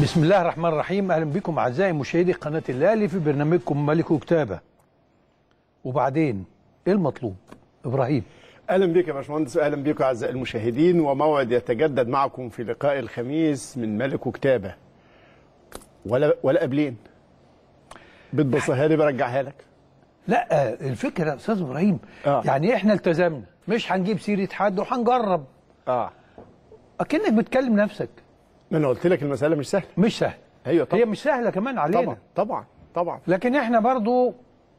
بسم الله الرحمن الرحيم. اهلا بكم اعزائي مشاهدي قناه الاهلي في برنامجكم ملك وكتابه. وبعدين ايه المطلوب؟ ابراهيم اهلا بك يا باشمهندس، واهلا بكم اعزائي المشاهدين، وموعد يتجدد معكم في لقاء الخميس من ملك وكتابه. ولا قبلين بتبصها لي برجعها لك. لا الفكره يا استاذ ابراهيم يعني احنا التزمنا مش هنجيب سيره حد وهنجرب اكنك بتكلم نفسك. ما انا قلت لك المساله مش سهله. مش سهله، ايوه طبعا، هي مش سهله كمان علينا طبعا طبعا طبعا، لكن احنا برضو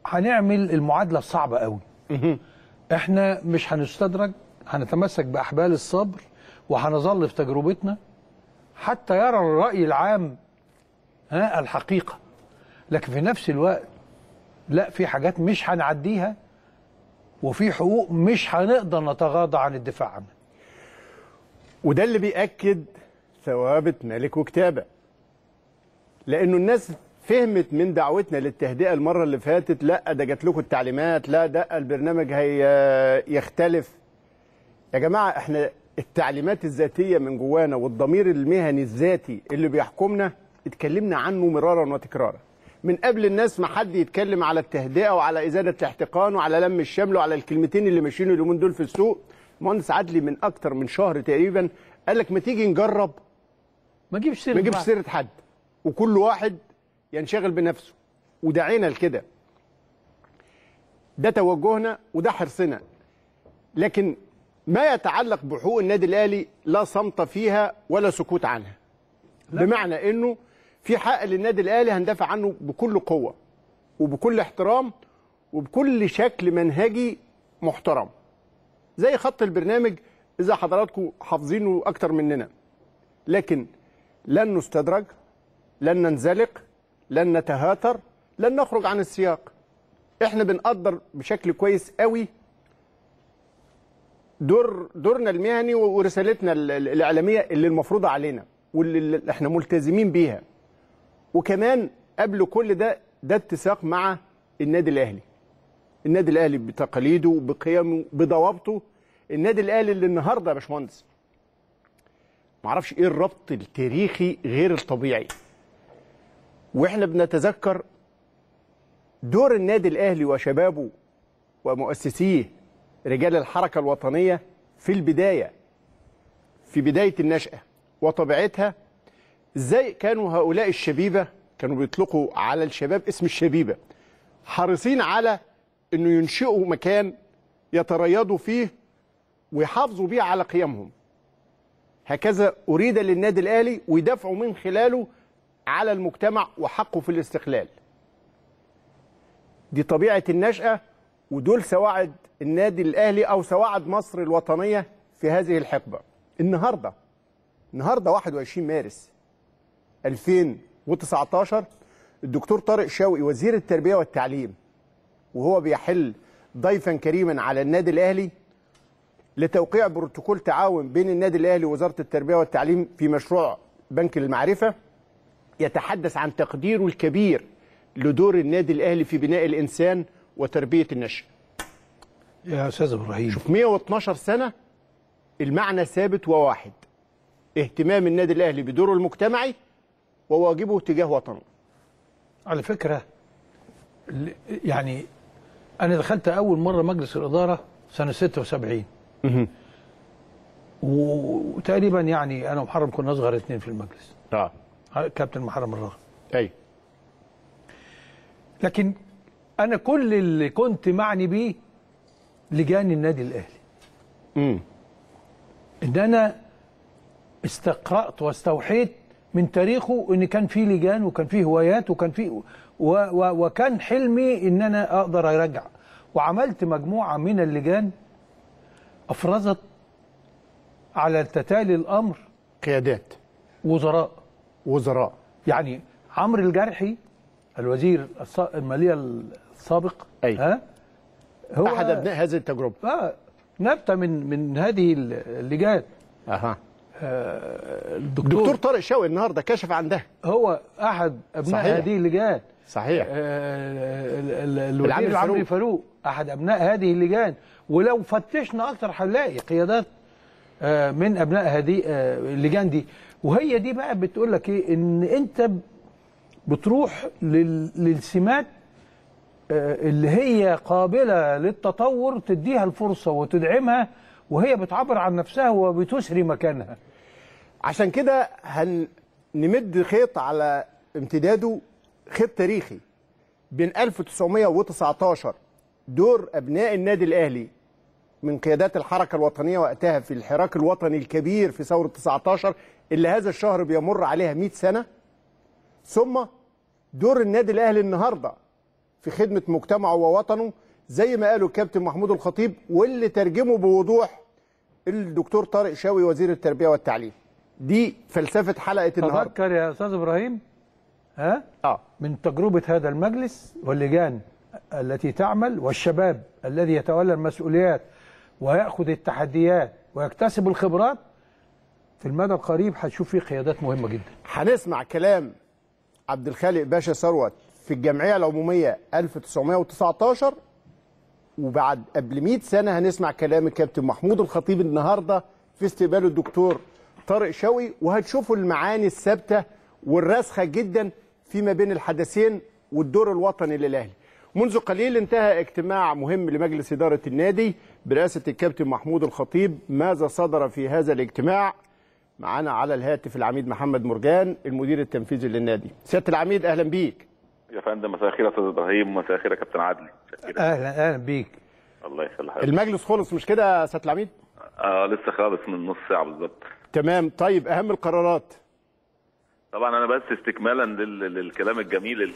هنعمل المعادله الصعبه قوي. احنا مش هنستدرج، هنتمسك باحبال الصبر وهنظل في تجربتنا حتى يرى الراي العام الحقيقه، لكن في نفس الوقت لا، في حاجات مش هنعديها وفي حقوق مش هنقدر نتغاضى عن الدفاع عنها. وده اللي بيأكد ثوابت ملك وكتابة، لأنه الناس فهمت من دعوتنا للتهدئة المرة اللي فاتت، لا ده جات لكم التعليمات، لا ده البرنامج هيختلف. يا جماعة احنا التعليمات الذاتية من جوانا والضمير المهني الذاتي اللي بيحكمنا اتكلمنا عنه مرارا وتكرارا من قبل الناس، ما حد يتكلم على التهدئة وعلى إزالة الاحتقان وعلى لم الشمل وعلى الكلمتين اللي ماشيين اليومين دول في السوق. مهندس عدلي من أكتر من شهر تقريبا قال لك ما تيجي نجرب، ما نجيبش سيرة حد وكل واحد ينشغل بنفسه، ودعينا لكده، ده توجهنا وده حرصنا. لكن ما يتعلق بحقوق النادي الأهلي لا صمت فيها ولا سكوت عنها، لا. بمعنى انه في حق للنادي الأهلي هندافع عنه بكل قوة وبكل احترام وبكل شكل منهجي محترم، زي خط البرنامج إذا حضراتكم حافظينه أكتر مننا. لكن لن نستدرج، لن ننزلق، لن نتهاتر، لن نخرج عن السياق. إحنا بنقدر بشكل كويس قوي دورنا المهني ورسالتنا الإعلامية اللي المفروضة علينا واللي إحنا ملتزمين بيها. وكمان قبل كل ده اتساق مع النادي الأهلي. النادي الأهلي بتقاليده وبقيمه بضوابطه. النادي الأهلي اللي النهارده يا باشمهندس معرفش ايه الربط التاريخي غير الطبيعي، واحنا بنتذكر دور النادي الأهلي وشبابه ومؤسسيه رجال الحركة الوطنية في البداية، في بداية النشأة وطبيعتها. ازاي كانوا هؤلاء الشبيبة، كانوا بيطلقوا على الشباب اسم الشبيبة، حريصين على انه ينشئوا مكان يتريضوا فيه ويحافظوا بيه على قيمهم. هكذا أريد للنادي الأهلي، ويدافعوا من خلاله على المجتمع وحقه في الاستقلال. دي طبيعة النشأة، ودول سواعد النادي الأهلي أو سواعد مصر الوطنية في هذه الحقبة. النهاردة 21 مارس 2019، الدكتور طارق شوقي وزير التربية والتعليم وهو بيحل ضيفا كريما على النادي الأهلي لتوقيع بروتوكول تعاون بين النادي الأهلي ووزارة التربية والتعليم في مشروع بنك المعرفة، يتحدث عن تقديره الكبير لدور النادي الأهلي في بناء الإنسان وتربية النشء. يا أستاذ إبراهيم شوف، 112 سنة المعنى ثابت وواحد، اهتمام النادي الأهلي بدوره المجتمعي وواجبه تجاه وطنه. على فكرة يعني أنا دخلت أول مرة مجلس الإدارة سنة 76 وتقريبا يعني انا ومحرم كنا اصغر اتنين في المجلس. كابتن محرم الراغب. ايوه. لكن انا كل اللي كنت معني بيه لجان النادي الاهلي. ان انا استقرأت واستوحيت من تاريخه، ان كان فيه لجان وكان فيه هوايات وكان فيه وكان حلمي ان انا اقدر ارجع، وعملت مجموعه من اللجان أفرزت على تتالي الأمر قيادات وزراء. يعني عمرو الجرحي الوزير المالية السابق، هو أحد أبناء هذه التجربة، نبتة من هذه اللجان. الدكتور طارق شوقي النهارده كشف عن ده، هو أحد أبناء هذه اللجان. صحيح. الوزير العمري فاروق أحد أبناء هذه اللجان، ولو فتشنا أكتر هنلاقي قيادات من أبناء هذه اللجان دي. وهي دي بقى بتقول لك ايه، ان انت بتروح للسمات اللي هي قابله للتطور، تديها الفرصه وتدعمها وهي بتعبر عن نفسها وبتسري مكانها. عشان كده هنمد خيط على امتداده، خيط تاريخي بين 1919 دور ابناء النادي الاهلي من قيادات الحركه الوطنيه وقتها في الحراك الوطني الكبير في ثوره 19 اللي هذا الشهر بيمر عليها 100 سنه، ثم دور النادي الاهلي النهارده في خدمه مجتمعه ووطنه زي ما قاله الكابتن محمود الخطيب واللي ترجمه بوضوح الدكتور طارق شوقي وزير التربيه والتعليم. دي فلسفه حلقه النهارده. تذكر يا استاذ ابراهيم من تجربه هذا المجلس واللجان التي تعمل والشباب الذي يتولى المسؤوليات ويأخذ التحديات ويكتسب الخبرات، في المدى القريب هتشوف فيه قيادات مهمة جدا. هنسمع كلام عبد الخالق باشا ثروت في الجمعية العمومية 1919، وبعد قبل 100 سنة هنسمع كلام الكابتن محمود الخطيب النهاردة في استقباله الدكتور طارق شوقي، وهتشوفوا المعاني الثابتة والراسخة جدا فيما بين الحدثين والدور الوطني للأهلي. منذ قليل انتهى اجتماع مهم لمجلس إدارة النادي برئاسة الكابتن محمود الخطيب. ماذا صدر في هذا الاجتماع؟ معانا على الهاتف العميد محمد مرجان المدير التنفيذي للنادي. سيادة العميد أهلا بيك. يا فندم مساء الخير يا أستاذ إبراهيم، مساء الخير يا كابتن عدلي. أهلا بيك. الله يخلي حضرتك. المجلس خلص مش كده يا سيادة العميد؟ لسه خالص من نص ساعة بالظبط. تمام، طيب أهم القرارات. طبعا أنا بس استكمالا للكلام الجميل اللي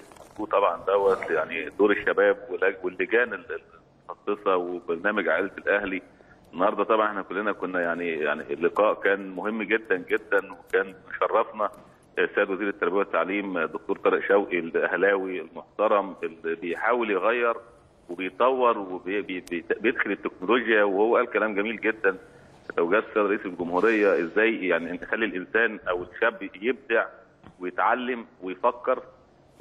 طبعا دوت يعني دور الشباب واللجان متخصصه وبرنامج عائله الاهلي النهارده. طبعا احنا كلنا كنا يعني اللقاء كان مهم جدا جدا، وكان شرفنا السيد وزير التربيه والتعليم الدكتور طارق شوقي الاهلاوي المحترم اللي بيحاول يغير وبيطور وبيدخل التكنولوجيا، وهو قال كلام جميل جدا توجيه السيد رئيس الجمهوريه ازاي يعني نخلي الانسان او الشاب يبدع ويتعلم ويفكر،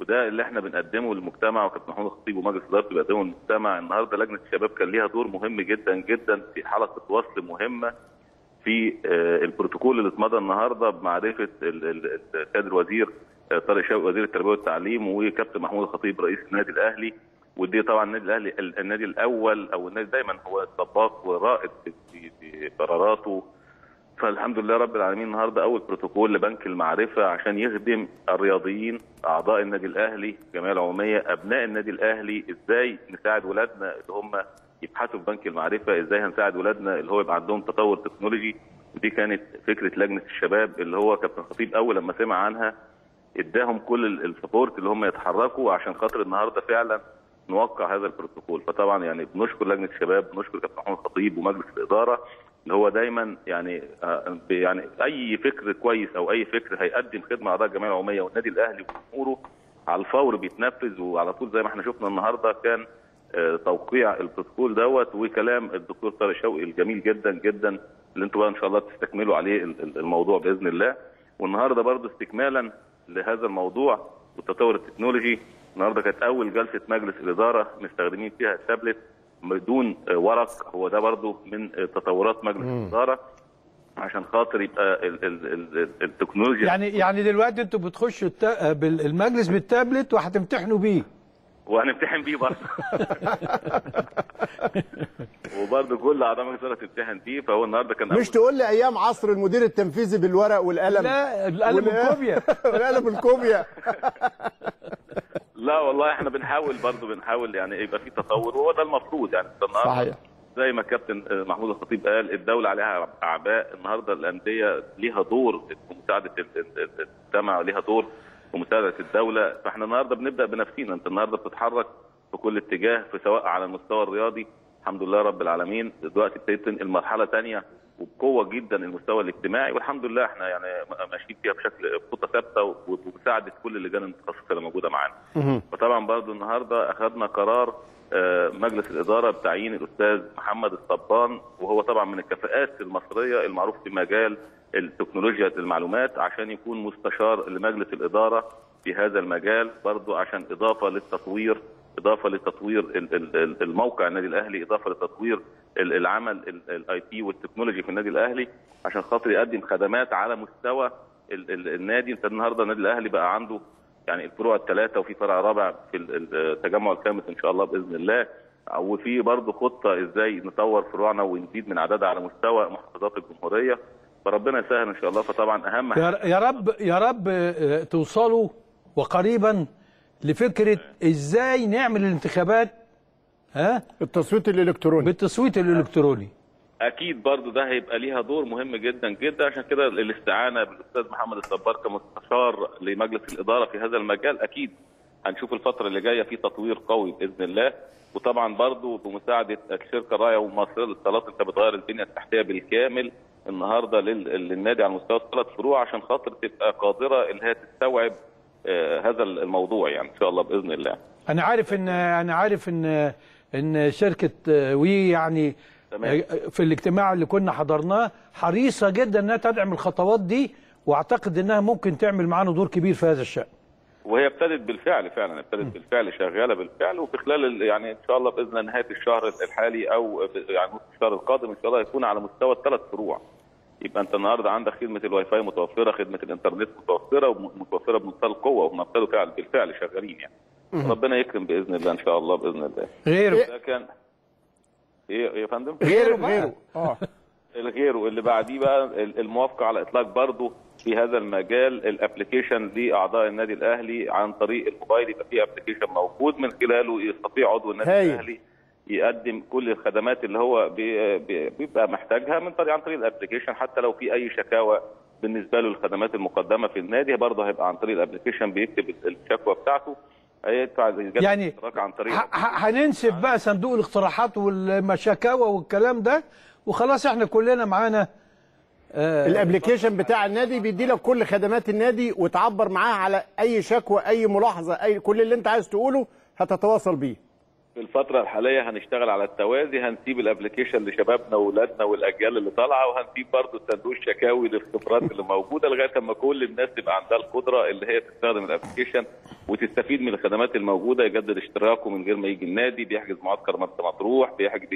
وده اللي احنا بنقدمه للمجتمع. وكابتن محمود الخطيب ومجلس ادارته بيقدمه للمجتمع. النهارده لجنه الشباب كان ليها دور مهم جدا جدا في حلقه وصل مهمه في البروتوكول اللي اتمضى النهارده بمعرفه السيد الوزير طارق شوقي وزير التربيه والتعليم وكابتن محمود الخطيب رئيس النادي الاهلي. ودي طبعا النادي الاهلي النادي الاول او النادي دايما هو الطباق ورائد في قراراته. فالحمد لله رب العالمين النهارده اول بروتوكول لبنك المعرفه عشان يخدم الرياضيين اعضاء النادي الاهلي الجمعيه العموميه ابناء النادي الاهلي. ازاي نساعد ولادنا اللي هم يبحثوا في بنك المعرفه، ازاي هنساعد ولادنا اللي هو يبقى عندهم تطور تكنولوجي. ودي كانت فكره لجنه الشباب اللي هو كابتن خطيب اول لما سمع عنها اداهم كل السبورت اللي هم يتحركوا عشان خاطر النهارده فعلا نوقع هذا البروتوكول. فطبعا يعني بنشكر لجنه الشباب، بنشكر كابتن محمود الخطيب ومجلس الاداره اللي هو دايما يعني اي فكر كويس او اي فكر هيقدم خدمه اعضاء الجمعيه العموميه والنادي الاهلي وجمهوره على الفور بيتنفذ وعلى طول، زي ما احنا شفنا النهارده كان توقيع البروتوكول دوت وكلام الدكتور طارق شوقي الجميل جدا جدا اللي انتوا بقى ان شاء الله تستكملوا عليه الموضوع باذن الله. والنهارده برضه استكمالا لهذا الموضوع والتطور التكنولوجي، النهارده كانت اول جلسه مجلس الاداره مستخدمين فيها التابلت بدون ورق. هو ده برضو من تطورات مجلس الاداره عشان خاطر يبقى التكنولوجيا يعني دلوقتي انتوا بتخشوا المجلس بالتابلت وهتمتحنوا بيه وهنمتحن بيه برضه وبرضه كل اعضاء مجلس الاداره تمتحن بيه. فهو النهارده كان مش تقول لي ايام عصر المدير التنفيذي بالورق والقلم. لا القلم الكوبيا القلم الكوبيا لا والله احنا بنحاول يعني يبقى في تطور، وهو ده المفروض يعني النهارده زي ما الكابتن محمود الخطيب قال الدوله عليها اعباء. النهارده الانديه ليها دور ومساعده المجتمع وليها دور ومساعده الدوله. فاحنا النهارده بنبدا بنفسينا. انت النهارده بتتحرك في كل اتجاه في سواء على المستوى الرياضي الحمد لله رب العالمين، دلوقتي ابتديت تنقل مرحله ثانيه وبقوه جدا المستوى الاجتماعي. والحمد لله احنا يعني ماشيين فيها بشكل خطه ثابته وبمساعده كل اللجان المتخصصه اللي موجوده معانا. وطبعا برضو النهارده اخذنا قرار مجلس الاداره بتعيين الاستاذ محمد الطبان، وهو طبعا من الكفاءات المصريه المعروف في مجال التكنولوجيا المعلومات عشان يكون مستشار لمجلس الاداره في هذا المجال، برضو عشان اضافه للتطوير، اضافه لتطوير الموقع النادي الاهلي، اضافه لتطوير العمل الاي تي والتكنولوجي في النادي الاهلي عشان خاطر يقدم خدمات على مستوى النادي. انت النهارده النادي الاهلي بقى عنده يعني الفروع الثلاثه وفي فرع رابع في التجمع الخامس ان شاء الله باذن الله، وفي برضه خطه ازاي نطور فروعنا ونزيد من عددها على مستوى محافظات الجمهوريه، فربنا يسهل ان شاء الله. فطبعا اهم حاجه يا رب توصلوا وقريبا لفكره ازاي نعمل الانتخابات التصويت الالكتروني بالتصويت الالكتروني. اكيد برضو ده هيبقى ليها دور مهم جدا جدا، عشان كده الاستعانه بالاستاذ محمد الطبان كمستشار لمجلس الاداره في هذا المجال. اكيد هنشوف الفتره اللي جايه في تطوير قوي باذن الله، وطبعا برضو بمساعده الشركه الرايه ومصر للصالات. انت بتغير البنيه التحتيه بالكامل النهارده للنادي على مستوى 3 فروع عشان خاطر تبقى قادره انها تستوعب هذا الموضوع يعني ان شاء الله باذن الله. انا عارف ان شركه وي يعني تمام. في الاجتماع اللي كنا حضرناه حريصه جدا انها تدعم الخطوات دي، واعتقد انها ممكن تعمل معانا دور كبير في هذا الشأن. وهي ابتدت بالفعل فعلا، ابتدت بالفعل، شغاله بالفعل، وفي خلال يعني ان شاء الله باذن نهايه الشهر الحالي او يعني الشهر القادم ان شاء الله يكون على مستوى 3 فروع. يبقى انت النهارده عندك خدمه الواي فاي متوفره، خدمه الانترنت متوفره ومتوفره بمنتهى القوه، وهم ابتدوا فعلا بالفعل شغالين يعني. ربنا يكرم باذن الله ان شاء الله باذن الله. غير ايه يا فندم؟ غيره الغيره اللي بعديه بقى الموافقه على اطلاق برضه في هذا المجال الابلكيشن لاعضاء النادي الاهلي عن طريق الموبايل. يبقى في ابلكيشن موجود من خلاله يستطيع عضو النادي الاهلي يقدم كل الخدمات اللي هو بيبقى محتاجها من طريق عن طريق الابلكيشن، حتى لو في اي شكاوى بالنسبه له الخدمات المقدمه في النادي برضه هيبقى عن طريق الابلكيشن، بيكتب الشكوى بتاعته يعني عن طريق هننسب بقى صندوق الاقتراحات والمشاكاوى والكلام ده، وخلاص احنا كلنا معانا الابلكيشن بتاع النادي بيدي لك كل خدمات النادي، وتعبر معاه على اي شكوى، اي ملاحظه، اي كل اللي انت عايز تقوله هتتواصل بيه. في الفتره الحاليه هنشتغل على التوازي، هنسيب الابلكيشن لشبابنا واولادنا والاجيال اللي طالعه، وهنسيب برضه صندوق الشكاوي للخبرات اللي موجوده لغايه اما كل الناس تبقى عندها القدره اللي هي تستخدم الابلكيشن وتستفيد من الخدمات الموجوده. يجدد اشتراكه من غير ما يجي النادي، بيحجز معسكر مرسى مطروح، بيحجز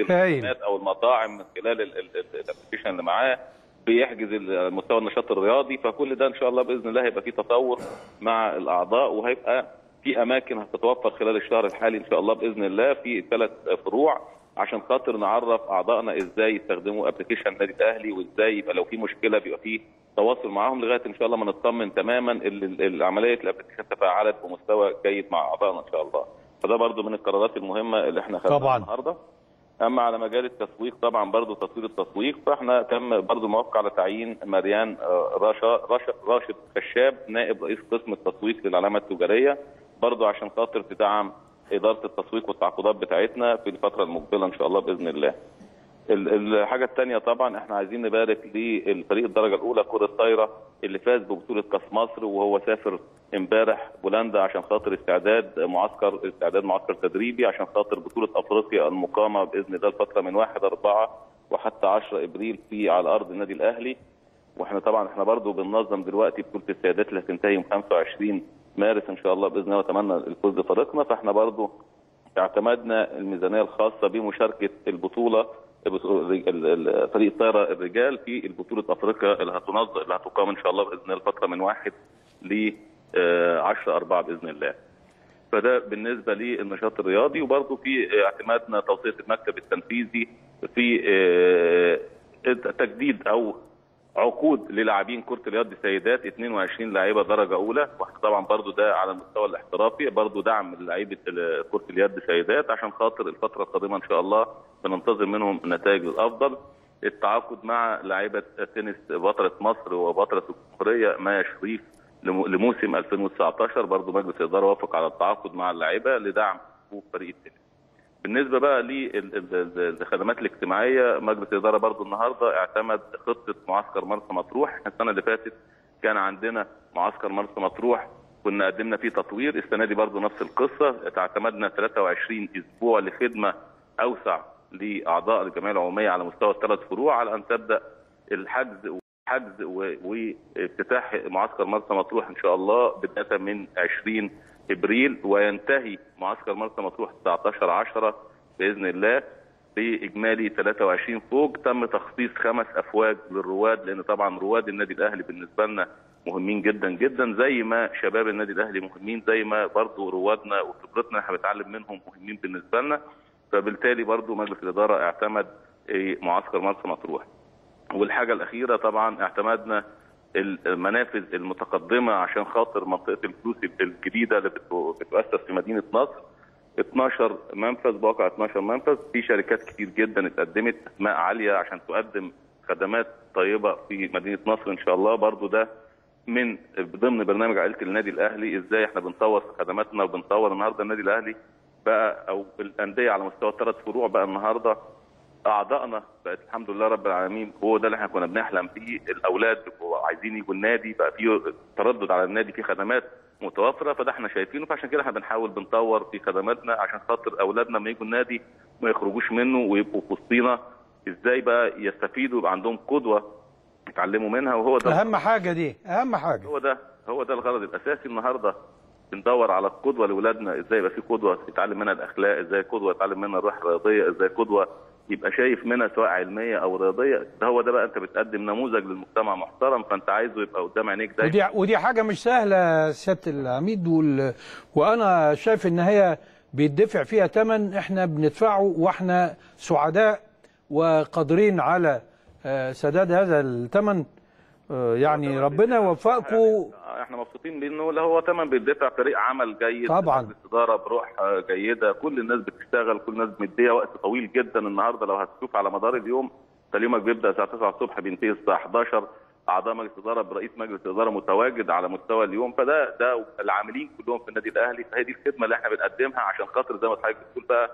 الخدمات او المطاعم من خلال الابلكيشن اللي معاه، بيحجز مستوى النشاط الرياضي. فكل ده ان شاء الله باذن الله هيبقى في تطور مع الاعضاء، وهيبقى في اماكن هتتوفر خلال الشهر الحالي ان شاء الله باذن الله في 3 فروع عشان خاطر نعرف اعضائنا ازاي يستخدموا ابلكيشن النادي الاهلي، وازاي يبقى لو في مشكله بيبقى في تواصل معاهم لغايه ان شاء الله ما نطمن تماما العمليه الابلكيشن تفاعلت بمستوى جيد مع اعضائنا ان شاء الله. فده برضو من القرارات المهمه اللي احنا خدناها النهارده. اما على مجال التسويق طبعا برضو تطوير التسويق، فاحنا تم برضو الموافقه على تعيين مريان راشد خشاب نائب رئيس قسم التسويق للعلامه التجاريه، برضه عشان خاطر تدعم اداره التسويق والتعاقدات بتاعتنا في الفتره المقبله ان شاء الله باذن الله. الحاجه الثانيه طبعا احنا عايزين نبارك للفريق الدرجه الاولى كره الطايره اللي فاز ببطوله كاس مصر، وهو سافر امبارح بولندا عشان خاطر استعداد معسكر تدريبي عشان خاطر بطوله افريقيا المقامه باذن الله الفتره من 1/4 وحتى 10 ابريل في على ارض النادي الاهلي. واحنا طبعا برضه بننظم دلوقتي بطوله السيدات اللي هتنتهي يوم 25 مارس ان شاء الله باذن الله، واتمنى الفوز لفريقنا. فاحنا برضو اعتمدنا الميزانيه الخاصه بمشاركه البطوله فريق الطايره الرجال في بطوله افريقيا اللي هتقام ان شاء الله باذن الله الفتره من 1 ل 10/4 باذن الله. فده بالنسبه للنشاط الرياضي. وبرضو في اعتمادنا توصيه المكتب التنفيذي في تجديد او عقود للاعبين كرة اليد سيدات 22 لاعيبة درجة أولى، وطبعا برضو ده على المستوى الاحترافي، برضو دعم للاعيبة كرة اليد سيدات عشان خاطر الفترة القادمة إن شاء الله بننتظر منهم نتائج الأفضل. التعاقد مع لاعيبة تنس بطلة مصر وبطلة الجمهورية مايا شريف لموسم 2019، برضو مجلس الإدارة وافق على التعاقد مع اللاعيبة لدعم حقوق فريق التنس. بالنسبه بقى للخدمات الاجتماعيه، مجلس الاداره برضو النهارده اعتمد خطه معسكر مرسى مطروح. السنه اللي فاتت كان عندنا معسكر مرسى مطروح كنا قدمنا فيه تطوير، السنه دي برضو نفس القصه، اعتمدنا 23 اسبوع لخدمه اوسع لاعضاء الجمعيه العموميه على مستوى 3 فروع على ان تبدا الحجز وافتتاح معسكر مرسى مطروح ان شاء الله بدايه من 20 ابريل، وينتهي معسكر مرسى مطروح 19/10 باذن الله. باجمالي 23 فوج. تم تخصيص 5 افواج للرواد، لان طبعا رواد النادي الاهلي بالنسبه لنا مهمين جدا جدا، زي ما شباب النادي الاهلي مهمين، زي ما برضو روادنا وخبرتنا احنا بنتعلم منهم مهمين بالنسبه لنا. فبالتالي برضو مجلس الاداره اعتمد معسكر مرسى مطروح. والحاجه الاخيره طبعا اعتمدنا المنافذ المتقدمه عشان خاطر منطقه الفلوس الجديده اللي بتؤسس في مدينه نصر. 12 منفذ، بواقع 12 منفذ، في شركات كتير جدا اتقدمت، اسماء عاليه عشان تقدم خدمات طيبه في مدينه نصر ان شاء الله. برضو ده من ضمن برنامج عائله النادي الاهلي، ازاي احنا بنطور خدماتنا وبنطور. النهارده النادي الاهلي بقى او الانديه على مستوى ال3 فروع بقى النهارده اعضائنا بقت الحمد لله رب العالمين. هو ده اللي احنا كنا بنحلم بيه، الاولاد عايزين يجوا النادي، بقى في تردد على النادي، في خدمات متوفره، فده احنا شايفينه. فعشان كده احنا بنحاول بنطور في خدماتنا عشان خاطر اولادنا لما يجوا النادي ما يخرجوش منه ويبقوا في وسطينا، ازاي بقى يستفيدوا ويبقى عندهم قدوه يتعلموا منها. وهو ده اهم حاجه، دي اهم حاجه، هو ده الغرض الاساسي. النهارده بندور على القدوه لاولادنا، ازاي يبقى في قدوه يتعلم منها الاخلاق، ازاي قدوه يتعلم منها الروح الرياضيه، ازاي قدوه يبقى شايف منها سواء علميه او رياضيه. ده هو ده بقى، انت بتقدم نموذج للمجتمع محترم، فانت عايزه يبقى قدام عينيك دايما. ودي حاجه مش سهله سياده العميد، وانا شايف ان هي بيدفع فيها ثمن احنا بندفعه، واحنا سعداء وقادرين على سداد هذا الثمن. يعني ربنا يوفقكم، احنا مبسوطين بانه اللي هو ثمن بيدفع، فريق عمل جيد طبعا، الاداره بروح جيده، كل الناس بتشتغل، كل الناس مديه وقت طويل جدا. النهارده لو هتشوف على مدار اليوم، يومك بيبدا الساعه 9 الصبح بينتهي الساعه 11، اعضاء مجلس اداره برئيس مجلس اداره متواجد على مستوى اليوم. فده العاملين كلهم في النادي الاهلي، فهي دي الخدمه اللي احنا بنقدمها عشان خاطر زي ما حضرتك بتقول بقى،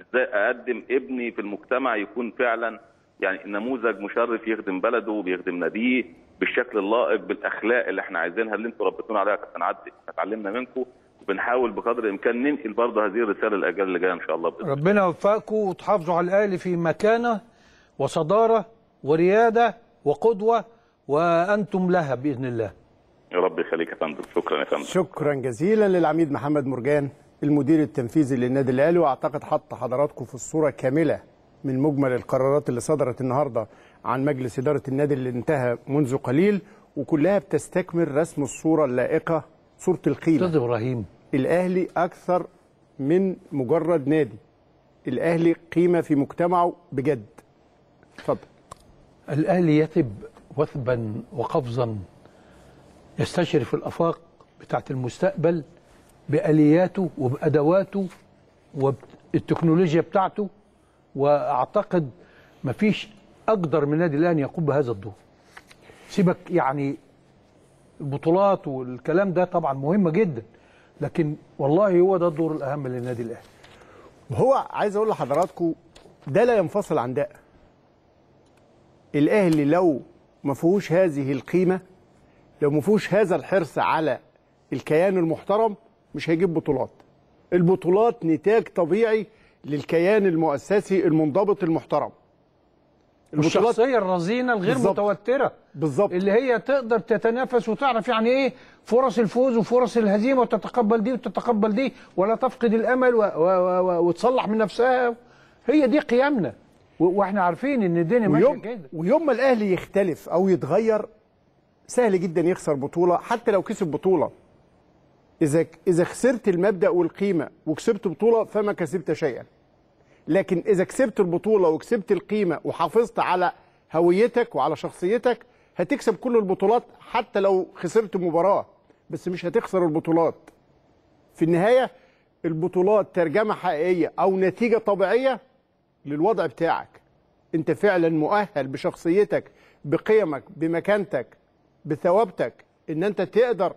ازاي اقدم ابني في المجتمع يكون فعلا يعني نموذج مشرف، يخدم بلده وبيخدم ناديه بالشكل اللائق بالاخلاق اللي احنا عايزينها، اللي انتم ربيتونا عليها يا كابتن عدلي. اتعلمنا منكم وبنحاول بقدر الامكان ننقل برضه هذه الرساله للاجيال اللي جايه ان شاء الله بإذن. ربنا يوفقكم وتحافظوا على الاهلي في مكانه وصداره ورياده وقدوه، وانتم لها باذن الله. يا رب يخليك يا فندم، شكرا يا فندم. شكرا جزيلا للعميد محمد مرجان المدير التنفيذي للنادي الاهلي، واعتقد حط حضراتكم في الصوره كامله من مجمل القرارات اللي صدرت النهارده عن مجلس إدارة النادي اللي انتهى منذ قليل، وكلها بتستكمل رسم الصورة اللائقة، صورة القيمة. أستاذ إبراهيم، الأهلي أكثر من مجرد نادي، الأهلي قيمة في مجتمعه بجد. اتفضل. الأهلي يثب وثبا وقفزا يستشرف الآفاق بتاعة المستقبل بآلياته وبأدواته والتكنولوجيا بتاعته، وأعتقد مفيش أقدر من النادي الأهلي يقوم بهذا الدور. سيبك يعني البطولات والكلام ده طبعا مهمة جدا، لكن والله هو ده الدور الأهم للنادي الأهلي. وهو عايز أقول لحضراتكم ده لا ينفصل عن ده. الأهلي لو ما فيهوش هذه القيمة، لو ما فيهوش هذا الحرص على الكيان المحترم، مش هيجيب بطولات. البطولات نتاج طبيعي للكيان المؤسسي المنضبط المحترم. الشخصية الرزينة الغير متوترة بالظبط، اللي هي تقدر تتنافس وتعرف يعني ايه فرص الفوز وفرص الهزيمة، وتتقبل دي وتتقبل دي، ولا تفقد الأمل وتصلح من نفسها. هي دي قيمنا، واحنا عارفين ان الدنيا ماشية كده. ويوم ما الأهلي يختلف أو يتغير، سهل جدا يخسر بطولة، حتى لو كسب بطولة. إذا خسرت المبدأ والقيمة وكسبت بطولة فما كسبت شيئا. لكن إذا كسبت البطولة وكسبت القيمة وحافظت على هويتك وعلى شخصيتك، هتكسب كل البطولات، حتى لو خسرت مباراة، بس مش هتخسر البطولات. في النهاية البطولات ترجمة حقيقية أو نتيجة طبيعية للوضع بتاعك. أنت فعلا مؤهل بشخصيتك، بقيمك، بمكانتك، بثوابتك، إن أنت تقدر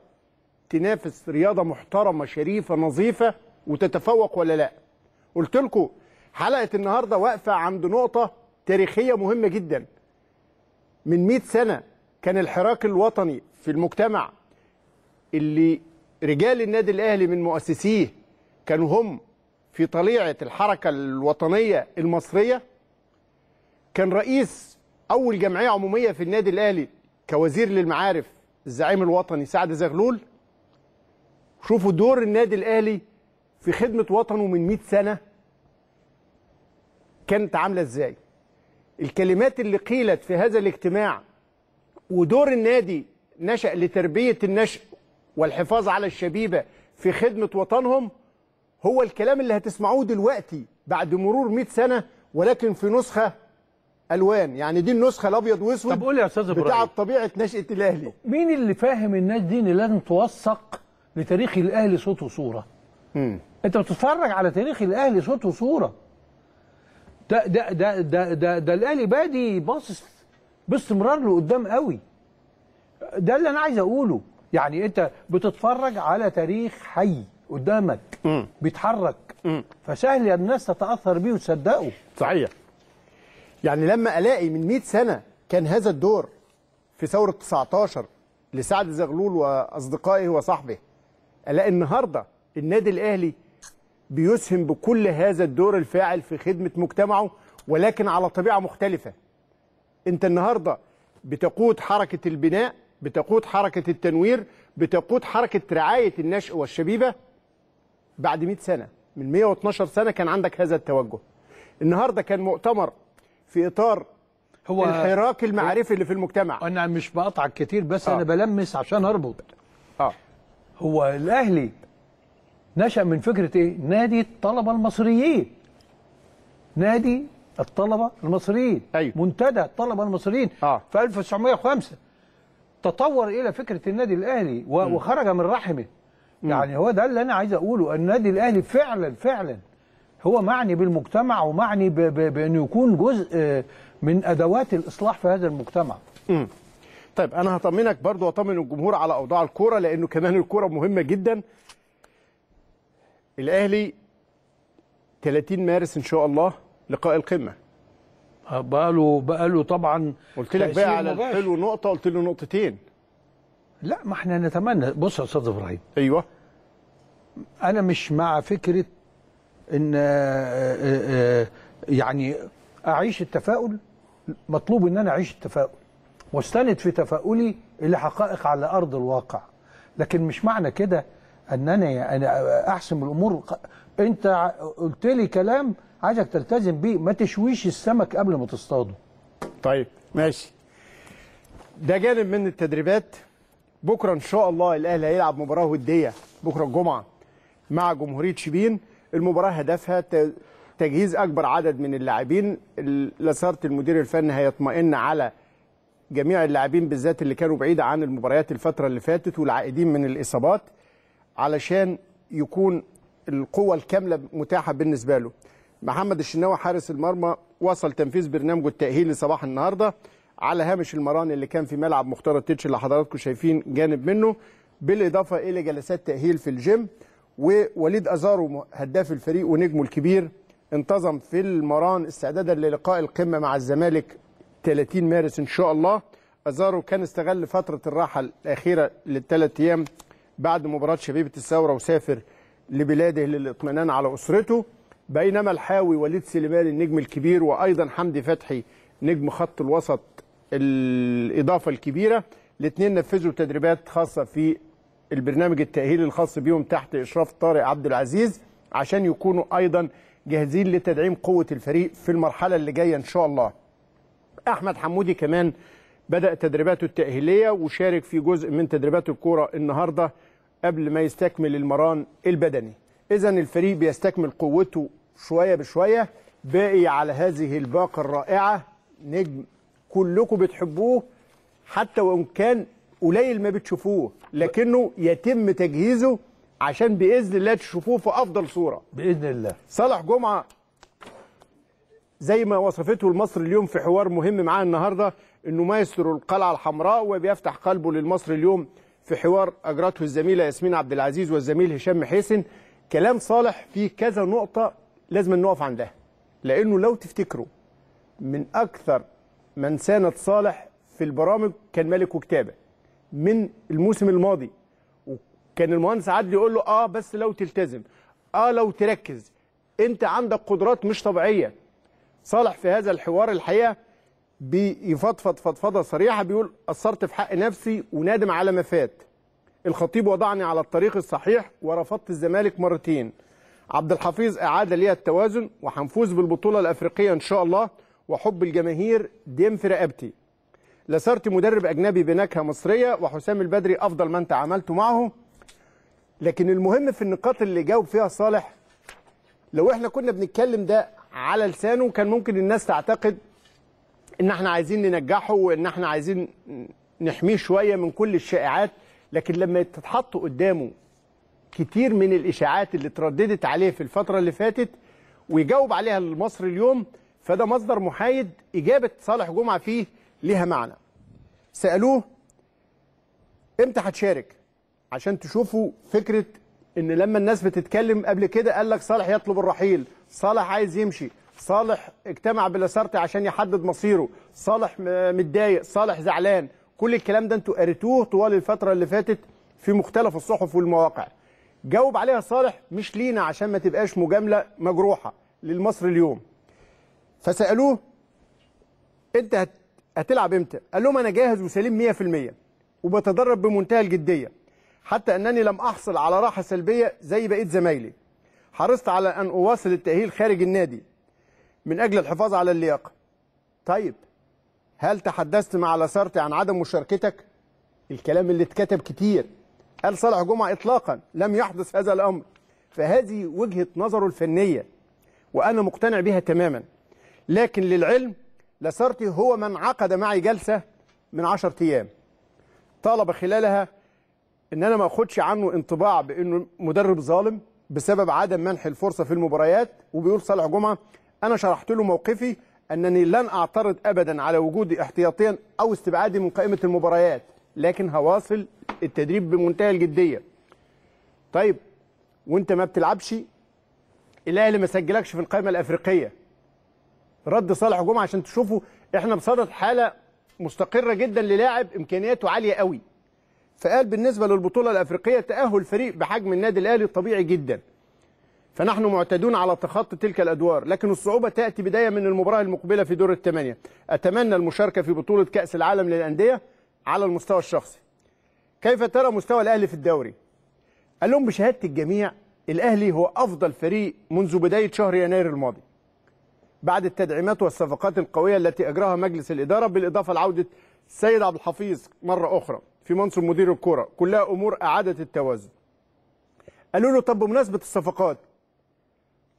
تنافس رياضة محترمة شريفة نظيفة وتتفوق ولا لأ. قلت لكم حلقة النهاردة واقفة عند نقطة تاريخية مهمة جدا. من 100 سنة كان الحراك الوطني في المجتمع، اللي رجال النادي الأهلي من مؤسسيه كانوا هم في طليعة الحركة الوطنية المصرية. كان رئيس أول جمعية عمومية في النادي الأهلي كوزير للمعارف الزعيم الوطني سعد زغلول. شوفوا دور النادي الأهلي في خدمة وطنه من 100 سنة. كانت عامله ازاي. الكلمات اللي قيلت في هذا الاجتماع ودور النادي نشأ لتربيه النشء والحفاظ على الشبيبه في خدمه وطنهم هو الكلام اللي هتسمعوه دلوقتي بعد مرور 100 سنه ولكن في نسخه الوان، يعني دي النسخه الابيض واسود. طب قول يا استاذ ابراهيم بتاع طبيعه نشأة الاهلي، مين اللي فاهم الناس دي ان لازم توثق لتاريخ الاهلي صوت وصوره؟ انت بتتفرج على تاريخ الاهلي صوت وصوره. ده الاهلي بادي باصص باستمرار لقدام قوي. ده اللي انا عايز اقوله، يعني انت بتتفرج على تاريخ حي قدامك بيتحرك، فسهل الناس تتاثر بيه وتصدقه. صحيح. يعني لما الاقي من 100 سنه كان هذا الدور في ثوره 19 لسعد زغلول واصدقائه وصحبه، الاقي النهارده النادي الاهلي بيسهم بكل هذا الدور الفاعل في خدمه مجتمعه ولكن على طبيعه مختلفه. انت النهارده بتقود حركه البناء، بتقود حركه التنوير، بتقود حركه رعايه النشء والشبيبه. بعد 100 سنه، من 112 سنه كان عندك هذا التوجه. النهارده كان مؤتمر في اطار هو الحراك المعرفي اللي في المجتمع. انا مش بقطعك كتير بس انا بلمس عشان اربط. هو الاهلي نشأ من فكرة ايه؟ نادي الطلبة المصريين. نادي الطلبة المصريين. أيوه. منتدى الطلبة المصريين في 1905 تطور الى فكرة النادي الاهلي وخرج من رحمه. يعني هو ده اللي انا عايز اقوله، النادي الاهلي فعلا هو معني بالمجتمع ومعني بأنه يكون جزء من أدوات الإصلاح في هذا المجتمع. طيب أنا هطمنك برضو وأطمن الجمهور على أوضاع الكورة، لأنه كمان الكورة مهمة جدا. الأهلي 30 مارس إن شاء الله لقاء القمة. بقاله طبعا. قلت لك بقى على الحلو نقطة، قلت له نقطتين. لا ما احنا نتمنى. بص يا أستاذ إبراهيم. أيوه. أنا مش مع فكرة ان يعني اعيش التفاؤل، مطلوب ان انا اعيش التفاؤل واستند في تفاؤلي الى حقائق على ارض الواقع، لكن مش معنى كده ان انا احسم الامور. انت قلت لي كلام عايزك تلتزم بيه، ما تشويش السمك قبل ما تصطاده. طيب ماشي، ده جانب من التدريبات. بكره ان شاء الله الاهلي هيلعب مباراه وديه بكره الجمعه مع جمهوريه شبين. المباراة هدفها تجهيز أكبر عدد من اللاعبين. لاسارتي المدير الفني هيطمئن على جميع اللاعبين بالذات اللي كانوا بعيد عن المباريات الفترة اللي فاتت والعائدين من الإصابات، علشان يكون القوة الكاملة متاحة بالنسبة له. محمد الشناوي حارس المرمى وصل تنفيذ برنامجه التأهيلي صباح النهاردة على هامش المران اللي كان في ملعب مختار التتش اللي حضراتكم شايفين جانب منه، بالإضافة إلى جلسات تأهيل في الجيم. ووليد أزارو هداف الفريق ونجمه الكبير انتظم في المران استعدادا للقاء القمة مع الزمالك 30 مارس إن شاء الله. أزارو كان استغل فترة الراحة الأخيرة للثلاث أيام بعد مباراة شبيبة الثورة وسافر لبلاده للإطمئنان على أسرته، بينما الحاوي وليد سليمان النجم الكبير وأيضا حمدي فتحي نجم خط الوسط الإضافة الكبيرة، الاثنين نفذوا تدريبات خاصة في البرنامج التأهيلي الخاص بيهم تحت إشراف طارق عبد العزيز، عشان يكونوا أيضا جاهزين لتدعيم قوة الفريق في المرحلة اللي جاية إن شاء الله. أحمد حمودي كمان بدأ تدريباته التأهيلية وشارك في جزء من تدريبات الكورة النهاردة قبل ما يستكمل المران البدني. إذا الفريق بيستكمل قوته شوية بشوية. باقي على هذه الباقة الرائعة نجم كلكم بتحبوه حتى وإن كان قليل ما بتشوفوه، لكنه يتم تجهيزه عشان باذن الله تشوفوه في افضل صوره باذن الله. صالح جمعه زي ما وصفته المصر اليوم في حوار مهم معاه النهارده انه مايسترو القلعه الحمراء، وبيفتح قلبه للمصر اليوم في حوار اجرته الزميله ياسمين عبد العزيز والزميل هشام حسن. كلام صالح فيه كذا نقطه لازم نقف عندها، لانه لو تفتكروا من اكثر من ساند صالح في البرامج كان ملك وكتابه من الموسم الماضي، وكان المهندس عادل يقول له بس لو تلتزم، لو تركز، انت عندك قدرات مش طبيعيه. صالح في هذا الحوار الحقيقه بيفضفض فضفضه صريحه، بيقول قصرت في حق نفسي ونادم على ما فات. الخطيب وضعني على الطريق الصحيح ورفضت الزمالك مرتين. عبد الحفيظ اعاد ليها التوازن، وهنفوز بالبطوله الافريقيه ان شاء الله، وحب الجماهير ديم في رقبتي. لاسارتي مدرب اجنبي بنكهه مصريه، وحسام البدري افضل ما انت عملته معه. لكن المهم في النقاط اللي جاوب فيها صالح، لو احنا كنا بنتكلم ده على لسانه كان ممكن الناس تعتقد ان احنا عايزين ننجحه وان احنا عايزين نحميه شويه من كل الشائعات، لكن لما تتحط قدامه كتير من الاشاعات اللي اترددت عليه في الفتره اللي فاتت ويجاوب عليها المصري اليوم، فده مصدر محايد. اجابه صالح جمعه فيه ليها معنى. سالوه امتى هتشارك عشان تشوفوا فكره ان لما الناس بتتكلم قبل كده قال لك صالح يطلب الرحيل، صالح عايز يمشي، صالح اجتمع بلاسارتي عشان يحدد مصيره، صالح متضايق، صالح زعلان. كل الكلام ده انتوا قريتوه طوال الفتره اللي فاتت في مختلف الصحف والمواقع. جاوب عليها صالح مش لينا عشان ما تبقاش مجامله مجروحه للمصري اليوم. فسالوه انت هتلعب امتى؟ قال لهم انا جاهز وسليم 100% وبتدرب بمنتهى الجديه، حتى انني لم احصل على راحه سلبيه زي بقيه زمايلي. حرصت على ان اواصل التاهيل خارج النادي من اجل الحفاظ على اللياقه. طيب هل تحدثت مع لاسارتي عن عدم مشاركتك؟ الكلام اللي اتكتب كتير. قال صالح جمعة إطلاقا لم يحدث هذا الأمر. فهذه وجهة نظره الفنية وأنا مقتنع بها تماما، لكن للعلم لاسارتي هو من عقد معي جلسة من 10 أيام طالب خلالها إن أنا ما أخدش عنه انطباع بأنه مدرب ظالم بسبب عدم منح الفرصة في المباريات. وبيقول صالح جمعة أنا شرحت له موقفي أنني لن أعترض أبدا على وجودي احتياطيا أو استبعادي من قائمة المباريات، لكن هواصل التدريب بمنتهى الجديه. طيب وانت ما بتلعبش، الاهلي ما سجلكش في القائمه الافريقيه. رد صالح جمعه عشان تشوفوا احنا بصدد حاله مستقره جدا للاعب امكانياته عاليه قوي. فقال بالنسبه للبطوله الافريقيه تاهل فريق بحجم النادي الاهلي طبيعي جدا، فنحن معتادون على تخطي تلك الادوار، لكن الصعوبه تاتي بدايه من المباراه المقبله في دور الثمانيه. اتمنى المشاركه في بطوله كاس العالم للانديه على المستوى الشخصي. كيف ترى مستوى الاهلي في الدوري؟ قال لهم بشهاده الجميع الاهلي هو افضل فريق منذ بدايه شهر يناير الماضي، بعد التدعيمات والصفقات القويه التي اجراها مجلس الاداره، بالاضافه لعوده سيد عبد الحفيظ مره اخرى في منصب مدير الكره، كلها امور اعاده التوازن. قالوا له طب بمناسبه الصفقات،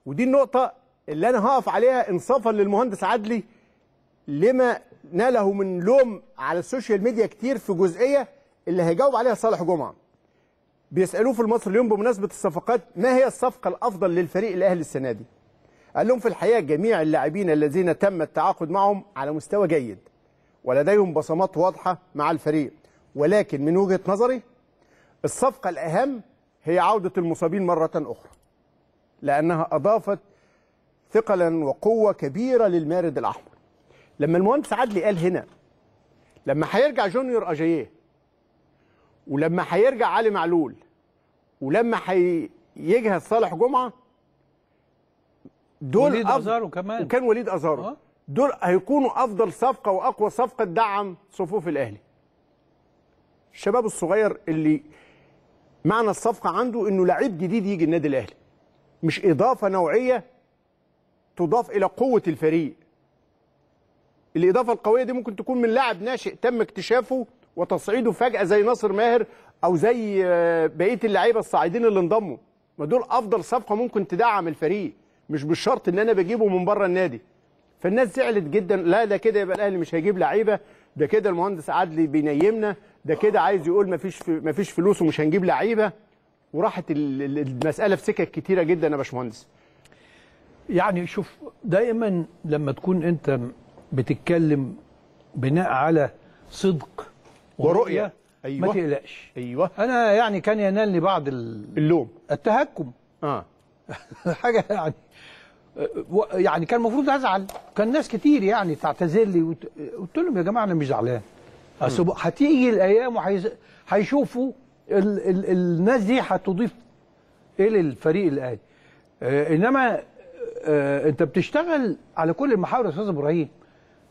ودي النقطه اللي انا هقف عليها انصافا للمهندس عدلي لما ناله من لوم على السوشيال ميديا كتير في جزئيه اللي هيجاوب عليها صالح جمعه. بيسالوه في المصري اليوم بمناسبه الصفقات ما هي الصفقه الافضل للفريق الاهلي السنه دي؟ قال لهم في الحقيقه جميع اللاعبين الذين تم التعاقد معهم على مستوى جيد ولديهم بصمات واضحه مع الفريق، ولكن من وجهه نظري الصفقه الاهم هي عوده المصابين مره اخرى، لانها اضافت ثقلا وقوه كبيره للمارد الاحمر. لما المهندس عدلي قال هنا لما هيرجع جونيور اجاييه ولما هيرجع علي معلول ولما هيجهز صالح جمعه دول وليد أزارو كمان وكان وليد أزارو دول هيكونوا افضل صفقه واقوى صفقه تدعم صفوف الاهلي. الشباب الصغير اللي معنى الصفقه عنده انه لعيب جديد يجي النادي الاهلي، مش اضافه نوعيه تضاف الى قوه الفريق. الاضافه القويه دي ممكن تكون من لاعب ناشئ تم اكتشافه وتصعيده فجأة زي ناصر ماهر أو زي بقية اللعيبة الصاعدين اللي انضموا. ما دول أفضل صفقة ممكن تدعم الفريق، مش بالشرط إن أنا بجيبه من بره النادي. فالناس زعلت جدا، لا ده كده يبقى الأهلي مش هيجيب لعيبة، ده كده المهندس عدلي بينيمنا، ده كده عايز يقول مفيش فلوس ومش هنجيب لعيبة. وراحت المسألة في سكك كتيرة جدا يا باشمهندس. يعني شوف، دايما لما تكون أنت بتتكلم بناء على صدق ورؤية أيوة ما تقلقش. أيوة أنا يعني كان ينالني بعض اللوم التهكم حاجة يعني كان المفروض أزعل، كان ناس كتير يعني تعتذر لي قلت لهم يا جماعة أنا مش زعلان، أصل هتيجي الأيام وهيشوفوا الناس دي هتضيف إيه للفريق الأهلي. إنما أنت بتشتغل على كل المحاور يا أستاذ إبراهيم،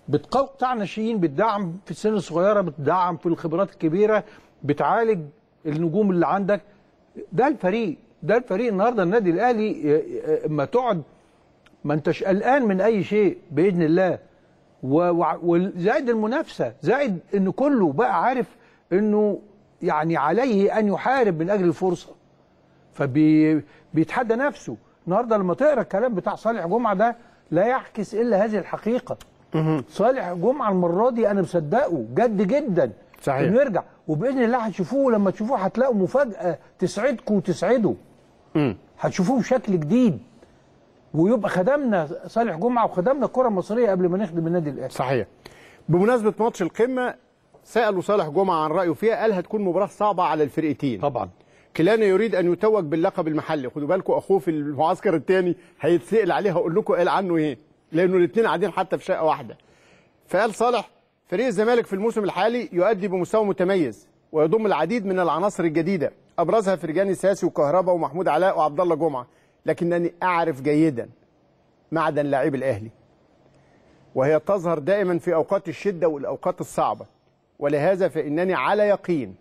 بتقوي قطاع الناشئين، بتدعم في السن الصغيره، بتدعم في الخبرات الكبيره، بتعالج النجوم اللي عندك. ده الفريق ده الفريق النهارده النادي الاهلي. اما تقعد ما انتش قلقان من اي شيء باذن الله، وزائد المنافسه، زائد ان كله بقى عارف انه يعني عليه ان يحارب من اجل الفرصه، فبيتحدى نفسه. النهارده لما تقرا الكلام بتاع صالح جمعه ده لا يعكس الا هذه الحقيقه. صالح جمعه المره دي انا مصدقه جد جدا، صحيح انه يرجع، وباذن الله هتشوفوه. لما تشوفوه هتلاقوا مفاجاه تسعدكم وتسعده، هتشوفوه بشكل جديد، ويبقى خدمنا صالح جمعه وخدمنا الكره المصريه قبل ما نخدم النادي الاهلي. صحيح. بمناسبه ماتش القمه سالوا صالح جمعه عن رايه فيها، قال هتكون مباراه صعبه على الفرقتين، طبعا كلانا يريد ان يتوج باللقب المحلي. خدوا بالكم اخوه في المعسكر الثاني هيتسال عليه، هقول لكم قال عنه ايه، لانه الاثنين قاعدين حتى في شقه واحده. فقال صالح: فريق الزمالك في الموسم الحالي يؤدي بمستوى متميز ويضم العديد من العناصر الجديده، ابرزها فرجاني الساسي وكهربا ومحمود علاء وعبد الله جمعه، لكنني اعرف جيدا معدن لاعبي الاهلي، وهي تظهر دائما في اوقات الشده والاوقات الصعبه، ولهذا فانني على يقين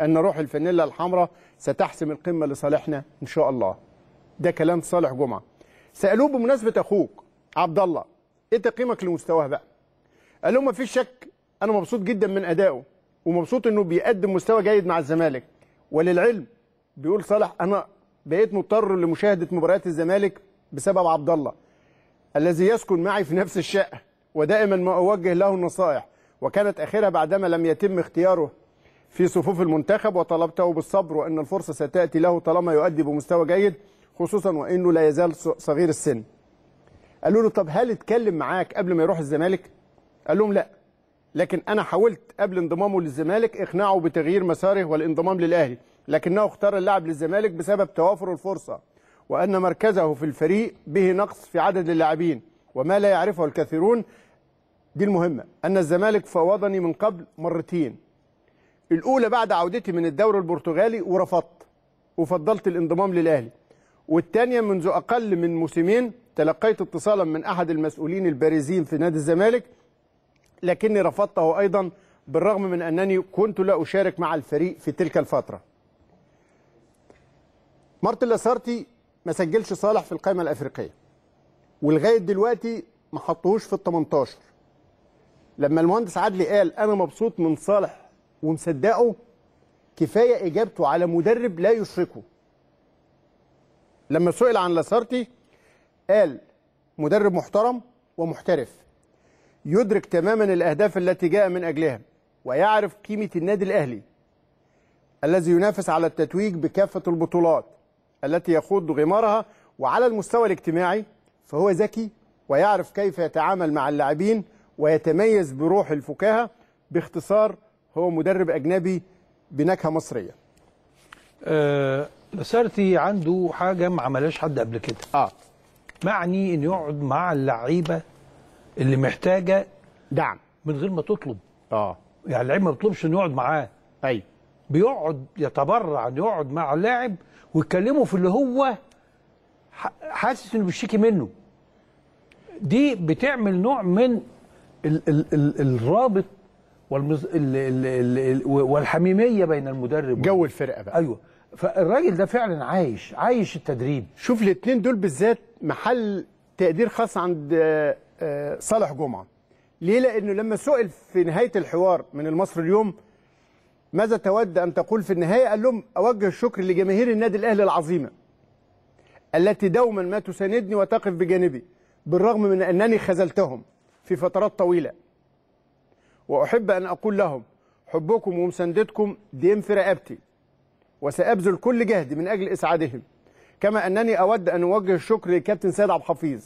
ان روح الفانيلا الحمراء ستحسم القمه لصالحنا ان شاء الله. ده كلام صالح جمعه. سالوه بمناسبه اخوك عبد الله ايه تقييمك لمستواه بقى؟ قال لهم: مفيش شك انا مبسوط جدا من ادائه، ومبسوط انه بيقدم مستوى جيد مع الزمالك. وللعلم بيقول صالح: انا بقيت مضطر لمشاهده مباريات الزمالك بسبب عبد الله الذي يسكن معي في نفس الشقه، ودائما ما اوجه له النصائح، وكانت اخرها بعدما لم يتم اختياره في صفوف المنتخب، وطلبته بالصبر وان الفرصه ستاتي له طالما يؤدي بمستوى جيد، خصوصا وانه لا يزال صغير السن. قالوا له: طب هل اتكلم معاك قبل ما يروح الزمالك؟ قال لهم: لا، لكن انا حاولت قبل انضمامه للزمالك اقناعه بتغيير مساره والانضمام للاهلي، لكنه اختار اللعب للزمالك بسبب توافر الفرصه، وان مركزه في الفريق به نقص في عدد اللاعبين، وما لا يعرفه الكثيرون دي المهمه ان الزمالك فوضني من قبل مرتين، الاولى بعد عودتي من الدوري البرتغالي ورفضت وفضلت الانضمام للاهلي، والثانيه منذ اقل من موسمين تلقيت اتصالا من احد المسؤولين البارزين في نادي الزمالك، لكني رفضته ايضا بالرغم من انني كنت لا اشارك مع الفريق في تلك الفتره. مارتن لاسارتي ما سجلش صالح في القائمه الافريقيه، ولغايه دلوقتي ما حطوهوش في ال18. لما المهندس عدلي قال انا مبسوط من صالح ومصدقه، كفايه اجابته على مدرب لا يشركه. لما سئل عن لاسارتي قال: مدرب محترم ومحترف، يدرك تماما الاهداف التي جاء من اجلها، ويعرف قيمه النادي الاهلي الذي ينافس على التتويج بكافه البطولات التي يخوض غمارها، وعلى المستوى الاجتماعي فهو ذكي ويعرف كيف يتعامل مع اللاعبين ويتميز بروح الفكاهه. باختصار هو مدرب اجنبي بنكهه مصريه. لاسارتي عنده حاجه ما عملهاش حد قبل كده. معني ان يقعد مع اللعيبه اللي محتاجه دعم من غير ما تطلب. يعني اللعيب ما بيطلبش انه يقعد معاه. ايوه. بيقعد يتبرع انه يقعد مع اللاعب ويتكلموا في اللي هو حاسس انه بيشتكي منه. دي بتعمل نوع من الرابط والحميميه بين المدرب جو الفرقه بقى. ايوه، فالراجل ده فعلا عايش التدريب. شوف الاثنين دول بالذات محل تقدير خاص عند صالح جمعه. ليه؟ لانه لما سئل في نهايه الحوار من المصري اليوم ماذا تود ان تقول في النهايه، قال لهم: اوجه الشكر لجماهير النادي الاهلي العظيمه التي دوما ما تساندني وتقف بجانبي بالرغم من انني خذلتهم في فترات طويله، وأحب أن أقول لهم: حبكم ومساندتكم ديم في رقبتي، وسأبذل كل جهدي من أجل إسعادهم. كما أنني أود أن أوجه الشكر للكابتن سيد عبد الحفيظ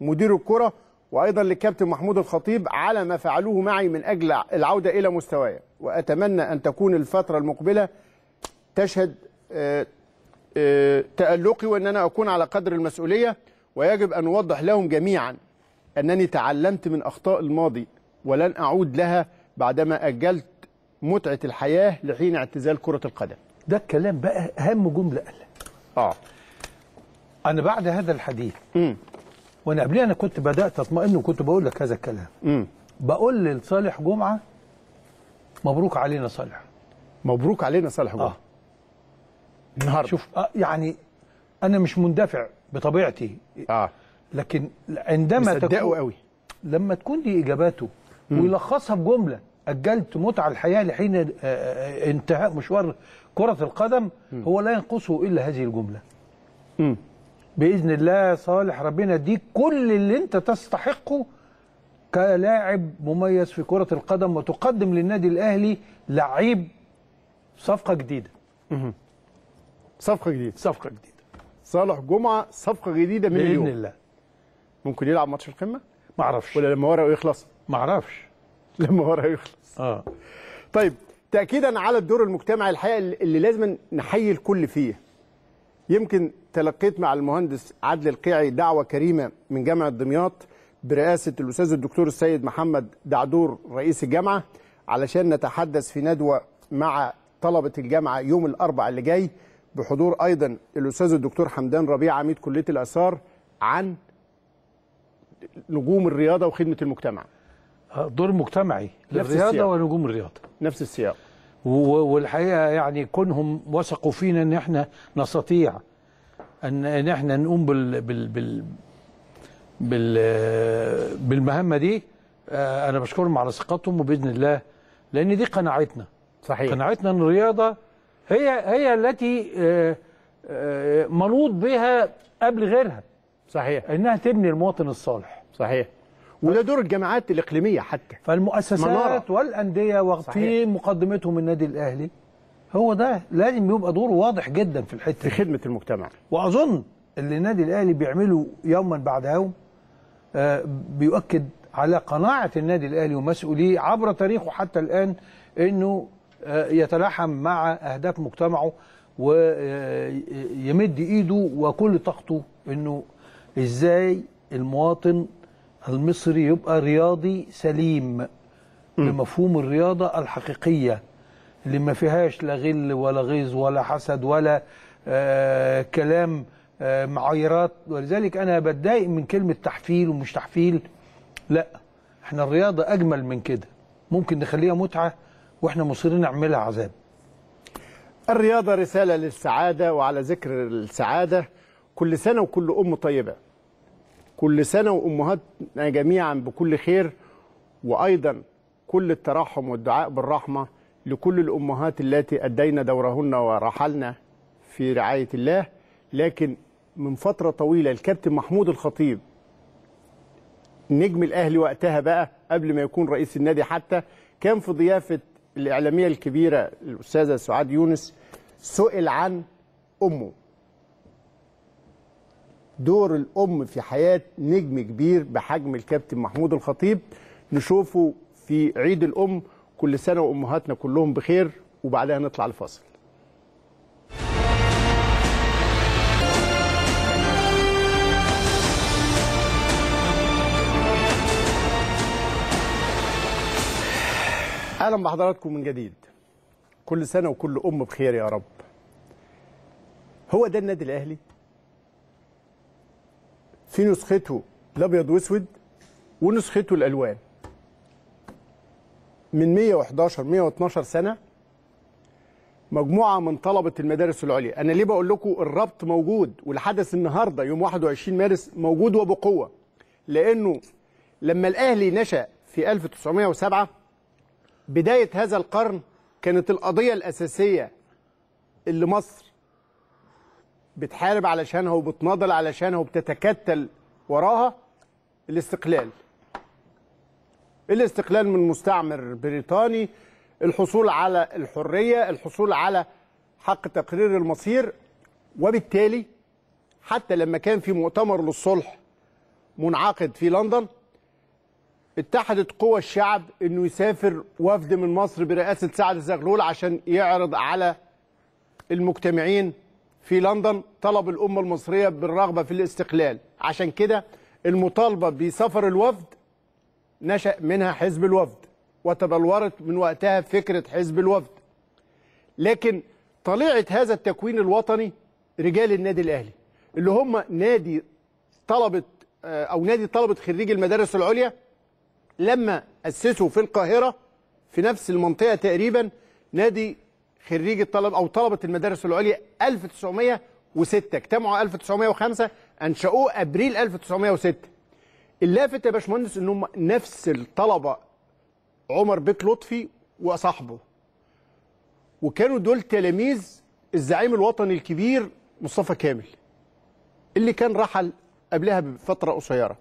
مدير الكرة، وأيضا للكابتن محمود الخطيب على ما فعلوه معي من أجل العودة إلى مستواي، وأتمنى أن تكون الفترة المقبلة تشهد تألقي وأن أنا أكون على قدر المسؤولية، ويجب أن أوضح لهم جميعا أنني تعلمت من أخطاء الماضي ولن أعود لها بعدما أجلت متعة الحياة لحين اعتزال كرة القدم. ده الكلام بقى أهم جملة قالها. أنا بعد هذا الحديث وأنا قبليه أنا كنت بدأت أطمئن وكنت بقول لك هذا الكلام. بقول لصالح جمعة: مبروك علينا صالح. مبروك علينا صالح جمعة. النهارده. شوف يعني انا مش مندفع بطبيعتي لكن عندما تصدقوا قوي لما تكون دي اجاباته ويلخصها بجمله اجلت متعه الحياه لحين انتهاء مشوار كره القدم هو لا ينقصه الا هذه الجمله. باذن الله صالح ربنا يديك كل اللي انت تستحقه كلاعب مميز في كره القدم وتقدم للنادي الاهلي لعيب صفقه جديده. صفقه جديده. صفقه جديده. صالح جمعه صفقه جديده من اليوم. باذن الله. ممكن يلعب ماتش القمه؟ ما اعرفش. ولا لما ورقه يخلص؟ ما اعرفش. لما ورقه يخلص. طيب تاكيدا على الدور المجتمعي الحقيقه اللي لازم نحيي الكل فيه. يمكن تلقيت مع المهندس عدل القيعي دعوه كريمه من جامعه دمياط برئاسه الاستاذ الدكتور السيد محمد دعدور رئيس الجامعه علشان نتحدث في ندوه مع طلبه الجامعه يوم الاربعاء اللي جاي بحضور ايضا الاستاذ الدكتور حمدان ربيع عميد كليه الاثار عن نجوم الرياضه وخدمه المجتمع. دور مجتمعي للرياضه ونجوم الرياضه. نفس السياق. والحقيقه يعني كونهم وثقوا فينا ان احنا نستطيع ان احنا نقوم بالمهمه دي انا بشكرهم على ثقتهم وباذن الله لان دي قناعتنا. صحيح. قناعتنا ان الرياضه هي التي منوط بها قبل غيرها. صحيح. انها تبني المواطن الصالح. صحيح. وده دور الجامعات الاقليميه حتى. فالمؤسسات منارة. والانديه وفي مقدمتهم النادي الاهلي هو ده لازم يبقى دوره واضح جدا في الحته في خدمه المجتمع. واظن اللي النادي الاهلي بيعمله يوما بعد يوم بيؤكد على قناعه النادي الاهلي ومسؤوليه عبر تاريخه حتى الان انه يتلاحم مع اهداف مجتمعه ويمد ايده وكل طاقته انه ازاي المواطن المصري يبقى رياضي سليم بمفهوم الرياضه الحقيقيه اللي ما فيهاش لا غل ولا غيظ ولا حسد ولا كلام معايرات. ولذلك انا بتضايق من كلمه تحفيل ومش تحفيل. لا احنا الرياضه اجمل من كده. ممكن نخليها متعه واحنا مصرين نعملها عذاب. الرياضه رساله للسعاده. وعلى ذكر السعاده كل سنه وكل ام طيبه. كل سنه وامهاتنا جميعا بكل خير وايضا كل الترحم والدعاء بالرحمه لكل الامهات التي ادينا دورهن ورحلنا في رعايه الله. لكن من فتره طويله الكابتن محمود الخطيب نجم الاهلي وقتها بقى قبل ما يكون رئيس النادي حتى كان في ضيافه الاعلاميه الكبيره الاستاذه سعاد يونس سئل عن امه. دور الام في حياه نجم كبير بحجم الكابتن محمود الخطيب نشوفه في عيد الام. كل سنه وامهاتنا كلهم بخير. وبعدها نطلع الفاصل. اهلا بحضراتكم من جديد. كل سنه وكل ام بخير يا رب. هو ده النادي الاهلي في نسخته الابيض واسود ونسخته الالوان. من 111 112 سنه مجموعه من طلبه المدارس العليا. انا ليه بقول لكم الربط موجود والحدث النهارده يوم 21 مارس موجود وبقوه لانه لما الاهلي نشا في 1907 بدايه هذا القرن كانت القضيه الاساسيه اللي مصر بتحارب علشانها وبتناضل علشانها وبتتكتل وراها الاستقلال. الاستقلال من مستعمر بريطاني، الحصول على الحرية، الحصول على حق تقرير المصير. وبالتالي حتى لما كان في مؤتمر للصلح منعقد في لندن اتحدت قوى الشعب انه يسافر وفد من مصر برئاسة سعد زغلول عشان يعرض على المجتمعين في لندن طلب الأمة المصرية بالرغبة في الاستقلال. عشان كده المطالبة بسفر الوفد نشأ منها حزب الوفد وتبلورت من وقتها فكرة حزب الوفد. لكن طليعة هذا التكوين الوطني رجال النادي الأهلي اللي هم نادي طلبة أو نادي طلبة خريجي المدارس العليا لما أسسوا في القاهرة في نفس المنطقة تقريبا نادي خريج الطلبه او طلبه المدارس العليا 1906 اجتمعوا 1905 انشأوه ابريل 1906. اللافت يا باشمهندس ان هم نفس الطلبه عمر بك لطفي وصاحبه، وكانوا دول تلاميذ الزعيم الوطني الكبير مصطفى كامل اللي كان رحل قبلها بفتره قصيره.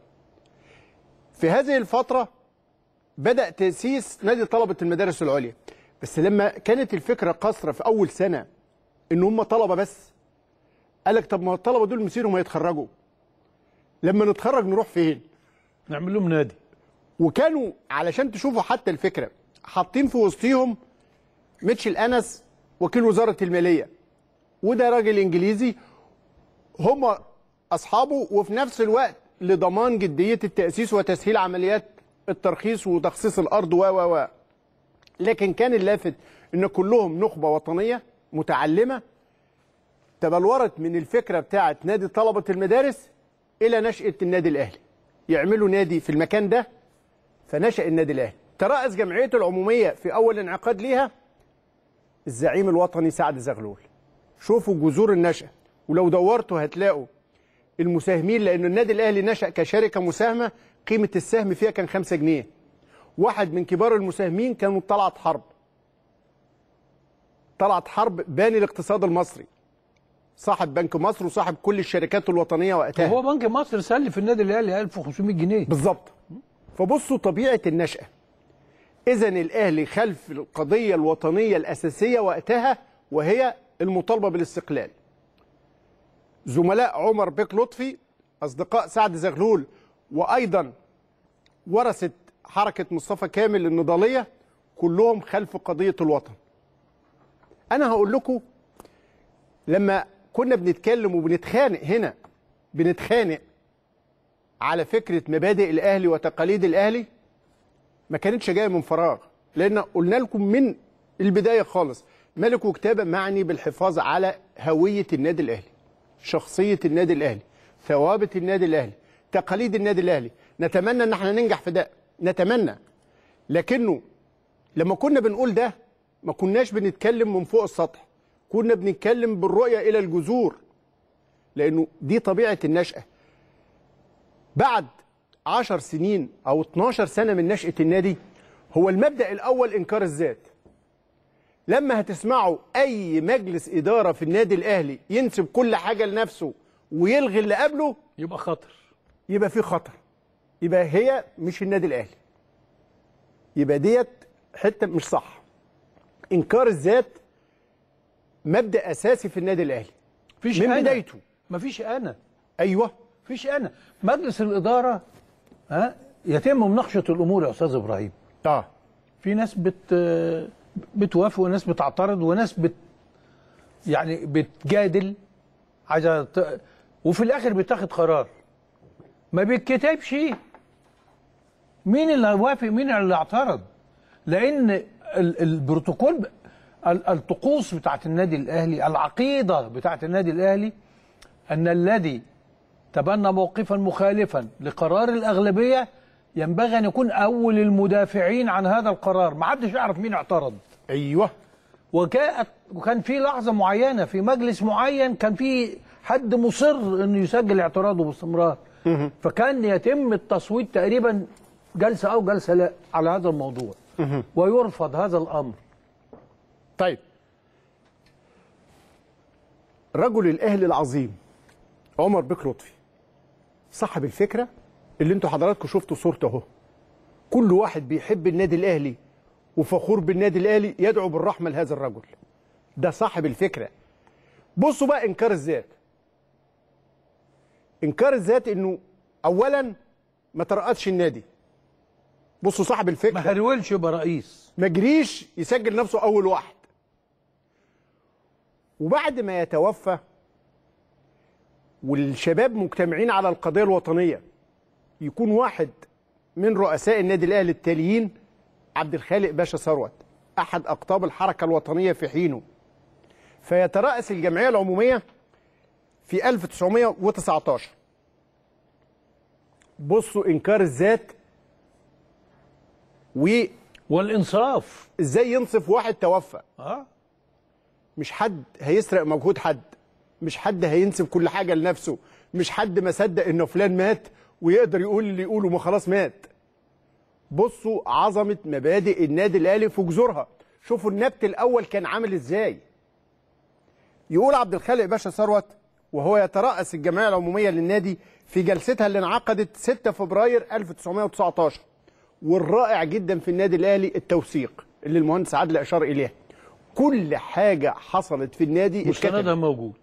في هذه الفتره بدأ تأسيس نادي طلبة المدارس العليا، بس لما كانت الفكرة قاصرة في أول سنة إن هم طلبة بس، قال لك طب ما الطلبة دول مسيرهم هيتخرجوا، لما نتخرج نروح فين؟ نعمل لهم نادي. وكانوا علشان تشوفوا حتى الفكرة حاطين في وسطيهم ميتشل أنس وكيل وزارة المالية، وده راجل إنجليزي هم أصحابه، وفي نفس الوقت لضمان جدية التأسيس وتسهيل عمليات الترخيص وتخصيص الارض و لكن كان اللافت ان كلهم نخبه وطنيه متعلمه تبلورت من الفكره بتاعه نادي طلبه المدارس الى نشاه النادي الاهلي. يعملوا نادي في المكان ده فنشا النادي الاهلي. ترأس جمعيته العموميه في اول انعقاد ليها الزعيم الوطني سعد زغلول. شوفوا جذور النشاه، ولو دورتوا هتلاقوا المساهمين، لان النادي الاهلي نشا كشركه مساهمه قيمة السهم فيها كان 5 جنيه. واحد من كبار المساهمين كانوا طلعت حرب. طلعت حرب باني الاقتصاد المصري، صاحب بنك مصر وصاحب كل الشركات الوطنية وقتها. هو بنك مصر سلف النادي الاهلي 1500 جنيه بالظبط. فبصوا طبيعة النشأة. إذا الأهلي خلف القضية الوطنية الأساسية وقتها وهي المطالبة بالاستقلال. زملاء عمر بك لطفي أصدقاء سعد زغلول، وايضا ورثت حركه مصطفى كامل النضاليه، كلهم خلف قضيه الوطن. انا هقول لكم لما كنا بنتكلم وبنتخانق هنا، بنتخانق على فكره مبادئ الاهلي وتقاليد الاهلي، ما كانتش جايه من فراغ، لان قلنا لكم من البدايه خالص ملك وكتابه معني بالحفاظ على هويه النادي الاهلي، شخصيه النادي الاهلي، ثوابت النادي الاهلي، تقاليد النادي الاهلي. نتمنى ان احنا ننجح في ده، نتمنى، لكنه لما كنا بنقول ده ما كناش بنتكلم من فوق السطح، كنا بنتكلم بالرؤيه الى الجذور، لانه دي طبيعه النشأه. بعد 10 سنين او 12 سنه من نشأه النادي هو المبدأ الاول انكار الذات. لما هتسمعوا اي مجلس اداره في النادي الاهلي ينسب كل حاجه لنفسه ويلغي اللي قبله، يبقى خطر، يبقى في خطر، يبقى هي مش النادي الاهلي، يبقى ديت حته مش صح. انكار الذات مبدا اساسي في النادي الاهلي مفيش من بدايته. مفيش انا، ايوه مفيش انا. مجلس الاداره يتم مناقشه الامور يا استاذ ابراهيم. في ناس بتوافق وناس بتعترض وناس يعني بتجادل عايزه وفي الاخر بتاخد قرار. ما بيتكتبش مين اللي وافق مين اللي اعترض، لان البروتوكول، الطقوس بتاعه النادي الاهلي، العقيده بتاعه النادي الاهلي ان الذي تبنى موقفا مخالفا لقرار الاغلبيه ينبغي ان يكون اول المدافعين عن هذا القرار. ما حدش يعرف مين اعترض. ايوه. وكان في لحظه معينه في مجلس معين كان في حد مصر انه يسجل اعتراضه باستمرار، فكان يتم التصويت تقريبا جلسه او جلسه لا على هذا الموضوع ويرفض هذا الامر. طيب، رجل الاهلي العظيم عمر بك لطفي صاحب الفكره اللي انتوا حضراتكم شفتوا صورته اهو. كل واحد بيحب النادي الاهلي وفخور بالنادي الاهلي يدعو بالرحمه لهذا الرجل، ده صاحب الفكره. بصوا بقى انكار الذات. انكار الذات انه اولا ما ترقصش النادي. بصوا صاحب الفكره ما هرولش يبقى رئيس، ما جريش يسجل نفسه اول واحد. وبعد ما يتوفى والشباب مجتمعين على القضيه الوطنيه، يكون واحد من رؤساء النادي الاهلي التاليين عبد الخالق باشا ثروت احد اقطاب الحركه الوطنيه في حينه، فيترأس الجمعيه العموميه في 1919. بصوا انكار الذات والانصاف، ازاي ينصف واحد توفى. مش حد هيسرق مجهود حد، مش حد هينسب كل حاجه لنفسه، مش حد ما صدق انه فلان مات ويقدر يقول اللي يقوله ما خلاص مات. بصوا عظمه مبادئ النادي الاهلي في جذورها، شوفوا النبت الاول كان عامل ازاي. يقول عبد الخالق باشا ثروت وهو يترأس الجمعيه العموميه للنادي في جلستها اللي انعقدت 6 فبراير 1919، والرائع جدا في النادي الاهلي التوثيق اللي المهندس عادل اشار اليها. كل حاجه حصلت في النادي مستندها موجود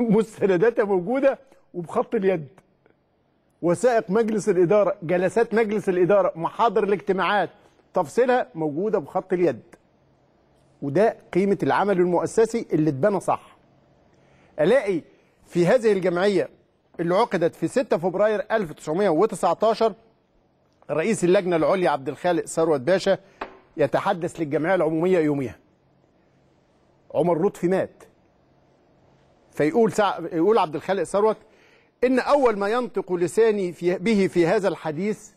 مستنداتها موجوده وبخط اليد، وثائق مجلس الاداره، جلسات مجلس الاداره، محاضر الاجتماعات، تفصيلها موجوده بخط اليد. وده قيمه العمل المؤسسي اللي اتبنى صح. الاقي في هذه الجمعيه اللي عقدت في 6 فبراير 1919 رئيس اللجنه العليا عبد الخالق ثروت باشا يتحدث للجمعيه العموميه يوميها. عمر لطفي مات، فيقول يقول عبد الخالق ثروت: إن أول ما ينطق لساني به في هذا الحديث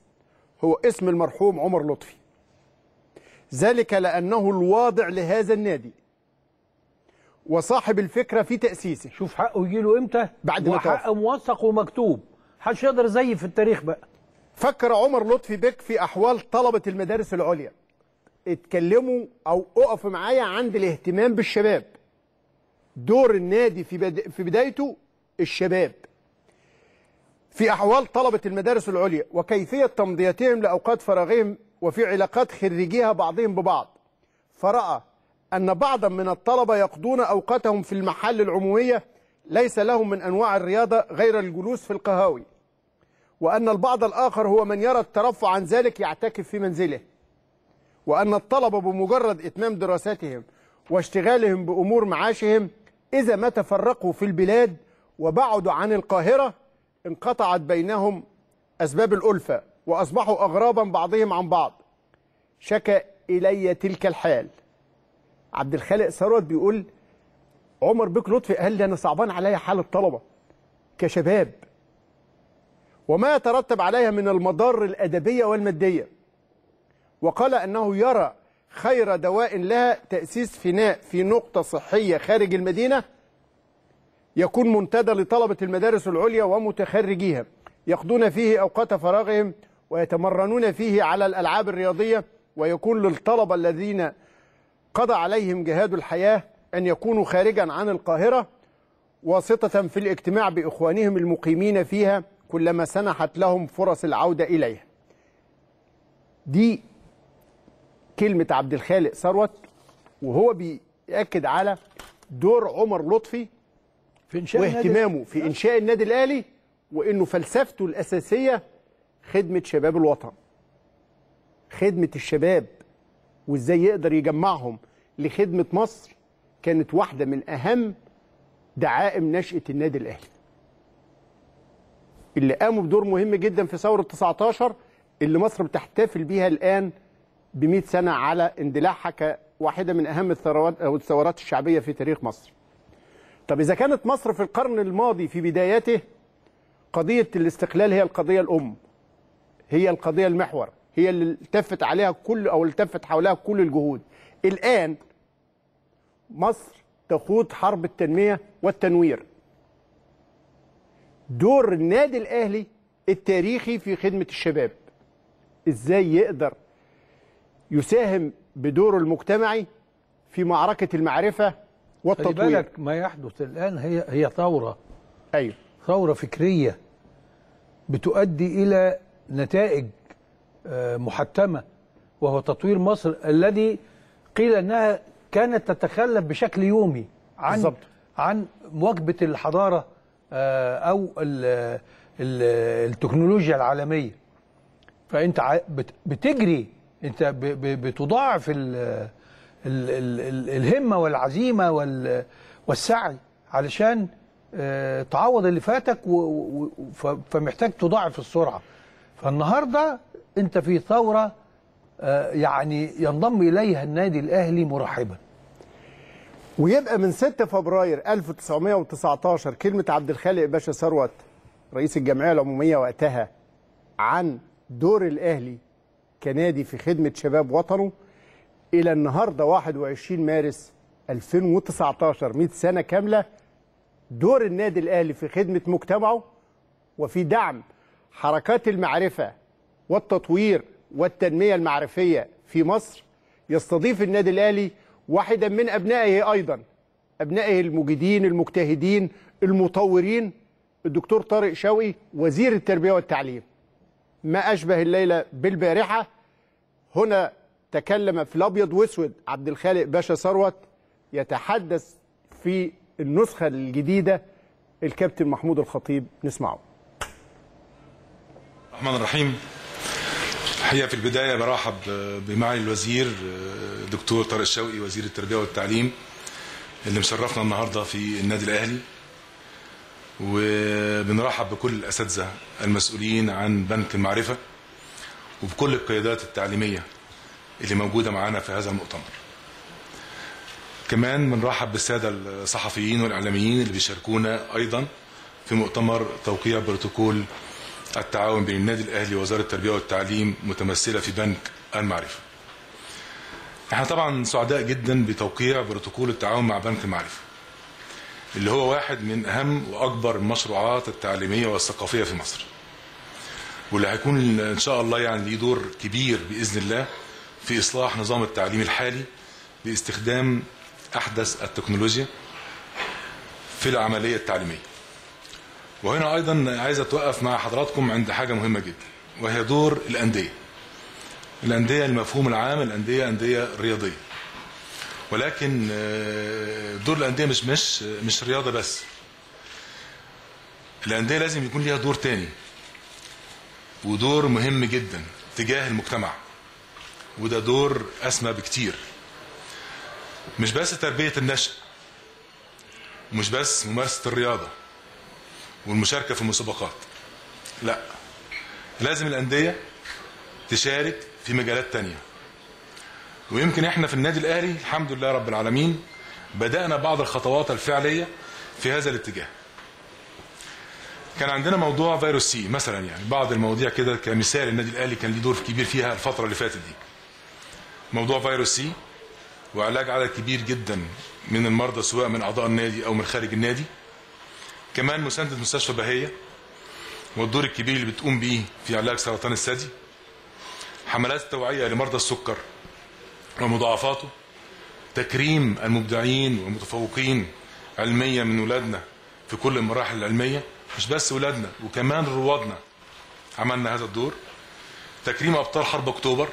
هو اسم المرحوم عمر لطفي، ذلك لأنه الواضع لهذا النادي وصاحب الفكرة في تأسيسه. شوف حقه يجيله إمتى؟ بعد ما توفى، وحقه موثق ومكتوب، محدش يقدر يزيف في التاريخ بقى. فكر عمر لطفي بك في أحوال طلبة المدارس العليا. اتكلموا أو أقفوا معايا عند الاهتمام بالشباب. دور النادي في بدايته الشباب. في أحوال طلبة المدارس العليا وكيفية تمضيتهم لأوقات فراغهم وفي علاقات خريجيها بعضهم ببعض، فرأى أن بعضا من الطلبة يقضون أوقاتهم في المحل العمومية ليس لهم من أنواع الرياضة غير الجلوس في القهاوي، وأن البعض الآخر هو من يرى الترفع عن ذلك يعتكف في منزله، وأن الطلبة بمجرد إتمام دراساتهم واشتغالهم بأمور معاشهم إذا ما تفرقوا في البلاد وبعدوا عن القاهرة انقطعت بينهم أسباب الألفة وأصبحوا أغرابا بعضهم عن بعض. شكى إلي تلك الحال. عبد الخالق ثروت بيقول عمر بك لطفي قال لي أنا صعبان عليا حال الطلبة كشباب وما يترتب عليها من المضار الأدبية والمادية، وقال أنه يرى خير دواء لها تأسيس فناء في نقطة صحية خارج المدينة يكون منتدى لطلبة المدارس العليا ومتخرجيها يقضون فيه أوقات فراغهم ويتمرنون فيه على الألعاب الرياضية، ويكون للطلبة الذين قضى عليهم جهاد الحياة أن يكونوا خارجا عن القاهرة واسطة في الاجتماع بإخوانهم المقيمين فيها كلما سنحت لهم فرص العودة إليها. دي كلمة عبد الخالق ثروت وهو بيأكد على دور عمر لطفي في إنشاء واهتمامه في إنشاء النادي الأهلي، وإنه فلسفته الأساسية خدمة شباب الوطن، خدمة الشباب وإزاي يقدر يجمعهم لخدمة مصر. كانت واحدة من أهم دعائم نشأة النادي الأهلي اللي قاموا بدور مهم جدا في ثورة 19 اللي مصر بتحتفل بيها الآن ب100 سنة على اندلاعها كواحدة من أهم الثورات الشعبية في تاريخ مصر. طب إذا كانت مصر في القرن الماضي في بداياته قضية الاستقلال هي القضية الأم، هي القضية المحور، هي اللي التفت عليها كل أو التفت حولها كل الجهود، الآن مصر تخوض حرب التنمية والتنوير. دور النادي الأهلي التاريخي في خدمة الشباب، إزاي يقدر يساهم بدوره المجتمعي في معركة المعرفة والتطوير. خلي بالك ما يحدث الآن هي ثورة، أيوه، ثورة فكرية بتؤدي إلى نتائج محتمة، وهو تطوير مصر الذي قيل أنها كانت تتخلف بشكل يومي عن مواكبة الحضارة أو التكنولوجيا العالمية. فأنت بتجري، انت بتضاعف الهمه والعزيمه والسعي علشان تعوض اللي فاتك، فمحتاج تضاعف السرعه. فالنهارده انت في ثوره يعني ينضم اليها النادي الاهلي مرحبا. ويبقى من 6 فبراير 1919 كلمه عبد الخالق باشا ثروت رئيس الجمعيه العموميه وقتها عن دور الاهلي كنادي في خدمة شباب وطنه إلى النهاردة 21 مارس 2019، 100 سنة كاملة دور النادي الأهلي في خدمة مجتمعه وفي دعم حركات المعرفة والتطوير والتنمية المعرفية في مصر. يستضيف النادي الأهلي واحدا من أبنائه، أيضا أبنائه المجيدين المجتهدين المطورين، الدكتور طارق شوقي وزير التربية والتعليم. ما أشبه الليلة بالبارحة. هنا تكلم في الأبيض وأسود عبد الخالق باشا ثروت، يتحدث في النسخة الجديدة الكابتن محمود الخطيب، نسمعه. بسم الله الرحمن الرحيم. الحقيقة في البداية برحب بمعالي الوزير دكتور طارق شوقي وزير التربية والتعليم اللي مشرفنا النهاردة في النادي الأهلي، وبنرحب بكل الأساتذة المسؤولين عن بنك المعرفة وبكل القيادات التعليمية اللي موجودة معانا في هذا المؤتمر. كمان بنرحب بالسادة الصحفيين والإعلاميين اللي بيشاركونا أيضا في مؤتمر توقيع بروتوكول التعاون بين النادي الأهلي ووزارة التربية والتعليم متمثلة في بنك المعرفة. احنا طبعا سعداء جدا بتوقيع بروتوكول التعاون مع بنك المعرفة اللي هو واحد من أهم وأكبر المشروعات التعليمية والثقافية في مصر، واللي هيكون إن شاء الله يعني ليه دور كبير بإذن الله في إصلاح نظام التعليم الحالي باستخدام أحدث التكنولوجيا في العملية التعليمية. وهنا أيضا عايز أتوقف مع حضراتكم عند حاجة مهمة جدا، وهي دور الأندية. الأندية المفهوم العام، الأندية أندية رياضية، ولكن دور الأندية مش رياضة بس. الأندية لازم يكون ليها دور تاني ودور مهم جدا تجاه المجتمع، وده دور أسمى بكتير. مش بس تربية النشء، مش بس ممارسة الرياضة والمشاركة في المسابقات، لا، لازم الأندية تشارك في مجالات تانية. ويمكن احنا في النادي الأهلي الحمد لله رب العالمين بدأنا بعض الخطوات الفعلية في هذا الاتجاه. كان عندنا موضوع فيروس سي مثلا، يعني بعض المواضيع كده كمثال النادي الأهلي كان ليه دور كبير فيها الفترة اللي فاتت دي. موضوع فيروس سي وعلاج عدد كبير جدا من المرضى سواء من أعضاء النادي أو من خارج النادي. كمان مساندة مستشفى بهية والدور الكبير اللي بتقوم بيه في علاج سرطان الثدي. حملات توعية لمرضى السكر ومضاعفاته. تكريم المبدعين والمتفوقين علميا من ولادنا في كل المراحل العلمية، مش بس ولادنا وكمان روادنا، عملنا هذا الدور. تكريم أبطال حرب أكتوبر،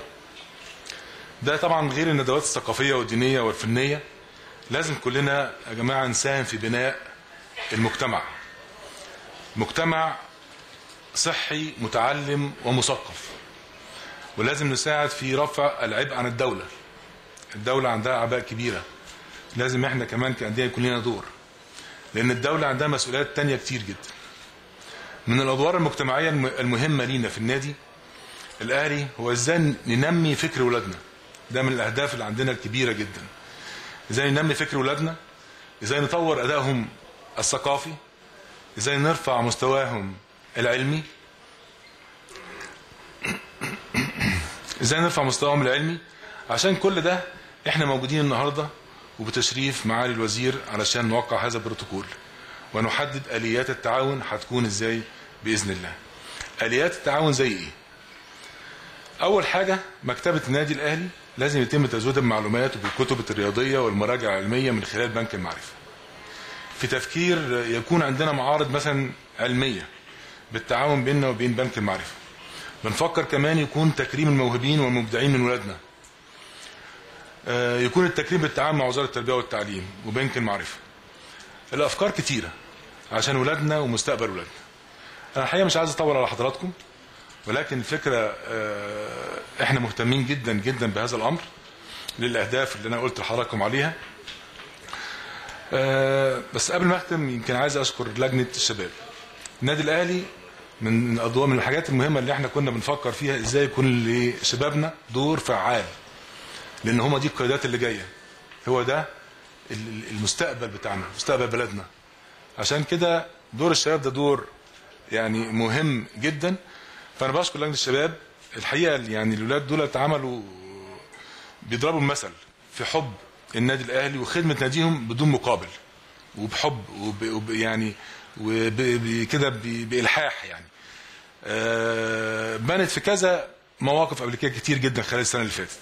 ده طبعا غير الندوات الثقافية والدينية والفنية. لازم كلنا يا جماعة نساهم في بناء المجتمع، مجتمع صحي متعلم ومثقف. ولازم نساعد في رفع العبء عن الدولة. الدولة عندها أعباء كبيرة، لازم احنا كمان كأندية يكون لنا دور، لأن الدولة عندها مسؤوليات تانية كتير جدا. من الأدوار المجتمعية المهمة لينا في النادي الأهلي هو ازاي ننمي فكر ولادنا. ده من الأهداف اللي عندنا الكبيرة جدا، ازاي ننمي فكر ولادنا، ازاي نطور أدائهم الثقافي، ازاي نرفع مستواهم العلمي، ازاي نرفع مستواهم العلمي. عشان كل ده احنا موجودين النهارده وبتشريف معالي الوزير علشان نوقع هذا البروتوكول ونحدد اليات التعاون هتكون ازاي باذن الله. اليات التعاون زي ايه؟ اول حاجه مكتبه النادي الاهلي لازم يتم تزويد المعلومات بالكتب الرياضيه والمراجع العلميه من خلال بنك المعرفه. في تفكير يكون عندنا معارض مثلا علميه بالتعاون بيننا وبين بنك المعرفه. بنفكر كمان يكون تكريم الموهوبين والمبدعين من ولادنا. يكون التكريم بالتعاون مع وزاره التربيه والتعليم وبنك المعرفه. الافكار كتيره عشان ولادنا ومستقبل ولادنا. انا الحقيقه مش عايز اطول على حضراتكم، ولكن الفكره احنا مهتمين جدا جدا بهذا الامر للاهداف اللي انا قلت لحضراتكم عليها. بس قبل ما اختم يمكن عايز اشكر لجنه الشباب. النادي الاهلي من الحاجات المهمه اللي احنا كنا بنفكر فيها ازاي يكون لشبابنا دور فعال، لان هما دي القيادات اللي جايه، هو ده المستقبل بتاعنا، مستقبل بلدنا. عشان كده دور الشباب ده دور يعني مهم جدا. فانا بشكر لجنه الشباب الحقيقه، يعني الاولاد دول اتعملوا بيضربوا المثل في حب النادي الاهلي وخدمه ناديهم بدون مقابل وبحب يعني وكده بالحاح يعني. بنت في كذا مواقف قبل كده كتير جدا خلال السنه اللي فاتت.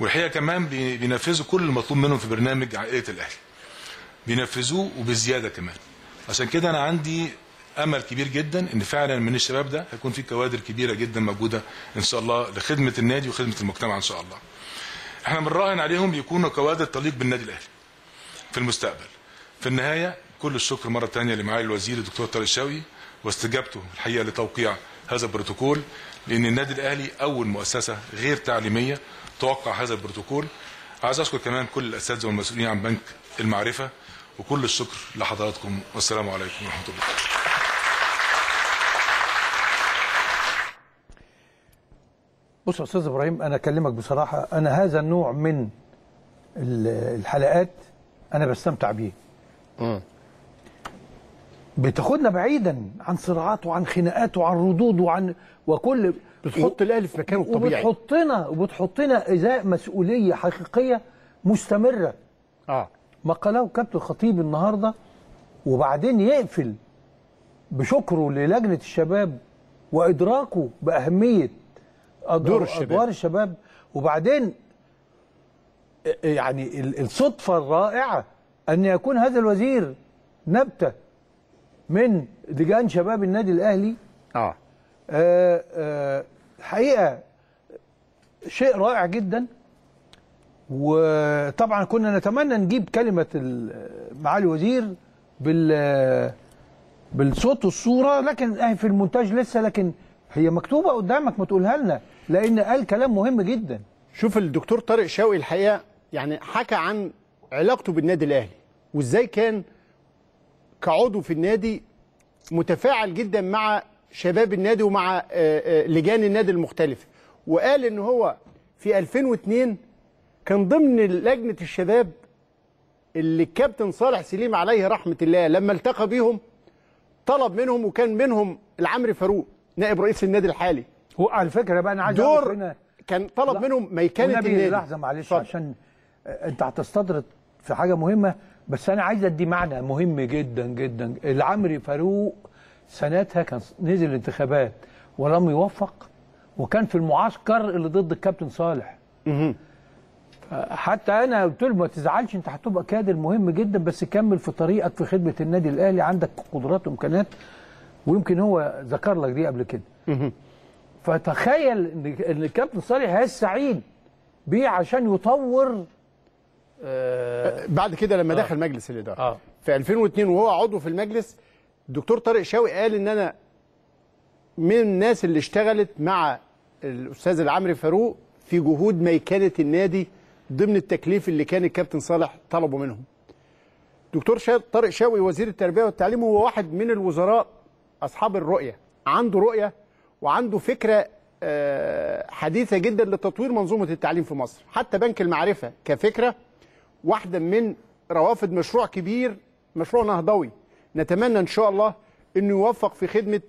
والحقيقه كمان بينفذوا كل المطلوب منهم في برنامج عائله الاهلي. بينفذوه وبزياده كمان. عشان كده انا عندي امل كبير جدا ان فعلا من الشباب ده هيكون في كوادر كبيره جدا موجوده ان شاء الله لخدمه النادي وخدمه المجتمع ان شاء الله. احنا بنراهن عليهم يكونوا كوادر تليق بالنادي الاهلي في المستقبل. في النهايه كل الشكر مره ثانيه لمعالي الوزير الدكتور طارق شوقي واستجابته الحقيقه لتوقيع هذا البروتوكول، لان النادي الاهلي اول مؤسسه غير تعليميه توقع هذا البروتوكول. عايز اشكر كمان كل الاساتذه والمسؤولين عن بنك المعرفه، وكل الشكر لحضراتكم والسلام عليكم ورحمه الله. بص يا استاذ ابراهيم، انا اكلمك بصراحه، انا هذا النوع من الحلقات انا بستمتع بيه. بتاخدنا بعيدا عن صراعات وعن خناقات وعن ردود وعن وكل، بتحط الاهلي في مكانه الطبيعي وبتحطنا ازاء مسؤوليه حقيقيه مستمره. ما قاله كابتن الخطيب النهارده، وبعدين يقفل بشكره للجنه الشباب وادراكه باهميه ادوار الشباب. وبعدين يعني الصدفه الرائعه ان يكون هذا الوزير نبته من لجان شباب النادي الاهلي. حقيقه شيء رائع جدا. وطبعا كنا نتمنى نجيب كلمه معالي الوزير بالصوت والصوره، لكن في المونتاج لسه، لكن هي مكتوبه قدامك ما تقولها لنا، لان قال كلام مهم جدا. شوف الدكتور طارق شوقي الحقيقه يعني حكى عن علاقته بالنادي الاهلي وازاي كان كعضو في النادي متفاعل جدا مع شباب النادي ومع لجان النادي المختلفه، وقال ان هو في 2002 كان ضمن لجنه الشباب اللي الكابتن صالح سليم عليه رحمه الله لما التقى بيهم طلب منهم، وكان منهم العمري فاروق نائب رئيس النادي الحالي. هو على فكره بقى انا عايز دور كان طلب منهم ميكانه النادي. لحظه معلش، عشان انت هتستطرد في حاجه مهمه، بس انا عايز ادي معنى مهم جدا جدا. العمري فاروق سنتها كان نزل الانتخابات ولم يوفق، وكان في المعسكر اللي ضد الكابتن صالح. حتى انا قلت له ما تزعلش، انت هتبقى كادر مهم جدا، بس كمل في طريقك في خدمه النادي الاهلي، عندك قدرات وامكانيات، ويمكن هو ذكر لك دي قبل كده. فتخيل ان الكابتن صالح سعيد بيه عشان يطور. بعد كده لما دخل مجلس الاداره في 2002 وهو عضو في المجلس، الدكتور طارق شوقي قال ان انا من الناس اللي اشتغلت مع الاستاذ العمري فاروق في جهود ميكنه النادي ضمن التكليف اللي كان الكابتن صالح طلبه منهم. دكتور طارق شوقي وزير التربيه والتعليم هو واحد من الوزراء اصحاب الرؤيه، عنده رؤيه وعنده فكره حديثه جدا لتطوير منظومه التعليم في مصر. حتى بنك المعرفه كفكره واحده من روافد مشروع كبير، مشروع نهضوي، نتمنى ان شاء الله انه يوفق في خدمه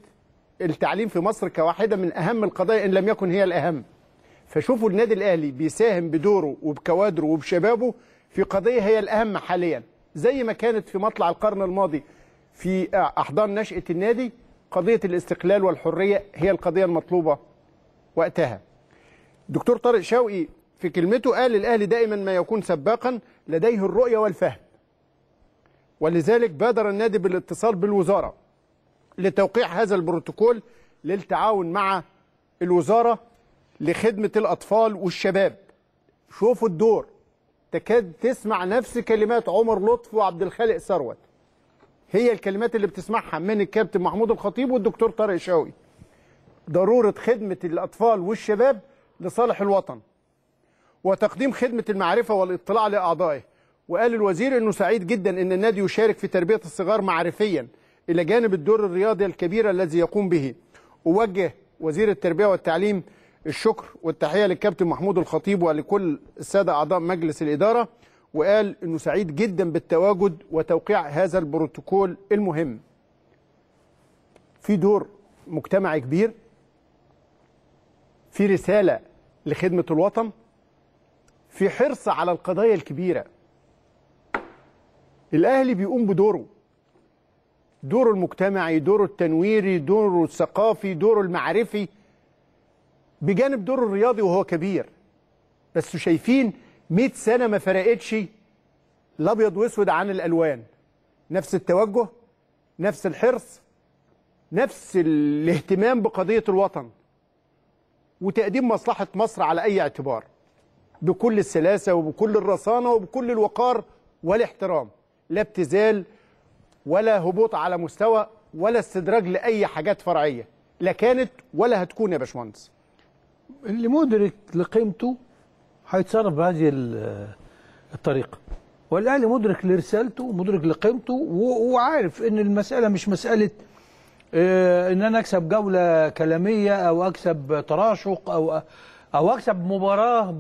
التعليم في مصر كواحده من اهم القضايا ان لم يكن هي الاهم. فشوفوا النادي الاهلي بيساهم بدوره وبكوادره وبشبابه في قضيه هي الاهم حاليا، زي ما كانت في مطلع القرن الماضي في احضان نشأة النادي قضيه الاستقلال والحريه هي القضيه المطلوبه وقتها. دكتور طارق شوقي في كلمته قال الاهلي دائما ما يكون سباقا، لديه الرؤيه والفهم، ولذلك بادر النادي بالاتصال بالوزاره لتوقيع هذا البروتوكول للتعاون مع الوزاره لخدمه الاطفال والشباب. شوفوا الدور، تكاد تسمع نفس كلمات عمر لطفي وعبد الخالق ثروت، هي الكلمات اللي بتسمعها من الكابتن محمود الخطيب والدكتور طارق شوقي. ضروره خدمه الاطفال والشباب لصالح الوطن وتقديم خدمه المعرفه والاطلاع لاعضائه. وقال الوزير انه سعيد جدا ان النادي يشارك في تربيه الصغار معرفيا الى جانب الدور الرياضي الكبير الذي يقوم به. ووجه وزير التربيه والتعليم الشكر والتحيه للكابتن محمود الخطيب ولكل الساده اعضاء مجلس الاداره، وقال انه سعيد جدا بالتواجد وتوقيع هذا البروتوكول المهم. في دور مجتمعي كبير، في رساله لخدمه الوطن، في حرص على القضايا الكبيرة. الأهلي بيقوم بدوره، دوره المجتمعي، دوره التنويري، دوره الثقافي، دوره المعرفي، بجانب دوره الرياضي وهو كبير. بس شايفين 100 سنة ما فرقتش الأبيض وأسود عن الألوان، نفس التوجه، نفس الحرص، نفس الاهتمام بقضية الوطن وتقديم مصلحة مصر على أي اعتبار، بكل السلاسة وبكل الرصانة وبكل الوقار والاحترام، لا ابتذال ولا هبوط على مستوى ولا استدراج لأي حاجات فرعية، لا كانت ولا هتكون يا باشمهندس. اللي مدرك لقيمته هيتصرف بهذه الطريقة، والأهلي مدرك لرسالته ومدرك لقيمته وعارف إن المسألة مش مسألة إن أنا أكسب جولة كلامية أو أكسب تراشق أو أكسب مباراة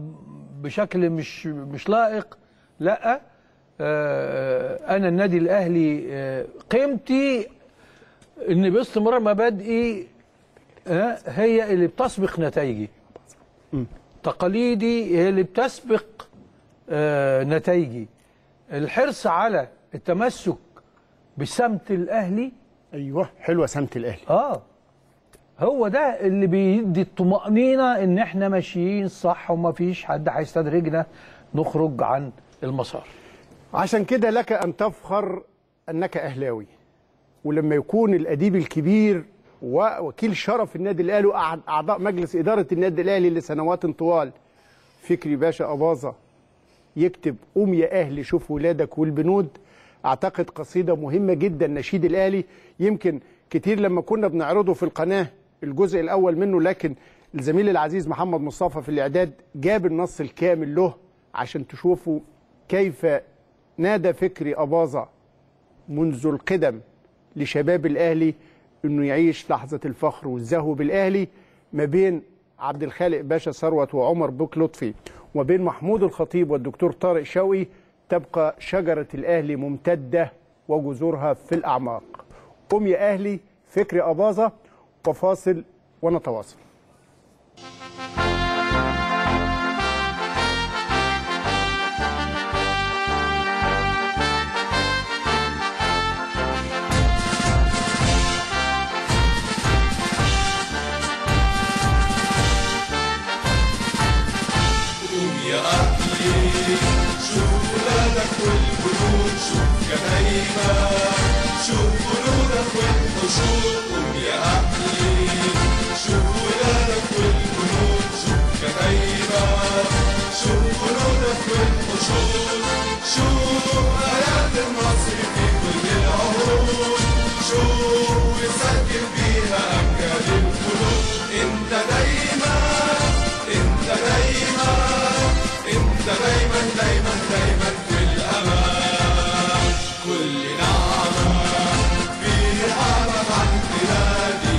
بشكل مش لائق. لا، أنا النادي الأهلي قيمتي إن باستمرار مبادئي هي اللي بتسبق نتائجي، تقاليدي هي اللي بتسبق نتائجي، الحرص على التمسك بسمت الأهلي. ايوه، حلوه سمت الاهلي. هو ده اللي بيدي الطمأنينة ان احنا ماشيين صح ومفيش حد هيستدرجنا نخرج عن المسار. عشان كده لك ان تفخر انك اهلاوي، ولما يكون الاديب الكبير ووكيل شرف النادي الاهلي واعضاء مجلس اداره النادي الاهلي لسنوات طوال فكري باشا أباظة يكتب قوم يا اهلي شوف ولادك والبنود، أعتقد قصيدة مهمة جدا، نشيد الأهلي. يمكن كتير لما كنا بنعرضه في القناة الجزء الأول منه، لكن الزميل العزيز محمد مصطفى في الإعداد جاب النص الكامل له عشان تشوفوا كيف نادى فكري أباظة منذ القدم لشباب الأهلي إنه يعيش لحظة الفخر والزهو بالأهلي ما بين عبد الخالق باشا ثروت وعمر بك لطفي وبين محمود الخطيب والدكتور طارق شوقي. تبقى شجرة الأهلي ممتدة وجذورها في الأعماق. قم يا أهلي فكري أباظة، وفاصل ونتواصل. شوف ولادك والقشور، قوم يا أهلي شوف ولادك والبنود، شوف كتايبة شوف ولادك والقشور، شوف آيات المصري في كل العهود، شوف وسجل بيها أمجاد القلوب. أنت دايما أنت دايما أنت دايما دايما دايما في الأمان، كل نعمة فيها عبر عن بلادي.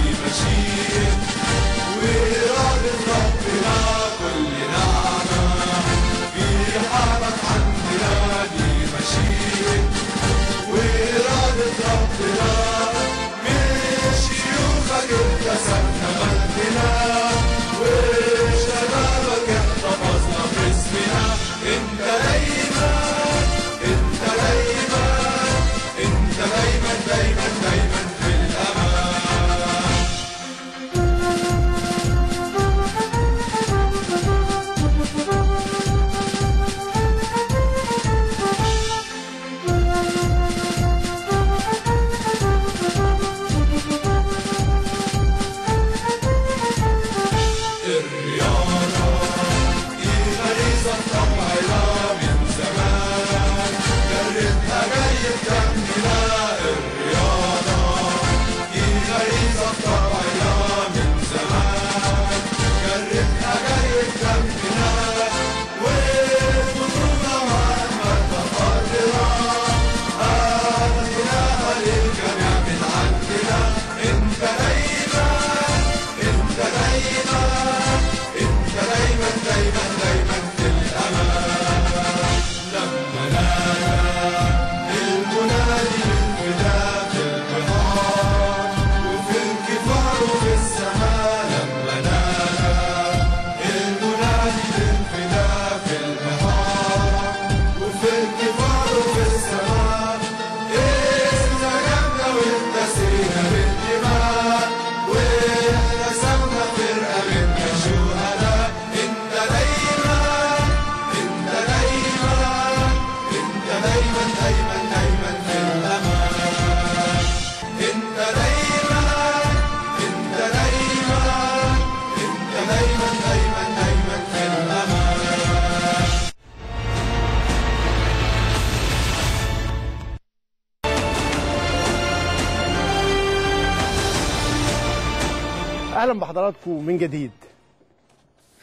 اهلا بحضراتكم من جديد.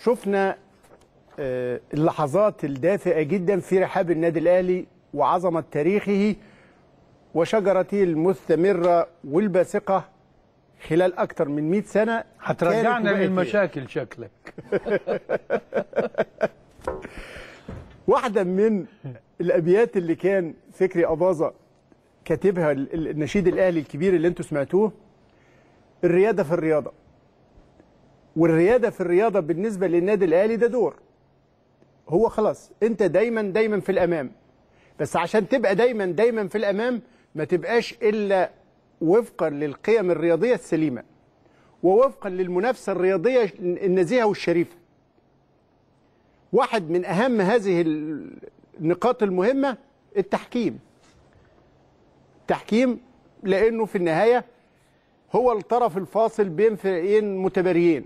شفنا اللحظات الدافئه جدا في رحاب النادي الاهلي وعظمه تاريخه وشجرته المستمره والباسقه خلال اكثر من 100 سنه. هترجعنا للمشاكل شكلك. واحده من الابيات اللي كان فكري أباظة كاتبها النشيد الاهلي الكبير اللي انتم سمعتوه: الرياده في الرياضه. والرياده في الرياضه بالنسبه للنادي الاهلي ده دور. هو خلاص انت دايما دايما في الامام. بس عشان تبقى دايما دايما في الامام ما تبقاش الا وفقا للقيم الرياضيه السليمه. ووفقا للمنافسه الرياضيه النزيهه والشريفه. واحد من اهم هذه النقاط المهمه التحكيم. التحكيم لانه في النهايه هو الطرف الفاصل بين فريقين متباريين.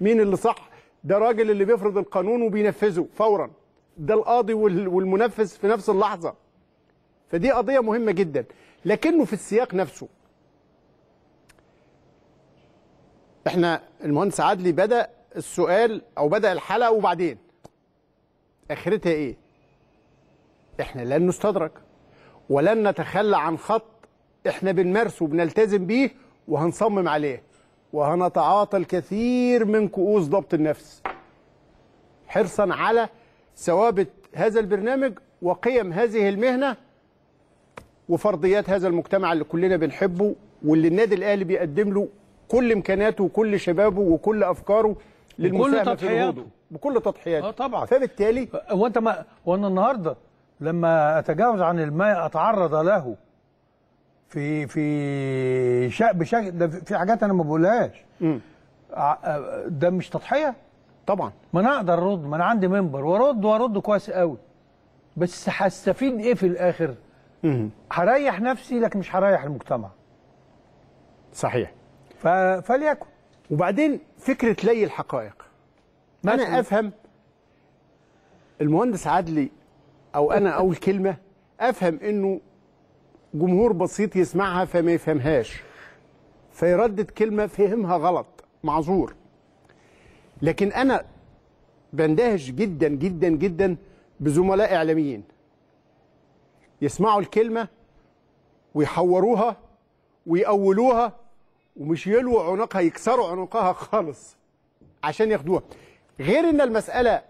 مين اللي صح؟ ده الراجل اللي بيفرض القانون وبينفذه فورا. ده القاضي والمنفذ في نفس اللحظه. فدي قضيه مهمه جدا، لكنه في السياق نفسه. احنا المهندس عدلي بدا السؤال او بدا الحلقه وبعدين اخرتها ايه؟ احنا لن نستدرك ولن نتخلى عن خط احنا بنمارسه وبنلتزم بيه وهنصمم عليه، وهنتعاطى الكثير من كؤوس ضبط النفس حرصا على ثوابت هذا البرنامج وقيم هذه المهنة وفرضيات هذا المجتمع اللي كلنا بنحبه واللي النادي الأهلي بيقدم له كل إمكاناته وكل شبابه وكل أفكاره للمساهمة في نهوضه بكل تضحياته. طبعا. فبالتالي وانت ما وانا النهارده لما اتجاوز عن الماء اتعرض له في بشكل في حاجات انا ما بقولهاش. ده مش تضحيه؟ طبعا. ما انا اقدر ارد، ما انا عندي منبر وارد كويس قوي. بس هستفيد ايه في الاخر؟ هريح نفسي لكن مش هريح المجتمع. صحيح. فليكن. وبعدين فكره لي الحقائق. انا افهم المهندس عدلي او انا اقول كلمه افهم انه جمهور بسيط يسمعها فما يفهمهاش فيردد كلمه فهمها غلط، معذور. لكن انا بندهش جدا جدا جدا بزملاء اعلاميين يسمعوا الكلمه ويحوروها ويأولوها ومش يلووا عنقها، يكسروا عنقها خالص عشان ياخدوها. غير ان المساله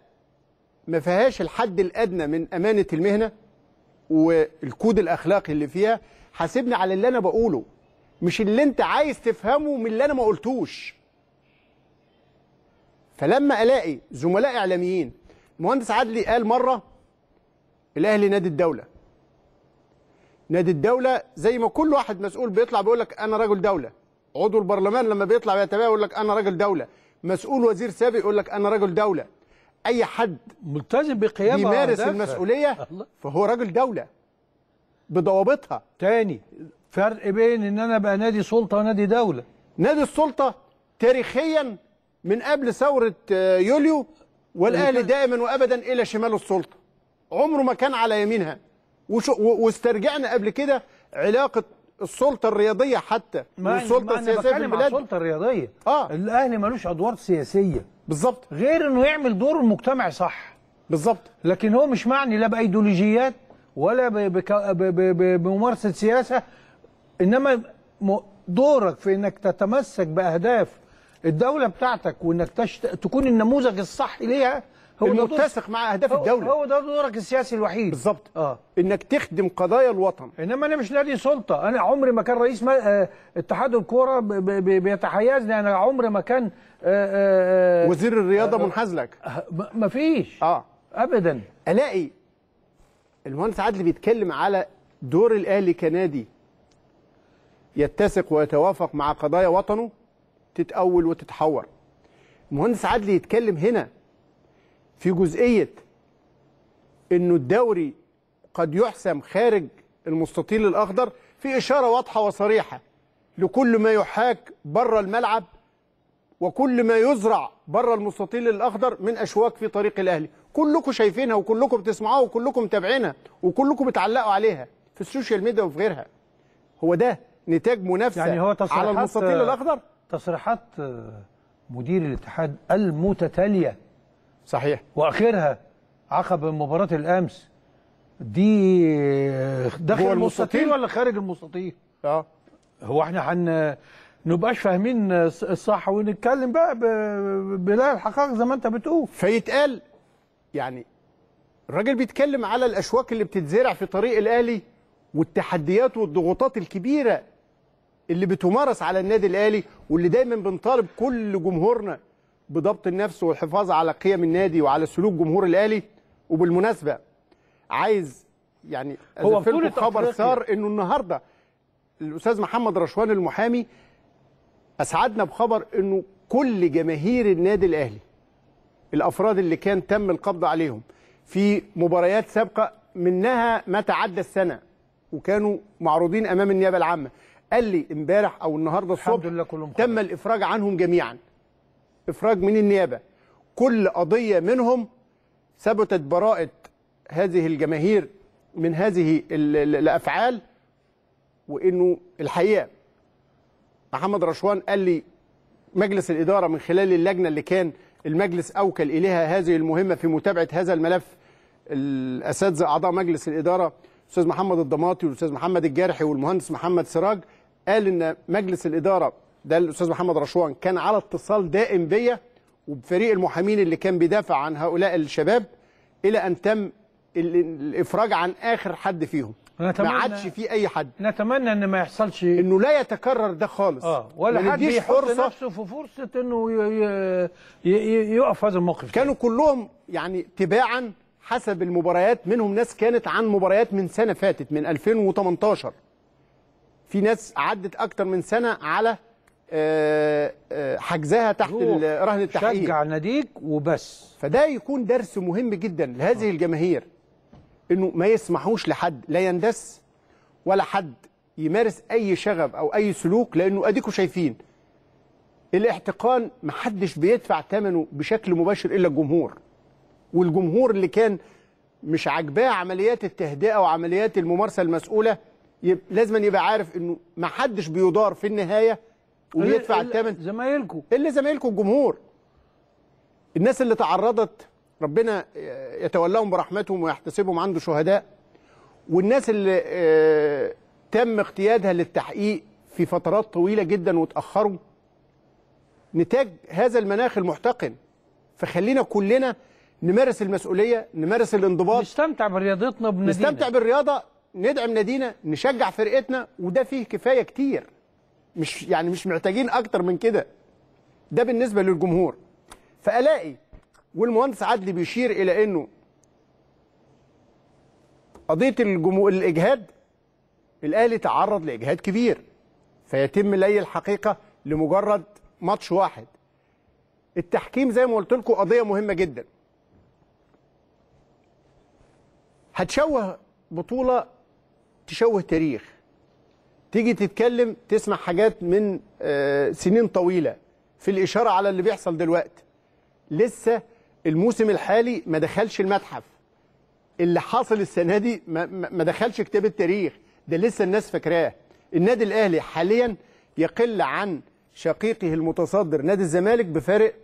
ما فيهاش الحد الادنى من امانه المهنه والكود الاخلاقي اللي فيها. حاسبني على اللي انا بقوله مش اللي انت عايز تفهمه من اللي انا ما قلتوش. فلما الاقي زملاء اعلاميين، المهندس عدلي قال مره الاهلي نادي الدوله. نادي الدوله زي ما كل واحد مسؤول بيطلع بيقول لك انا رجل دوله، عضو البرلمان لما بيطلع بيتابع يقول لك انا رجل دوله، مسؤول وزير سابق يقول لك انا رجل دوله. اي حد ملتزم بقيامها بيمارس المسؤوليه فهو رجل دوله بضوابطها. تاني فرق بين ان انا ابقى نادي سلطه ونادي دوله. نادي السلطه تاريخيا من قبل ثوره يوليو والاهلي دائما وابدا الى شمال السلطه، عمره ما كان على يمينها. واسترجعنا قبل كده علاقه السلطه الرياضيه حتى والسلطه السياسيه في البلاد. السلطه الرياضيه الاهلي مالوش ادوار سياسيه. بالظبط. غير انه يعمل دور المجتمع صح. بالظبط. لكن هو مش معني لا بايديولوجيات ولا بممارسه سياسه، انما دورك في انك تتمسك باهداف الدوله بتاعتك وانك تكون النموذج الصح ليها، هو المتسق مع اهداف الدوله. هو ده دورك السياسي الوحيد. بالظبط. انك تخدم قضايا الوطن. انما انا مش نادي سلطه، انا عمري ما كان رئيس اتحاد الكوره بيتحيزني، انا عمري ما كان وزير الرياضه منحاز لك. مفيش. ابدا. الاقي المهندس عدلي بيتكلم على دور الاهلي كنادي يتسق ويتوافق مع قضايا وطنه، تتأول وتتحور. المهندس عدلي يتكلم هنا في جزئية إنه الدوري قد يحسم خارج المستطيل الأخضر، في إشارة واضحة وصريحة لكل ما يحاك بره الملعب وكل ما يزرع بره المستطيل الأخضر من أشواك في طريق الأهلي. كلكم شايفينها وكلكم بتسمعوها وكلكم متابعينها وكلكم بتعلقوا عليها في السوشيال ميديا وفي غيرها. هو ده نتاج منافسة يعني على المستطيل الأخضر؟ تصريحات مدير الاتحاد المتتالية صحيح، وآخرها عقب مباراة الأمس دي داخل المستطيل ولا خارج المستطيل؟ هو احنا نبقاش فاهمين الصح ونتكلم بقى بلا الحقائق زي ما انت بتقول. فيتقال يعني الراجل بيتكلم على الاشواك اللي بتتزرع في طريق الاهلي والتحديات والضغوطات الكبيره اللي بتمارس على النادي الاهلي، واللي دايما بنطالب كل جمهورنا بضبط النفس والحفاظ على قيم النادي وعلى سلوك جمهور الاهلي. وبالمناسبه عايز يعني اضيف لكم خبر صار انه النهارده الاستاذ محمد رشوان المحامي اسعدنا بخبر انه كل جماهير النادي الاهلي الافراد اللي كان تم القبض عليهم في مباريات سابقه منها ما تعدى السنه وكانوا معروضين امام النيابه العامه، قال لي امبارح او النهارده الصبح تم الافراج عنهم جميعا، افراج من النيابه. كل قضيه منهم ثبتت براءه هذه الجماهير من هذه الافعال. وانه الحقيقه محمد رشوان قال لي مجلس الاداره من خلال اللجنه اللي كان المجلس اوكل اليها هذه المهمه في متابعه هذا الملف، الاساتذه اعضاء مجلس الاداره الاستاذ محمد الضماطي والاستاذ محمد الجارحي والمهندس محمد سراج، قال ان مجلس الاداره ده الاستاذ محمد رشوان كان على اتصال دائم بيا وبفريق المحامين اللي كان بيدافع عن هؤلاء الشباب الى ان تم الافراج عن اخر حد فيهم. ما عادش في اي حد. نتمنى ان ما يحصلش، انه لا يتكرر ده خالص، ولا حد يحط نفسه في فرصه انه يقف هذا الموقف. كانوا كلهم يعني تباعا حسب المباريات، منهم ناس كانت عن مباريات من سنه فاتت من 2018، في ناس عدت اكتر من سنه على حجزها تحت رهن التحقيق. شجع ناديك وبس. فده يكون درس مهم جدا لهذه الجماهير، انه ما يسمحوش لحد لا يندس ولا حد يمارس اي شغب او اي سلوك، لانه اديكوا شايفين الاحتقان محدش بيدفع ثمنه بشكل مباشر الا الجمهور. والجمهور اللي كان مش عاجباه عمليات التهدئه وعمليات الممارسه المسؤوله لازم يبقى عارف انه محدش بيضار في النهايه ويدفع الثمن. زمايلكم اللي زمايلكم الجمهور، الناس اللي تعرضت ربنا يتولاهم برحمتهم ويحتسبهم عنده شهداء، والناس اللي تم اغتيادها للتحقيق في فترات طويلة جدا وتأخروا نتاج هذا المناخ المحتقن. فخلينا كلنا نمارس المسؤولية، نمارس الانضباط، نستمتع برياضتنا بنادينا، نستمتع بالرياضة، ندعم نادينا، نشجع فرقتنا، وده فيه كفاية كتير، مش محتاجين أكتر من كده. ده بالنسبة للجمهور. فألاقي والمهندس عدلي بيشير الى انه قضيه الاجهاد، الاهلي تعرض لاجهاد كبير، فيتم لي الحقيقه لمجرد ماتش واحد. التحكيم زي ما قلت لكم قضيه مهمه جدا، هتشوه بطوله، تشوه تاريخ، تيجي تتكلم تسمع حاجات من سنين طويله في الاشاره على اللي بيحصل دلوقتي. لسه الموسم الحالي ما دخلش المتحف، اللي حاصل السنه دي ما دخلش كتاب التاريخ، ده لسه الناس فاكراه. النادي الاهلي حاليا يقل عن شقيقه المتصدر نادي الزمالك بفارق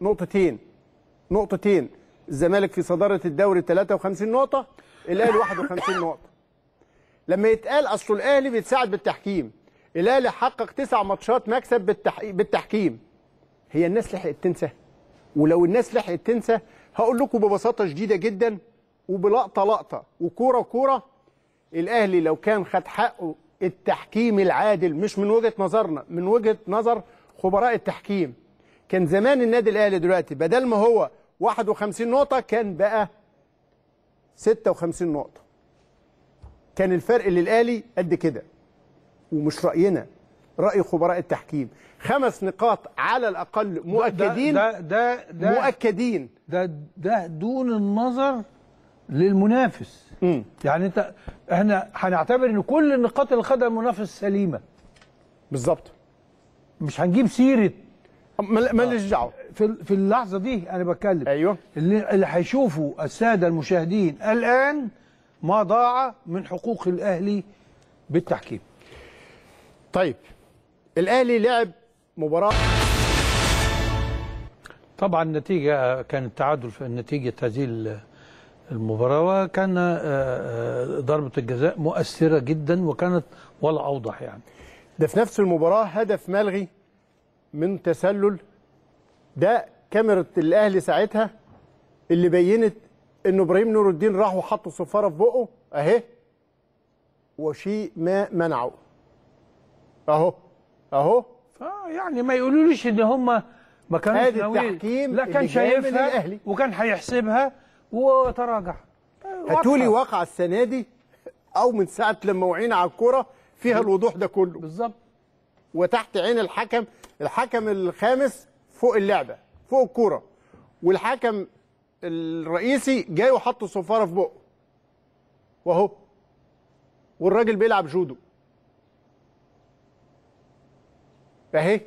نقطتين. الزمالك في صداره الدوري 53 نقطه، الاهلي 51 نقطه. لما يتقال اصل الاهلي بيتساعد بالتحكيم، الاهلي حقق 9 ماتشات مكسب بالتحكيم، هي الناس لحقت تنسى؟ ولو الناس لحقت تنسى هقول لكم ببساطه شديده جدا وبلقطه لقطه وكوره كوره، الاهلي لو كان خد حقه التحكيم العادل، مش من وجهه نظرنا، من وجهه نظر خبراء التحكيم، كان زمان النادي الاهلي دلوقتي بدل ما هو 51 نقطه كان بقى 56 نقطه. كان الفرق للاهلي قد كده، ومش راينا، راي خبراء التحكيم. 5 نقاط على الاقل مؤكدين، ده دون النظر للمنافس. يعني احنا هنعتبر ان كل النقاط اللي خدها المنافس سليمه بالظبط، مش هنجيب سيره ماليش دعوه في اللحظه دي. انا بتكلم ايوه اللي هيشوفوا الساده المشاهدين الان ما ضاع من حقوق الاهلي بالتحكيم. طيب الاهلي لعب مباراة طبعا النتيجة كانت تعادل في نتيجة هذه المباراة، وكان ضربة الجزاء مؤثرة جدا وكانت ولا أوضح يعني. ده في نفس المباراة هدف ملغي من تسلل، ده كاميرا الأهلي ساعتها اللي بينت إن إبراهيم نور الدين راح وحطوا صفارة في بقه أهي، وشيء ما منعه أهو يعني ما يقولوليش إن هم ما كانوش ناويين، لا كان شايفها وكان هيحسبها وتراجع. هتقولي واقعة السنة دي أو من ساعة لما وعينا على الكورة فيها الوضوح ده كله بالظبط، وتحت عين الحكم، الحكم الخامس فوق اللعبة فوق الكورة، والحكم الرئيسي جاي وحط الصفارة في بقه وأهو، والراجل بيلعب جودو أهي،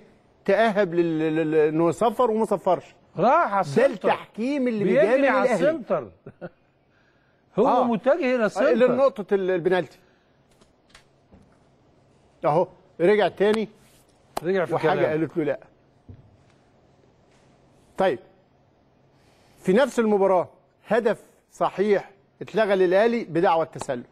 تأهب إنه يصفر وما صفرش، راح على السنتر. ده التحكيم اللي بيجري على السنتر هو متجه إلى السنتر لنقطة البنالتي أهو، رجع تاني رجع في وحاجة كلام. قالت له لأ. طيب في نفس المباراة هدف صحيح اتلغى للأهلي بدعوى التسلل.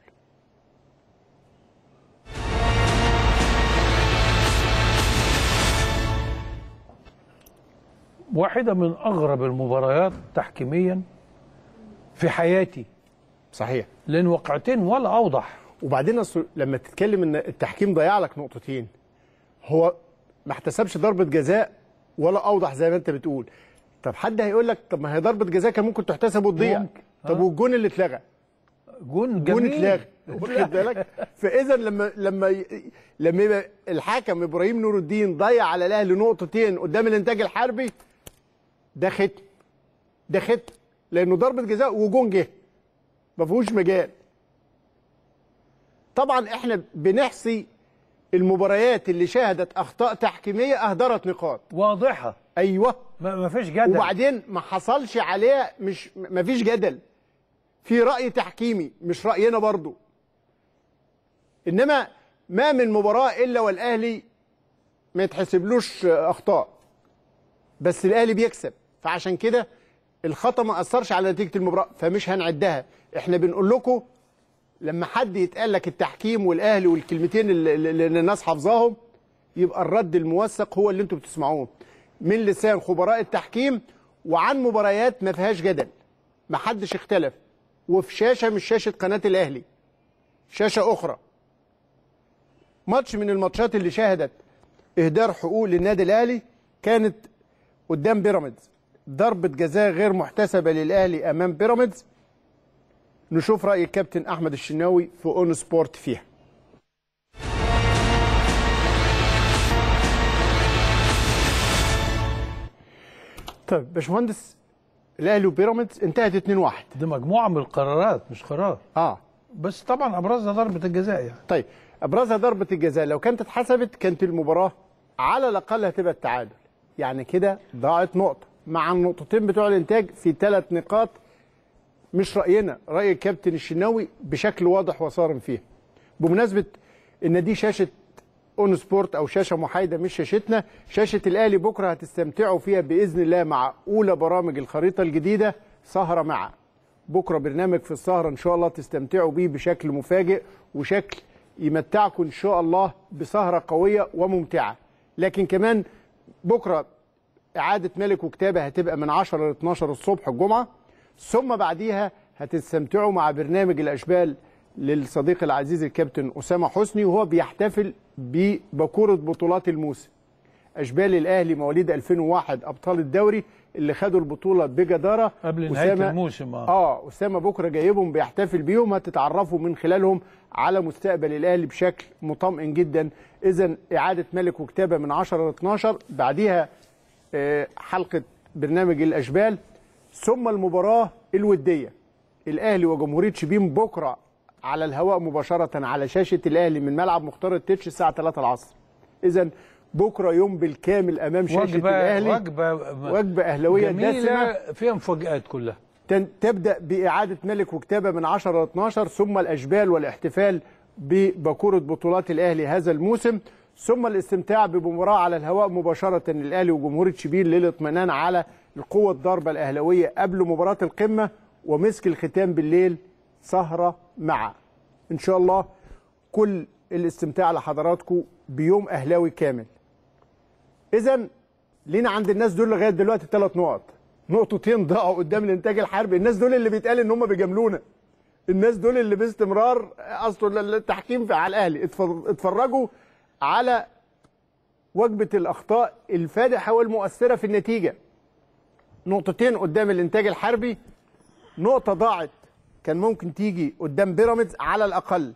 واحدة من أغرب المباريات تحكيميا في حياتي صحيح، لأن وقعتين ولا أوضح. وبعدين لما تتكلم إن التحكيم ضيع لك نقطتين، هو ما احتسبش ضربة جزاء ولا أوضح زي ما أنت بتقول. طب حد هيقول لك طب ما هي ضربة جزاء كان ممكن تحتسب وتضيع، طب والجون اللي اتلغى جون اتلغى واخد بالك. فإذا لما الحكم إبراهيم نور الدين ضيع على الأهلي نقطتين قدام الإنتاج الحربي، ده ختم ده ختم، لأنه ضربة جزاء وجون جه ما فيهوش مجال. طبعا احنا بنحصي المباريات اللي شهدت اخطاء تحكيميه اهدرت نقاط واضحه، ايوه ما فيش جدل، وبعدين ما حصلش عليها مش ما فيش جدل، في راي تحكيمي مش راينا برضو. انما ما من مباراه الا والاهلي ما يتحسبلوش اخطاء، بس الاهلي بيكسب، فعشان كده الخطا ما اثرش على نتيجه المباراه فمش هنعدها. احنا بنقول لكم لما حد يتقال لك التحكيم والاهلي والكلمتين اللي الناس حافظاهم، يبقى الرد الموثق هو اللي انتم بتسمعوه من لسان خبراء التحكيم، وعن مباريات ما فيهاش جدل ما حدش اختلف، وفي شاشه مش شاشه قناه الاهلي، شاشه اخرى. ماتش من الماتشات اللي شهدت اهدار حقوق للنادي الاهلي كانت قدام بيراميدز، ضربه جزاء غير محتسبه للاهلي امام بيراميدز. نشوف رأي الكابتن أحمد الشناوي في أون سبورت فيها. طيب باشمهندس الأهلي وبيراميدز انتهت 2-1، دي مجموعة من القرارات مش قرار بس طبعا أبرزها ضربة الجزاء يعني. طيب أبرزها ضربة الجزاء، لو كانت اتحسبت كانت المباراة على الأقل هتبقى التعادل، يعني كده ضاعت نقطة مع النقطتين بتوع الإنتاج في 3 نقاط. مش رأينا، رأي الكابتن الشناوي بشكل واضح وصارم فيها. بمناسبة ان دي شاشة اون سبورت او شاشة محايدة مش شاشتنا، شاشة الاهلي بكرة هتستمتعوا فيها بإذن الله مع اولى برامج الخريطة الجديدة سهرة مع. بكرة برنامج في السهرة ان شاء الله تستمتعوا بيه بشكل مفاجئ وشكل يمتعكم ان شاء الله بسهرة قوية وممتعة. لكن كمان بكرة اعادة ملك وكتابة هتبقى من 10 ل 12 الصبح الجمعة، ثم بعديها هتستمتعوا مع برنامج الأشبال للصديق العزيز الكابتن أسامة حسني وهو بيحتفل بباكورة بطولات الموسم. أشبال الأهلي مواليد 2001 أبطال الدوري اللي خدوا البطولة بجدارة قبل نهاية الموسم. أسامة بكرة جايبهم بيحتفل بيهم، هتتعرفوا من خلالهم على مستقبل الأهلي بشكل مطمئن جدا. إذا إعادة ملك وكتابة من 10 ل 12، بعديها حلقة برنامج الأشبال، ثم المباراة الودية الأهلي وجمهورية شبين بكرة على الهواء مباشرة على شاشة الأهلي من ملعب مختار التتش الساعة 3 العصر. إذا بكرة يوم بالكامل أمام شاشة الأهلي، وجبة أهلوية جميلة فيها مفاجآت كلها. تبدأ بإعادة ملك وكتابة من 10 ل 12، ثم الأشبال والاحتفال بباكورة بطولات الأهلي هذا الموسم، ثم الاستمتاع بمباراه على الهواء مباشره للاهلي وجمهور شبين للاطمئنان على القوه الضاربه الاهلاويه قبل مباراه القمه، ومسك الختام بالليل سهره مع ان شاء الله كل الاستمتاع لحضراتكم بيوم اهلاوي كامل. اذا لينا عند الناس دول لغايه دلوقتي 3 نقط، نقطتين ضاعوا قدام الانتاج الحربي، الناس دول اللي بيتقال ان هم بيجاملونا، الناس دول اللي باستمرار اصلا التحكيم على الاهلي. اتفرجوا على وجبه الاخطاء الفادحه والمؤثره في النتيجه. نقطتين قدام الانتاج الحربي، نقطه ضاعت كان ممكن تيجي قدام بيراميدز على الاقل.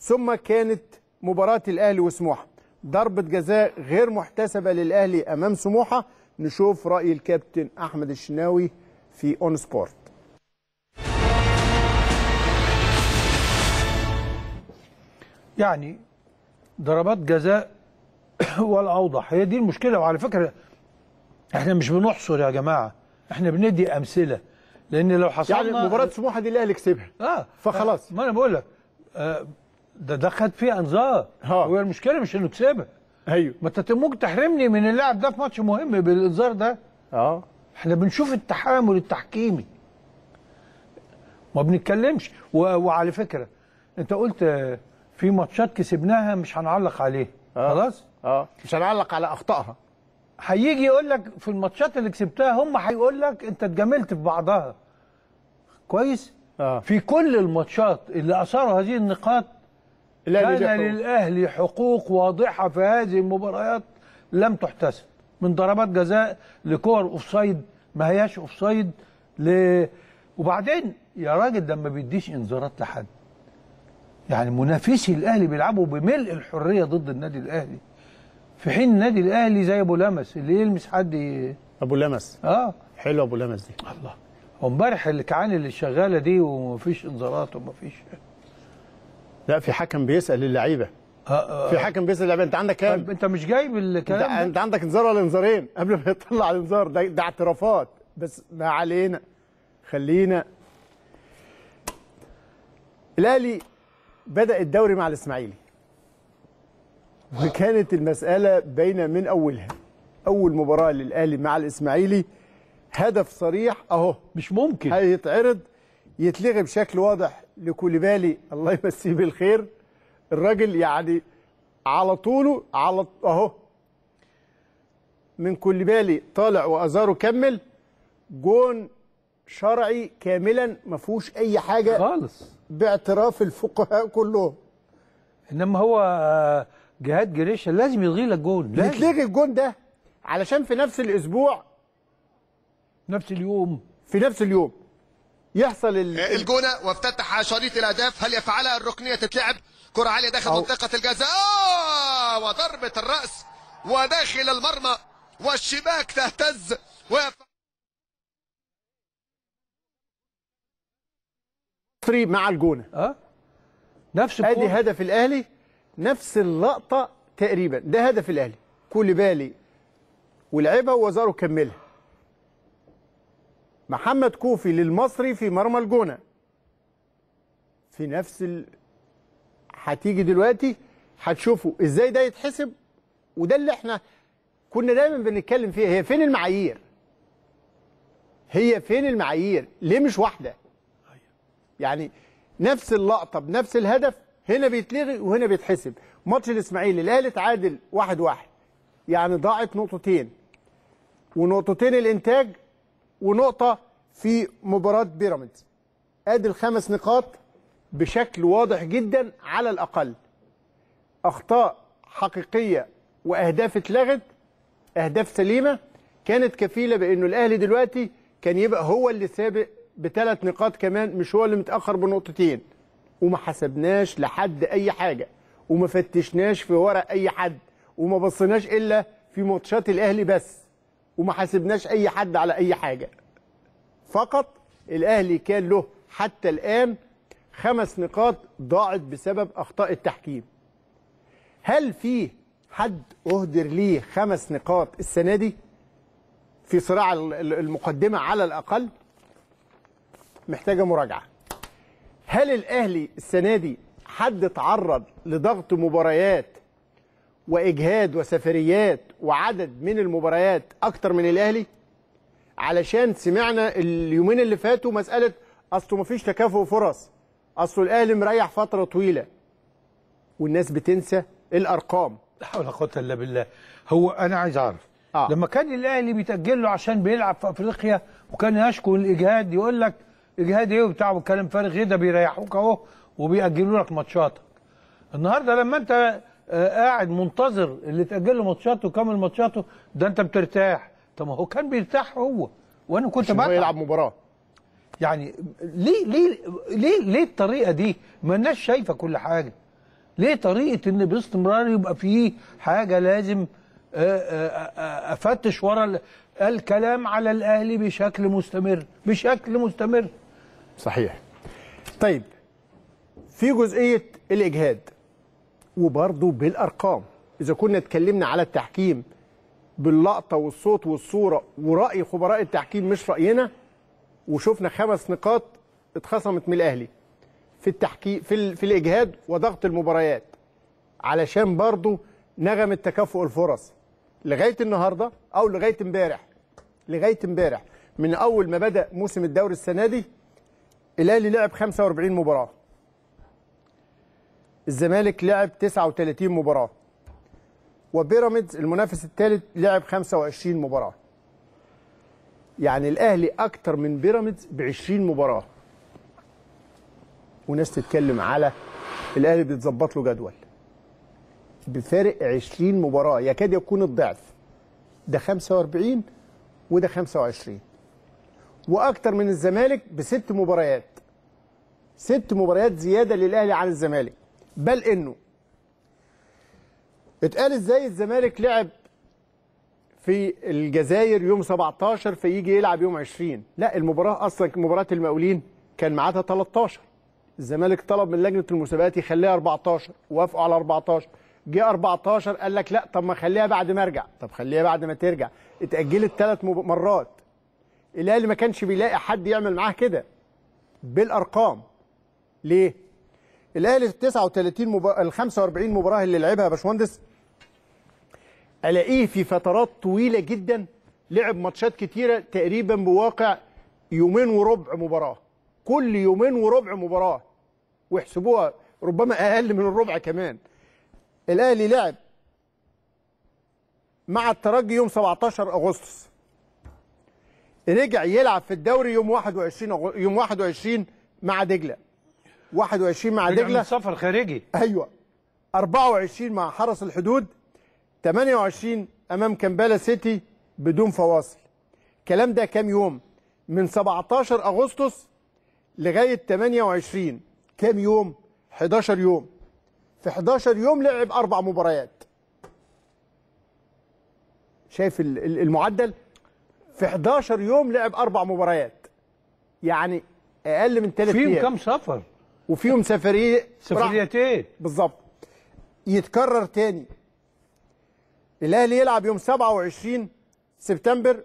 ثم كانت مباراه الاهلي وسموحه، ضربه جزاء غير محتسبه للاهلي امام سموحه. نشوف راي الكابتن احمد الشناوي في اون سبورت. يعني ضربات جزاء والاوضح هي دي المشكله. وعلى فكره احنا مش بنحصر يا جماعه، احنا بندي امثله، لان لو حصلنا يعني مباراه سموحه دي الاهلي كسبها فخلاص. ما انا بقول لك ده خد فيه انذار. هو المشكله مش انه كسبها، ايوه ما انت ممكن تحرمني من اللاعب ده في ماتش مهم بالانذار ده. احنا بنشوف التحامل التحكيمي ما بنتكلمش. وعلى فكره انت قلت في ماتشات كسبناها مش هنعلق عليها، خلاص؟ مش هنعلق على اخطائها. هيجي يقول لك في الماتشات اللي كسبتها هم هيقول لك انت اتجاملت في بعضها. كويس؟ في كل الماتشات اللي اثاروا هذه النقاط كان للاهلي حقوق واضحه في هذه المباريات لم تحتسب، من ضربات جزاء لكور اوفسايد ما هياش اوفسايد وبعدين يا راجل ده ما بيديش انذارات لحد. يعني منافسي الاهلي بيلعبوا بملء الحريه ضد النادي الاهلي، في حين النادي الاهلي زي ابو لمس اللي يلمس حد ابو لمس. حلو ابو لمس دي، الله. وامبارح الكعان اللي شغاله دي ومفيش انذارات ومفيش. لا في حكم بيسال اللعيبه. في حكم بيسال اللعيبه انت عندك كام؟ انت مش جايب الكلام ده، انت عندك انذار ولا انذارين قبل ما يطلع الانذار ده. ده اعترافات بس. ما علينا، خلينا. الاهلي بدأ الدوري مع الإسماعيلي وكانت المسألة باينة من أولها. أول مباراة للأهلي مع الإسماعيلي هدف صريح أهو مش ممكن هيتعرض، يتلغي بشكل واضح لكوليبالي، الله يمسيه بالخير. الراجل يعني على طوله على أهو من كوليبالي طالع وأزارو كمل جون شرعي كاملا ما فيهوش أي حاجة خالص باعتراف الفقهاء كلهم. انما هو جهاد جريشه لازم يلغي لك جون، لازم يتلغي الجون ده علشان في نفس الاسبوع نفس اليوم في نفس اليوم يحصل الجونه وافتتح شريط الاهداف. هل يفعلها؟ الركنيه تتلعب، كره عاليه داخل منطقه الجزاء وضربه الراس وداخل المرمى والشباك تهتز مع الجونه. نفس ادي هدف الاهلي، نفس اللقطه تقريبا. ده هدف الاهلي، كوليبالي ولعبها وزارو كملها، محمد كوفي للمصري في مرمى الجونه في نفس هتيجي دلوقتي هتشوفوا ازاي ده يتحسب. وده اللي احنا كنا دايما بنتكلم فيه، هي فين المعايير؟ هي فين المعايير؟ ليه مش واحده؟ يعني نفس اللقطه بنفس الهدف، هنا بيتلغي وهنا بيتحسب. ماتش الاسماعيلي الاهلي اتعادل 1-1، يعني ضاعت نقطتين، ونقطتين الانتاج، ونقطه في مباراه بيراميدز. ادي ال5 نقاط بشكل واضح جدا على الاقل. اخطاء حقيقيه واهداف اتلغت، اهداف سليمه كانت كفيله بانه الاهلي دلوقتي كان يبقى هو اللي سابق ب3 نقاط كمان، مش هو اللي متأخر ب2 نقطة. وما حسبناش لحد أي حاجة، وما فتشناش في ورق أي حد، وما بصناش إلا في ماتشات الأهلي بس، وما حسبناش أي حد على أي حاجة. فقط الأهلي كان له حتى الآن 5 نقاط ضاعت بسبب أخطاء التحكيم. هل في حد أهدر ليه 5 نقاط السنة دي في صراع المقدمة على الأقل؟ محتاجه مراجعه. هل الاهلي السنه دي حد اتعرض لضغط مباريات واجهاد وسفريات وعدد من المباريات اكتر من الاهلي، علشان سمعنا اليومين اللي فاتوا مساله اصله مفيش تكافؤ فرص، اصله الاهلي مريح فتره طويله، والناس بتنسى الارقام. لا حول ولا قوه الا بالله. هو انا عايز اعرف لما كان الاهلي بيتاجل له عشان بيلعب في افريقيا وكان يشكو الاجهاد، يقول لك اجهاد ايه وبتاع وكلام فارغ ايه ده، بيريحوك اهو وبيأجلوا لك ماتشاتك. النهارده لما انت قاعد منتظر اللي تأجل له ماتشاته وكمل ماتشاته ده انت بترتاح. طب ما هو كان بيرتاح هو، وانا كنت بقى يلعب مباراه. يعني ليه ليه ليه ليه الطريقه دي؟ ما الناس شايفه كل حاجه. ليه طريقه ان باستمرار يبقى فيه حاجه لازم افتش ورا الكلام على الاهلي بشكل مستمر صحيح. طيب في جزئيه الاجهاد وبرضه بالارقام، اذا كنا اتكلمنا على التحكيم باللقطه والصوت والصوره وراي خبراء التحكيم مش راينا، وشفنا 5 نقاط اتخصمت من الاهلي في التحكيم في الاجهاد وضغط المباريات، علشان برضه نغم التكافؤ الفرص لغايه النهارده او لغايه امبارح. من اول ما بدا موسم الدوري السنه دي الاهلي لعب 45 مباراه، الزمالك لعب 39 مباراة، وبيراميدز المنافس الثالث لعب 25 مباراة. يعني الأهلي أكتر من بيراميدز ب20 مباراة. وناس تتكلم على الأهلي بيتظبط له جدول. بفارق 20 مباراة يكاد يكون الضعف. ده 45 وده 25. وأكتر من الزمالك ب6 مباريات. 6 مباريات زيادة للأهلي عن الزمالك. بل انه اتقال ازاي الزمالك لعب في الجزائر يوم 17 فيجي يلعب يوم 20، لا المباراه اصلا مباراه المقاولين كان ميعادها 13، الزمالك طلب من لجنه المسابقات يخليها 14، وافقوا على 14، جه 14 قال لك لا طب ما خليها بعد ما ارجع، طب خليها بعد ما ترجع، اتاجلت 3 مرات. الاهلي ما كانش بيلاقي حد يعمل معاه كده بالارقام. ليه؟ الاهلي في 45 مباراه اللي لعبها يا باشمهندس، الاقيه في فترات طويله جدا لعب ماتشات كتيره تقريبا بواقع 2.25 مباراه، كل 2.25 مباراه، واحسبوها ربما اقل من الربع كمان. الاهلي لعب مع الترجي يوم 17 اغسطس، رجع يلعب في الدوري يوم 21 مع دجله، 21 مع دجله سفر خارجي، ايوه، 24 مع حرس الحدود، 28 امام كامبالا سيتي بدون فواصل. الكلام ده كام يوم؟ من 17 اغسطس لغايه 28، كام يوم؟ 11 يوم. في 11 يوم لعب 4 مباريات. شايف المعدل؟ في 11 يوم لعب 4 مباريات، يعني اقل من 3 ايام. فيهم كام سفر؟ وفيهم سفريتين بالظبط. يتكرر تاني. الاهلي يلعب يوم 27 سبتمبر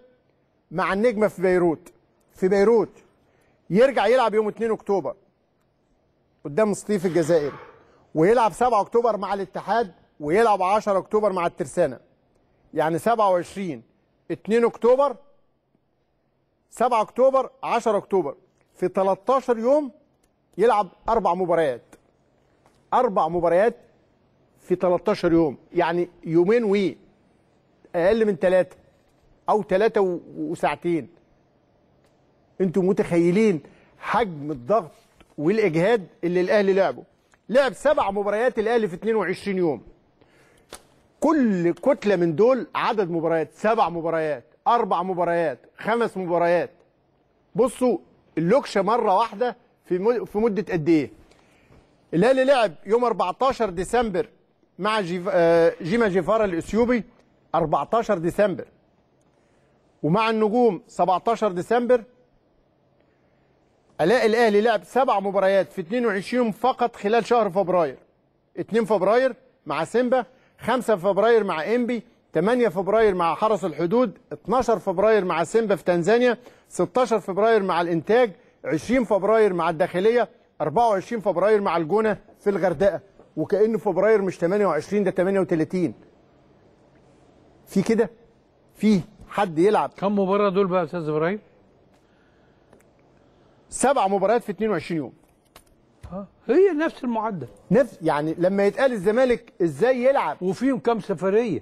مع النجمه في بيروت، يرجع يلعب يوم 2 اكتوبر قدام سطيف الجزائر، ويلعب 7 اكتوبر مع الاتحاد، ويلعب 10 اكتوبر مع الترسانه. يعني 27، 2 اكتوبر، 7 اكتوبر، 10 اكتوبر، في 13 يوم يلعب 4 مباريات. 4 مباريات في 13 يوم، يعني يومين اقل من 3 او 3 وساعتين. انتم متخيلين حجم الضغط والاجهاد اللي الاهلي لعبه؟ لعب 7 مباريات الاهلي في 22 يوم. كل كتله من دول عدد مباريات، 7 مباريات، 4 مباريات، 5 مباريات. بصوا اللوكشه مره واحده في مدة قد إيه؟ الأهلي لعب يوم 14 ديسمبر مع جيما جيفارا الأثيوبي، 14 ديسمبر. ومع النجوم 17 ديسمبر. ألاقي الأهلي لعب 7 مباريات في 22 يوم فقط خلال شهر فبراير. 2 فبراير مع سيمبا، 5 فبراير مع إنبي، 8 فبراير مع حرس الحدود، 12 فبراير مع سيمبا في تنزانيا، 16 فبراير مع الإنتاج، 20 فبراير مع الداخلية، 24 فبراير مع الجونة في الغردقة. وكأن فبراير مش 28، ده 38. في كده في حد يلعب كم مباراه دول بقى يا استاذ ابراهيم؟ 7 مباريات في 22 يوم. هي نفس المعدل، نفس يعني لما يتقال الزمالك ازاي يلعب وفيهم كام سفريه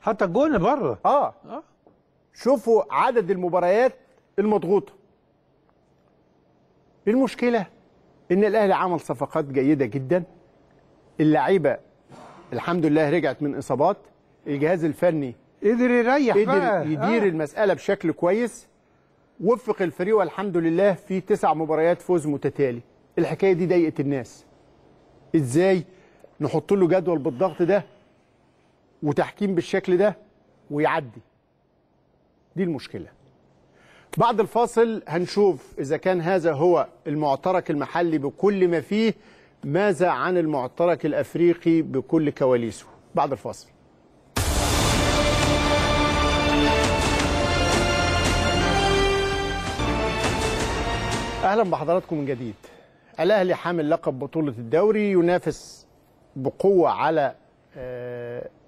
حتى جون بره. شوفوا عدد المباريات المضغوطه. المشكله ان الاهلي عمل صفقات جيده جدا، اللعيبه الحمد لله رجعت من اصابات، الجهاز الفني قدر يريح، قدر يدير المساله بشكل كويس، وفق الفريق والحمد لله في 9 مباريات فوز متتالي. الحكايه دي ضايقت الناس. ازاي نحط له جدول بالضغط ده وتحكيم بالشكل ده ويعدي؟ دي المشكله. بعد الفاصل هنشوف اذا كان هذا هو المعترك المحلي بكل ما فيه، ماذا عن المعترك الافريقي بكل كواليسه؟ بعد الفاصل. اهلا بحضراتكم من جديد. الاهلي حامل لقب بطولة الدوري، ينافس بقوة على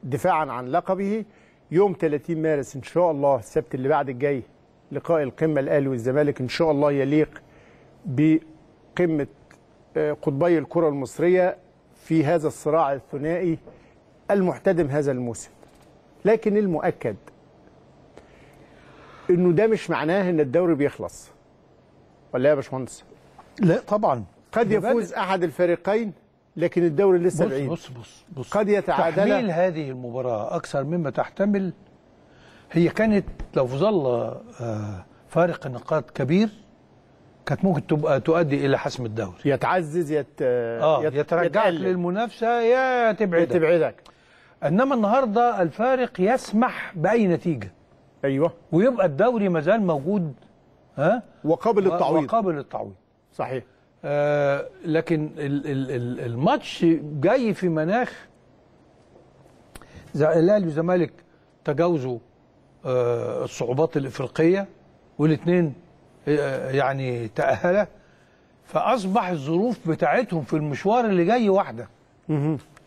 دفاعا عن لقبه. يوم 30 مارس ان شاء الله، السبت اللي بعد الجاي، لقاء القمة الاهلي والزمالك ان شاء الله يليق بقمة قطبي الكرة المصرية في هذا الصراع الثنائي المحتدم هذا الموسم. لكن المؤكد انه ده مش معناه ان الدوري بيخلص، ولا يا باشمهندس؟ لا طبعا، قد يفوز احد الفريقين لكن الدوري لسه بعيد. بص بص بص، قد يتعادل. تحميل هذه المباراه اكثر مما تحتمل، هي كانت لو ظل فارق نقاط كبير كانت ممكن تبقى تؤدي الى حسم الدوري، يتعزز يترجعك للمنافسه، يا تبعدك. انما النهارده الفارق يسمح باي نتيجه، ايوه، ويبقى الدوري مازال موجود، وقابل التعويض، صحيح. لكن الماتش جاي في مناخ الاهلي والزمالك تجاوزوا الصعوبات الافريقيه، والاثنين يعني تاهلا، فاصبح الظروف بتاعتهم في المشوار اللي جاي واحده.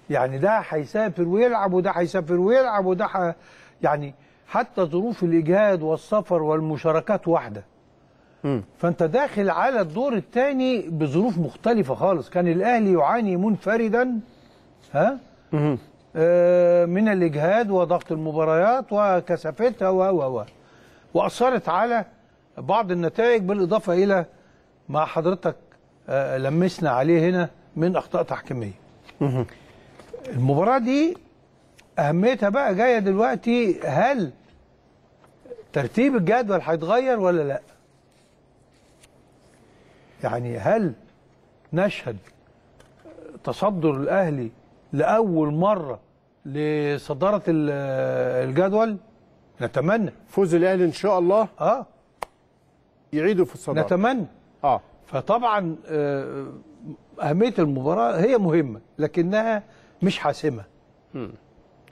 يعني ده هيسافر ويلعب، وده هيسافر ويلعب، وده يعني حتى ظروف الاجهاد والسفر والمشاركات واحده. فانت داخل على الدور الثاني بظروف مختلفه خالص. كان الاهلي يعاني منفردا من الاجهاد وضغط المباريات وكثافتها و واثرت على بعض النتائج، بالاضافه الى ما حضرتك لمسنا عليه هنا من اخطاء تحكيميه. المباراه دي اهميتها بقى جايه دلوقتي، هل ترتيب الجدول هيتغير ولا لا؟ يعني هل نشهد تصدر الأهلي لأول مرة لصدارة الجدول؟ نتمنى فوز الأهلي إن شاء الله يعيدوا في الصدارة، نتمنى. فطبعا أهمية المباراة هي مهمة لكنها مش حاسمة،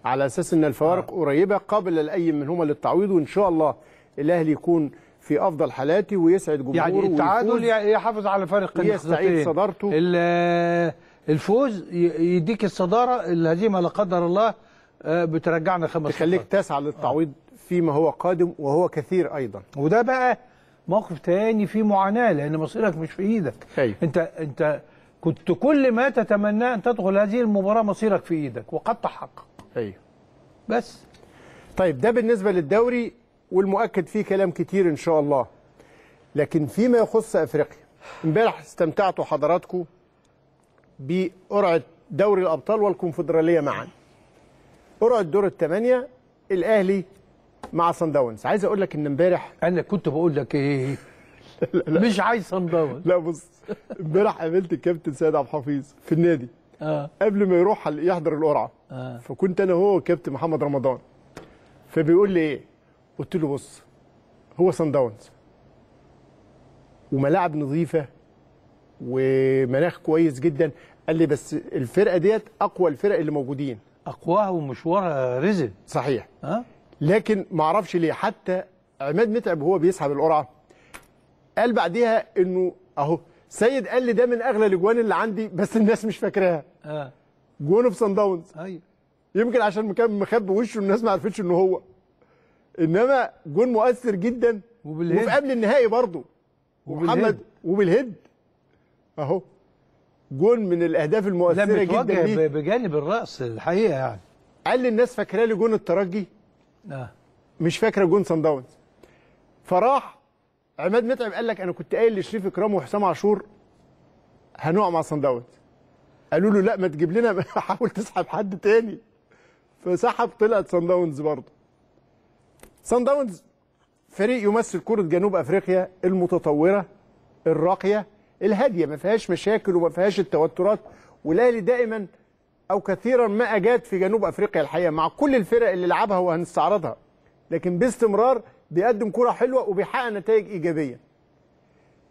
على أساس أن الفوارق قريبة قابلة لأي منهما للتعويض، وإن شاء الله الأهلي يكون في افضل حالاته ويسعد جمهوره، يعني التعادل يحافظ على فرق النقطتين، صدارته، الفوز يديك الصداره، الهزيمه لا قدر الله بترجعنا 5 نقاط، تخليك تسعى للتعويض فيما هو قادم وهو كثير ايضا. وده بقى موقف تاني فيه معاناه، لان مصيرك مش في ايدك. انت كنت كل ما تتمناه ان تدخل هذه المباراه، مصيرك في ايدك وقد تحقق. بس طيب، ده بالنسبه للدوري، والمؤكد فيه كلام كتير ان شاء الله. لكن فيما يخص افريقيا، امبارح استمتعتوا حضراتكم بقرعه دوري الابطال والكونفدراليه معا. قرعه دور ال8 الاهلي مع صن داونز. عايز اقول لك ان امبارح انا كنت بقول لك ايه؟ لا مش عايز صن داونز. لا بص، امبارح قابلت الكابتن سيد عبد الحفيظ في النادي قبل ما يروح يحضر القرعه، فكنت انا هو والكابتن محمد رمضان، فبيقول لي ايه؟ قلت له بص، هو صن داونز وملاعب نظيفه ومناخ كويس جدا، قال لي بس الفرقه ديت اقوى الفرق اللي موجودين، اقواها ومشوارها رزق، صحيح. لكن ما اعرفش ليه، حتى عماد متعب هو بيسحب القرعه قال بعديها انه اهو سيد قال لي ده من اغلى الاجوان اللي عندي، بس الناس مش فاكراها. جونه في صن داونز. يمكن عشان كان مخبي وشه الناس ما عرفتش ان هو، انما جون مؤثر جدا وفي قبل النهائي برضه ومحمد وبالهد اهو جون من الاهداف المؤثره جدا ليه بجانب الراس الحقيقه. يعني قال للناس فاكره لي جون الترجي مش فاكره جون صن داونز. فراح عماد متعب قال لك انا كنت قايل لشريف اكرام وحسام عاشور هنقع مع صن داونز، قالوا له لا ما تجيب لنا حاول تسحب حد تاني، فسحب طلعت صن داونز برضه. صن داونز فريق يمثل كرة جنوب افريقيا المتطورة الراقية الهادية، ما فيهاش مشاكل وما فيهاش التوترات، والاهلي دائما او كثيرا ما اجاد في جنوب افريقيا الحقيقة مع كل الفرق اللي لعبها وهنستعرضها، لكن باستمرار بيقدم كرة حلوة وبيحقق نتائج ايجابية.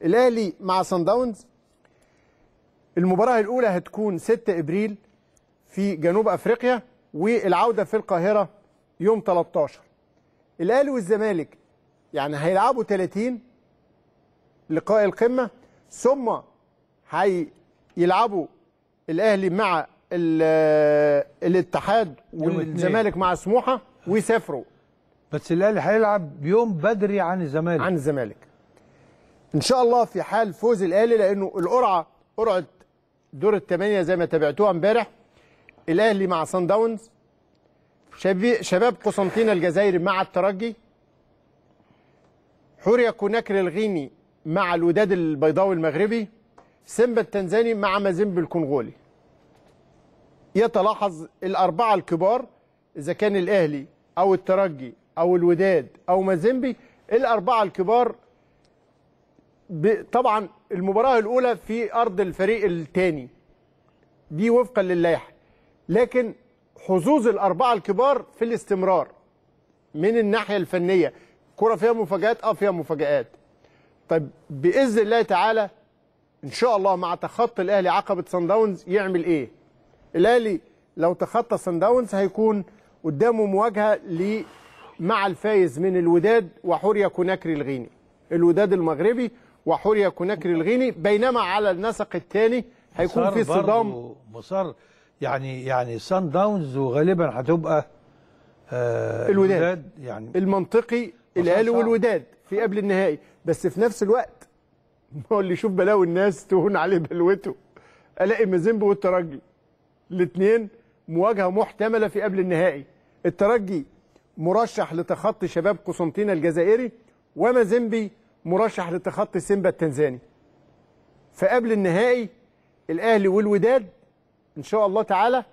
الاهلي مع صن داونز المباراة الأولى هتكون 6 إبريل في جنوب أفريقيا والعودة في القاهرة يوم 13. الأهلي والزمالك يعني هيلعبوا 30 لقاء القمة، ثم هيلعبوا الأهلي مع الاتحاد والزمالك مع سموحة ويسافروا. بس الأهلي هيلعب يوم بدري عن الزمالك. إن شاء الله في حال فوز الأهلي، لأنه القرعة دور الثمانية زي ما تابعتوها امبارح، الأهلي مع صن داونز، شباب قسنطينة الجزائري مع الترجي، حوريا كوناكري الغيني مع الوداد البيضاوي المغربي، سيمبا التنزاني مع مازيمبي الكونغولي. يتلاحظ الأربعة الكبار إذا كان الأهلي أو الترجي أو الوداد أو مازيمبي، الأربعة الكبار طبعا المباراة الأولى في أرض الفريق الثاني دي وفقا للائحة، لكن حظوظ الأربعة الكبار في الاستمرار من الناحية الفنية. كرة فيها مفاجآت فيها مفاجآت. طيب بإذن الله تعالى إن شاء الله مع تخطي الأهلي عقبة صن داونز يعمل إيه؟ الأهلي لو تخطى صن داونز هيكون قدامه مواجهة مع الفايز من الوداد وحوريا كوناكري الغيني. الوداد المغربي وحوريا كوناكري الغيني، بينما على النسق الثاني هيكون في صدام مصر يعني صن داونز وغالبا هتبقى الوداد يعني المنطقي الاهلي والوداد في قبل النهائي. بس في نفس الوقت هو اللي يشوف بلاوي الناس تهون عليه بلوته، الاقي مازيمبي والترجي الاثنين مواجهه محتمله في قبل النهائي. الترجي مرشح لتخطي شباب قسنطينة الجزائري، ومازيمبي مرشح لتخطي سيمبا التنزاني. فقبل النهائي الاهلي والوداد ان شاء الله تعالى،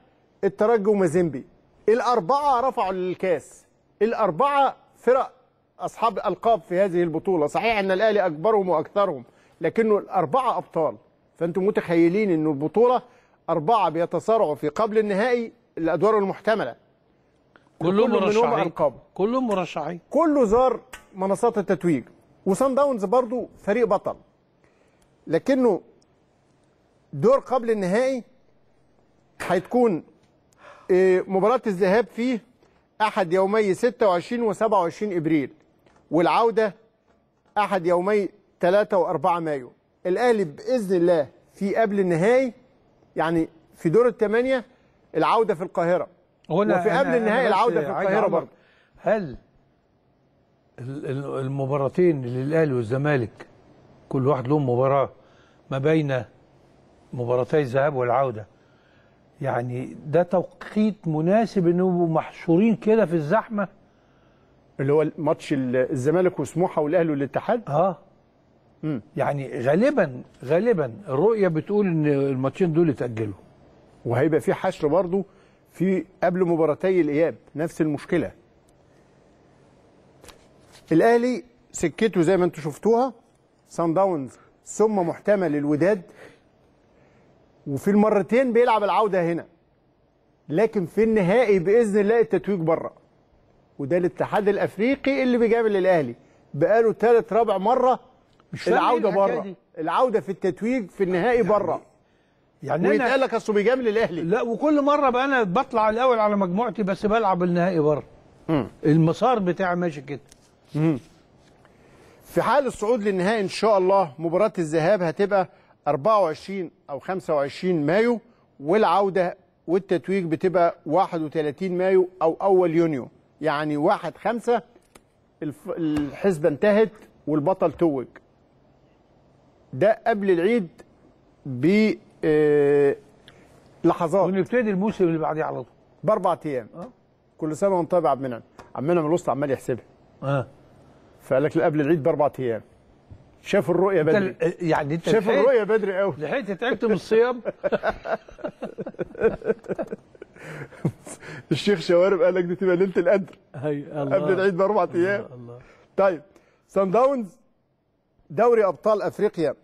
الترجي ومازيمبي. الاربعه رفعوا للكاس، الاربعه فرق اصحاب القاب في هذه البطوله. صحيح ان الاهلي اكبرهم واكثرهم، لكنه الاربعه ابطال. فانتم متخيلين ان البطوله اربعه بيتصارعوا في قبل النهائي الادوار المحتمله، كلهم مرشحين، كلهم مرشحين، كله زار منصات التتويج. وصن داونز برضه فريق بطل، لكنه دور قبل النهائي هتكون مباراة الذهاب فيه أحد يومي 26 و27 إبريل، والعودة أحد يومي 3 و4 مايو. الأهلي بإذن الله في قبل النهائي يعني في دور الثمانية العودة في القاهرة، وفي قبل النهائي العودة في القاهرة برضه. هل المباراتين اللي الاهلي والزمالك كل واحد لهم مباراه ما بين مباراتي الذهاب والعوده، يعني ده توقيت مناسب انهم محشورين كده في الزحمه اللي هو ماتش الزمالك وسموحه والاهلي والاتحاد؟ يعني غالبا الرؤيه بتقول ان الماتشين دول اتاجلوا، وهيبقى في حشر برضه في قبل مباراتي الاياب نفس المشكله. الاهلي سكته زي ما انتم شفتوها صن داونز، ثم محتمل الوداد، وفي المرتين بيلعب العوده هنا، لكن في النهائي باذن الله التتويج بره. وده الاتحاد الافريقي اللي بيقابل الاهلي بقاله ثالث رابع مره مش العوده بره، العوده في التتويج في النهائي بره. يعني ويتقال لك اصله بيقابل الاهلي، لا وكل مره بقى انا بطلع الاول على مجموعتي بس بلعب النهائي بره. المسار بتاعي ماشي كده. في حال الصعود للنهائي ان شاء الله مباراة الذهاب هتبقى 24 او 25 مايو، والعودة والتتويج بتبقى 31 مايو أو أول يونيو، يعني 1/5 الحسبة انتهت والبطل توج. ده قبل العيد بلحظات، ونبتدي الموسم اللي بعديه على طول باربع ايام. كل سنه وانت طيب يا عبد المنعم. عبد المنعم الوسط عمال يحسبها. فقال لك قبل العيد باربع ايام. شاف الرؤيه بدري، يعني انت شاف الرؤيه بدري قوي. لحقت تعبت من الصيام. الشيخ شوارب قال لك دي تبقى ليله القدر. الله. قبل العيد باربع ايام. الله. طيب صن داونز دوري ابطال افريقيا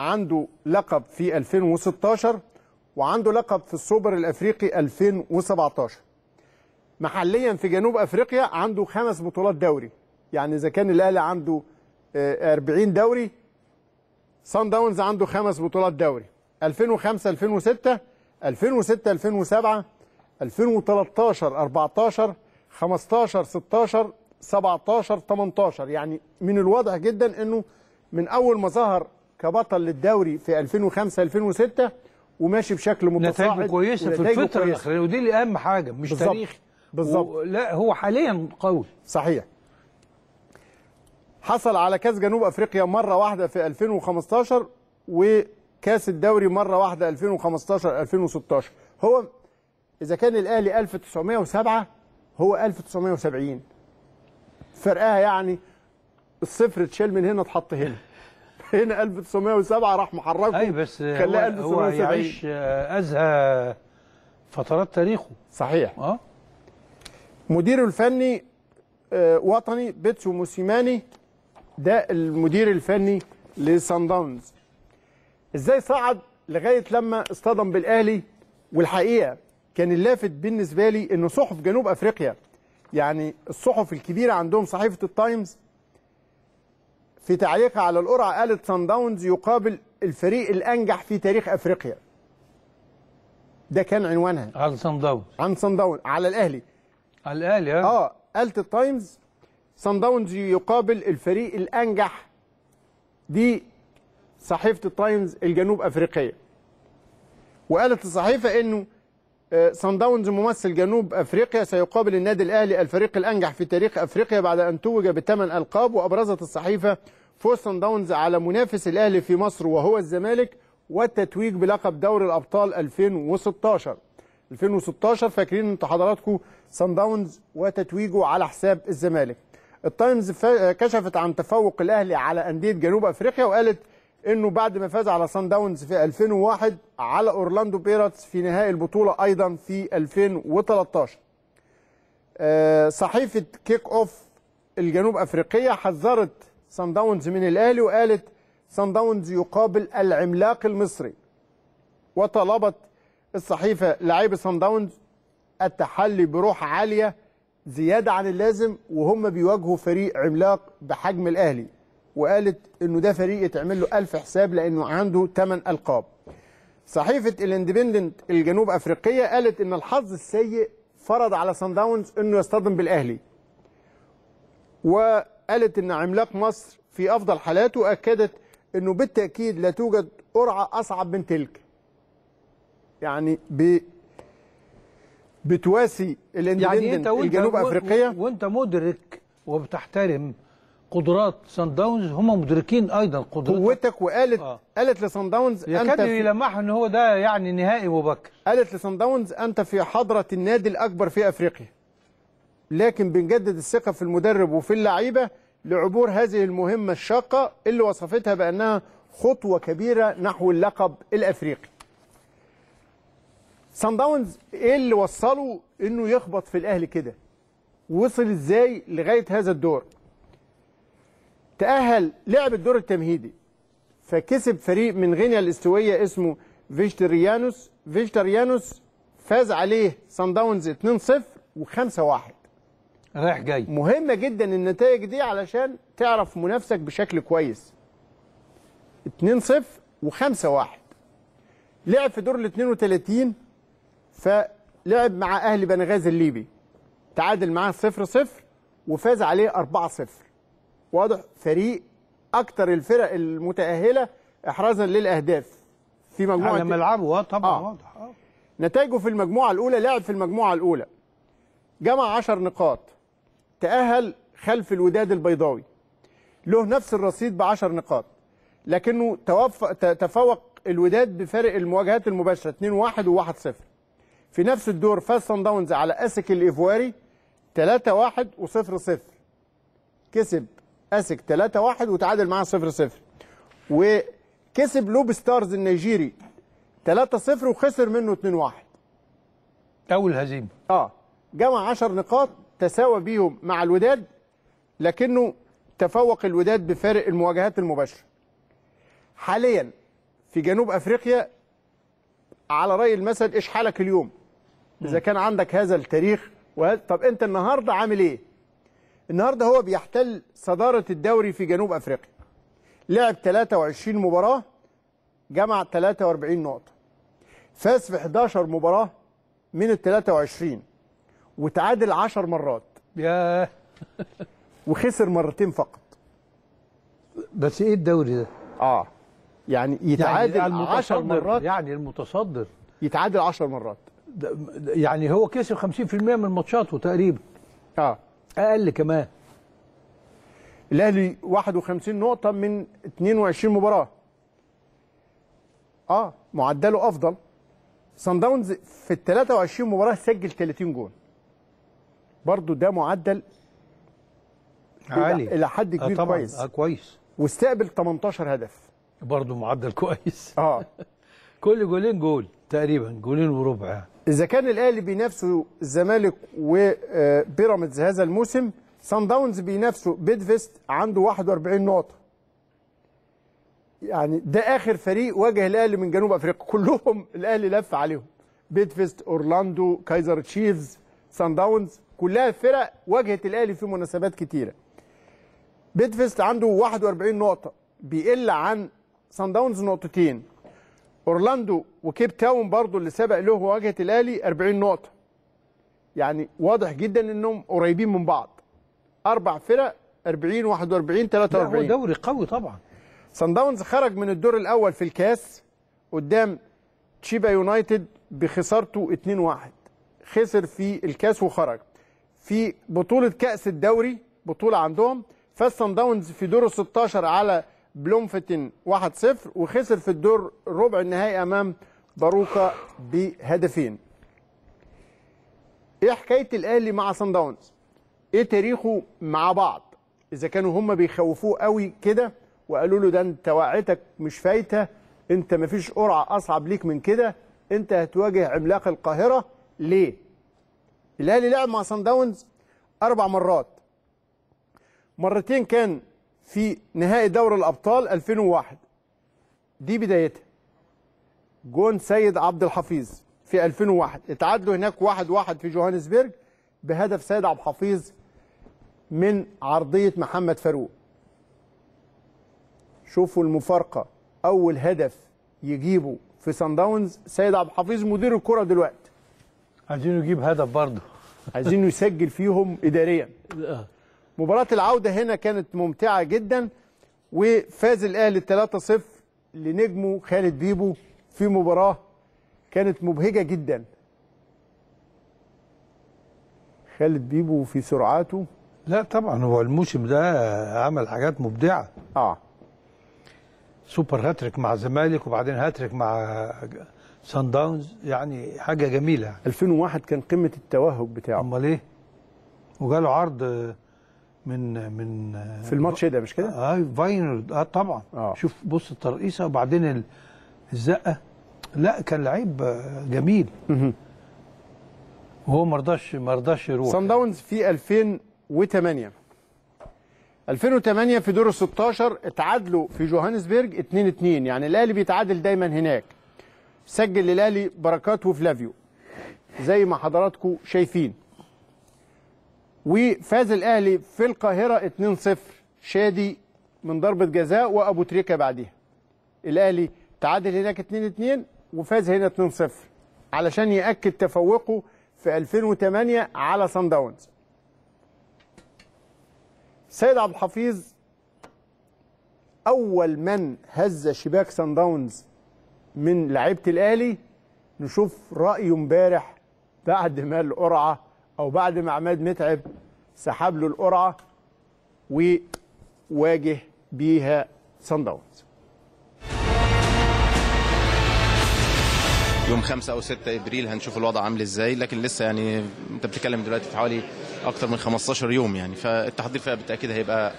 عنده لقب في 2016 وعنده لقب في السوبر الافريقي 2017. محليا في جنوب افريقيا عنده 5 بطولات دوري، يعني اذا كان الاهلي عنده 40 دوري، صن داونز عنده 5 بطولات دوري: 2005 2006 2006 2007 2013 14 15 16 17 18. يعني من الواضح جدا انه من اول ما ظهر كبطل للدوري في 2005 2006 وماشي بشكل متصاعد، نتائجه كويسه في الفتره الاخيره، ودي اللي اهم حاجه، مش تاريخي بالظبط، لا هو حاليا قوي. صحيح. حصل على كاس جنوب افريقيا مره واحده في 2015 وكاس الدوري مره واحده 2015 2016. هو اذا كان الاهلي 1907 هو 1970، فرقها يعني الصفر اتشال من هنا اتحط هنا. هنا 1907 راح محركه، اي بس خلاه 1970. هو يعيش ازهى فترات تاريخه. صحيح. مديره الفني وطني بيتسو موسيماني، ده المدير الفني لصن داونز. ازاي صعد لغايه لما اصطدم بالاهلي؟ والحقيقه كان اللافت بالنسبه لي انه صحف جنوب افريقيا، يعني الصحف الكبيره عندهم، صحيفه التايمز في تعليقها على القرعه قالت صن داونز يقابل الفريق الانجح في تاريخ افريقيا. ده كان عنوانها عن صن داونز، عن صن داونز، على الاهلي، على الاهلي. قالت التايمز صن داونز يقابل الفريق الانجح. دي صحيفه التايمز الجنوب افريقيه. وقالت الصحيفه انه صن داونز ممثل جنوب افريقيا سيقابل النادي الاهلي الفريق الانجح في تاريخ افريقيا بعد ان توج ب8 ألقاب. وابرزت الصحيفه فوز صن داونز على منافس الاهلي في مصر وهو الزمالك والتتويج بلقب دوري الابطال 2016. 2016 فاكرين انتوا حضراتكم صن داونز وتتويجه على حساب الزمالك. التايمز كشفت عن تفوق الاهلي على انديه جنوب افريقيا وقالت انه بعد ما فاز على صن داونز في 2001 على اورلاندو بيرتس في نهائي البطوله ايضا في 2013. صحيفه كيك اوف الجنوب افريقيه حذرت صن داونز من الاهلي وقالت صن داونز يقابل العملاق المصري. وطلبت الصحيفه لاعبي صن داونز التحلي بروح عاليه زياده عن اللازم وهم بيواجهوا فريق عملاق بحجم الاهلي، وقالت انه ده فريق يتعمل له 1000 حساب لانه عنده 8 ألقاب. صحيفه الاندبندنت الجنوب افريقيه قالت ان الحظ السيء فرض على صن داونز انه يصطدم بالاهلي. وقالت ان عملاق مصر في افضل حالاته، واكدت انه بالتاكيد لا توجد قرعه اصعب من تلك. يعني بتواسي الاندبندنت الجنوب افريقيه، وانت مدرك وبتحترم قدرات صن داونز، هم مدركين ايضا قدرتك. وقالت قالت لصن داونز يكاد يلمح ان هو ده يعني نهائي مبكر. قالت لصن داونز انت في حضره النادي الاكبر في افريقيا، لكن بنجدد الثقه في المدرب وفي اللعيبه لعبور هذه المهمه الشاقه اللي وصفتها بانها خطوه كبيره نحو اللقب الافريقي. صن داونز ايه اللي وصله انه يخبط في الاهلي كده؟ وصل ازاي لغايه هذا الدور؟ تأهل لعب الدور التمهيدي فكسب فريق من غينيا الاستوية اسمه فيجتريانوس، فاز عليه صن داونز 2-0 و5-1 رايح جاي. مهمة جدا النتائج دي علشان تعرف منافسك بشكل كويس. 2-0 و5-1. لعب في دور ال 32 فلعب مع أهلي بنغازي الليبي، تعادل معاه 0-0 وفاز عليه 4-0. واضح فريق اكتر الفرق المتاهله احرازا للاهداف في مجموعه على ملعبه. طبعا واضح. نتائجه في المجموعة الأولى، لعب في المجموعة الأولى جمع 10 نقاط، تأهل خلف الوداد البيضاوي، له نفس الرصيد ب10 نقاط، لكنه تفوق الوداد بفارق المواجهات المباشرة 2-1 و1-0. في نفس الدور فاز صن داونز على أسك الإيفواري 3-1 و0-0، كسب أسك 3-1 وتعادل معاه 0-0، وكسب لوب ستارز النيجيري 3-0 وخسر منه 2-1. أول هزيمة. جمع 10 نقاط، تساوى بيهم مع الوداد، لكنه تفوق الوداد بفارق المواجهات المباشرة. حاليا في جنوب أفريقيا على رأي المثل إيش حالك اليوم؟ إذا كان عندك هذا التاريخ طب أنت النهارده عامل إيه؟ النهارده هو بيحتل صدارة الدوري في جنوب أفريقيا. لعب 23 مباراة، جمع 43 نقطة. فاز في 11 مباراة من ال 23 وتعادل 10 مرات. ياه وخسر مرتين فقط. بس إيه الدوري ده؟ يعني يتعادل 10 مرات، يعني المتصدر يتعادل 10 مرات، يعني هو كسب 50% من ماتشاته تقريبا. اقل كمان. الاهلي 51 نقطه من 22 مباراه، معدله افضل. صن داونز في ال 23 مباراه سجل 30 جون، برضو ده معدل عالي الى حد كبير. كويس. كويس. واستقبل 18 هدف، برضو معدل كويس. كل جولين جول تقريبا، جولين وربع. اذا كان الاهلي بينافسوا الزمالك وبيراميدز هذا الموسم، صن داونز بينافسوا بيدفست عنده 41 نقطه. يعني ده اخر فريق واجه الاهلي من جنوب افريقيا، كلهم الاهلي لف عليهم. بيدفست، اورلاندو، كايزر تشيفز، صن داونز، كلها فرق واجهت الاهلي في مناسبات كتيره. بيدفست عنده 41 نقطه، بيقل عن صن داونز نقطتين. اورلاندو وكيب تاون برضو اللي سبق له مواجهه الاهلي 40 نقطه. يعني واضح جدا انهم قريبين من بعض. اربع فرق 40 41 43. هو دوري قوي طبعا. صن داونز خرج من الدور الاول في الكاس قدام تشيبا يونايتد بخسارته 2-1. خسر في الكاس وخرج. في بطوله كاس الدوري، بطوله عندهم، فاز صن داونز في دور ال 16 على بلومفتن 1-0 وخسر في الدور ربع النهائي امام باروكا ب2 هدف. ايه حكايه الاهلي مع صن داونز؟ ايه تاريخه مع بعض؟ اذا كانوا هم بيخوفوه قوي كده وقالوا له ده انت وقعتك مش فايته، انت مفيش قرعه اصعب ليك من كده، انت هتواجه عملاق القاهره ليه؟ الاهلي لعب مع صن داونز 4 مرات، مرتين كان في نهائي دوري الأبطال 2001، دي بدايتها. جون سيد عبد الحفيظ في 2001، اتعادلوا هناك 1-1 في جوهانسبرج بهدف سيد عبد الحفيظ من عرضية محمد فاروق. شوفوا المفارقة، أول هدف يجيبه في صن داونز سيد عبد الحفيظ مدير الكرة دلوقتي. عايزينه يجيب هدف برضه. عايزينه يسجل فيهم إداريا. مباراة العودة هنا كانت ممتعة جدا، وفاز الأهلي 3-0 لنجمه خالد بيبو في مباراة كانت مبهجة جدا. خالد بيبو في سرعاته، لا طبعا هو الموسم ده عمل حاجات مبدعة. سوبر هاتريك مع الزمالك وبعدين هاتريك مع صن داونز، يعني حاجة جميلة. 2001 كان قمة التوهج بتاعه. امال ايه؟ وجاله عرض من في الماتش ده مش كده؟ فاينر. طبعا. شوف بص الترقيصه وبعدين الزقه. لا كان لعيب جميل. وهو ما رضاش يروح. صن داونز في 2008 في دور ال 16 اتعادلوا في جوهانسبرج 2-2، يعني الاهلي بيتعادل دايما هناك. سجل للاهلي بركات وفلافيو زي ما حضراتكم شايفين. وفاز الاهلي في القاهره 2-0، شادي من ضربه جزاء وابو تريكه بعديها. الاهلي تعادل هناك 2-2 وفاز هنا 2-0 علشان ياكد تفوقه في 2008 على صن داونز. سيد عبد الحفيظ اول من هز شباك صن داونز من لعيبه الاهلي نشوف رأيه امبارح بعد ما القرعة أو بعد ما عماد متعب سحب له القرعة وواجه بيها صن داونز. يوم 5 أو 6 إبريل هنشوف الوضع عامل إزاي، لكن لسه يعني أنت بتتكلم دلوقتي في حوالي أكتر من 15 يوم يعني، فالتحضير فيها بالتأكيد هيبقى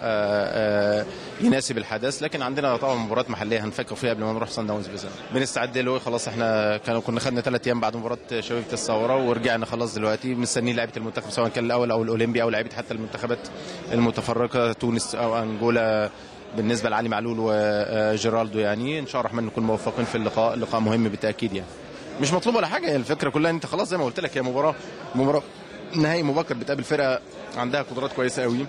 يناسب الحدث، لكن عندنا طبعا مباريات محلية هنفكر فيها قبل ما نروح صن داونز بإذن الله. بنستعد له خلاص، إحنا كنا خدنا 3 أيام بعد مباراة شبيبة الثورة ورجعنا خلاص دلوقتي مستنيين لعيبة المنتخب سواء كان الأول أو الأولمبي أو لعيبة حتى المنتخبات المتفرقة تونس أو أنجولا بالنسبة لعلي معلول وجيرالدو، يعني إن شاء الله الرحمن نكون موفقين في اللقاء، لقاء مهم بالتأكيد يعني. مش مطلوب ولا حاجه، الفكره كلها انت خلاص زي ما قلت لك هي مباراه نهائي مبكر، بتقابل فرقه عندها قدرات كويسه قوي،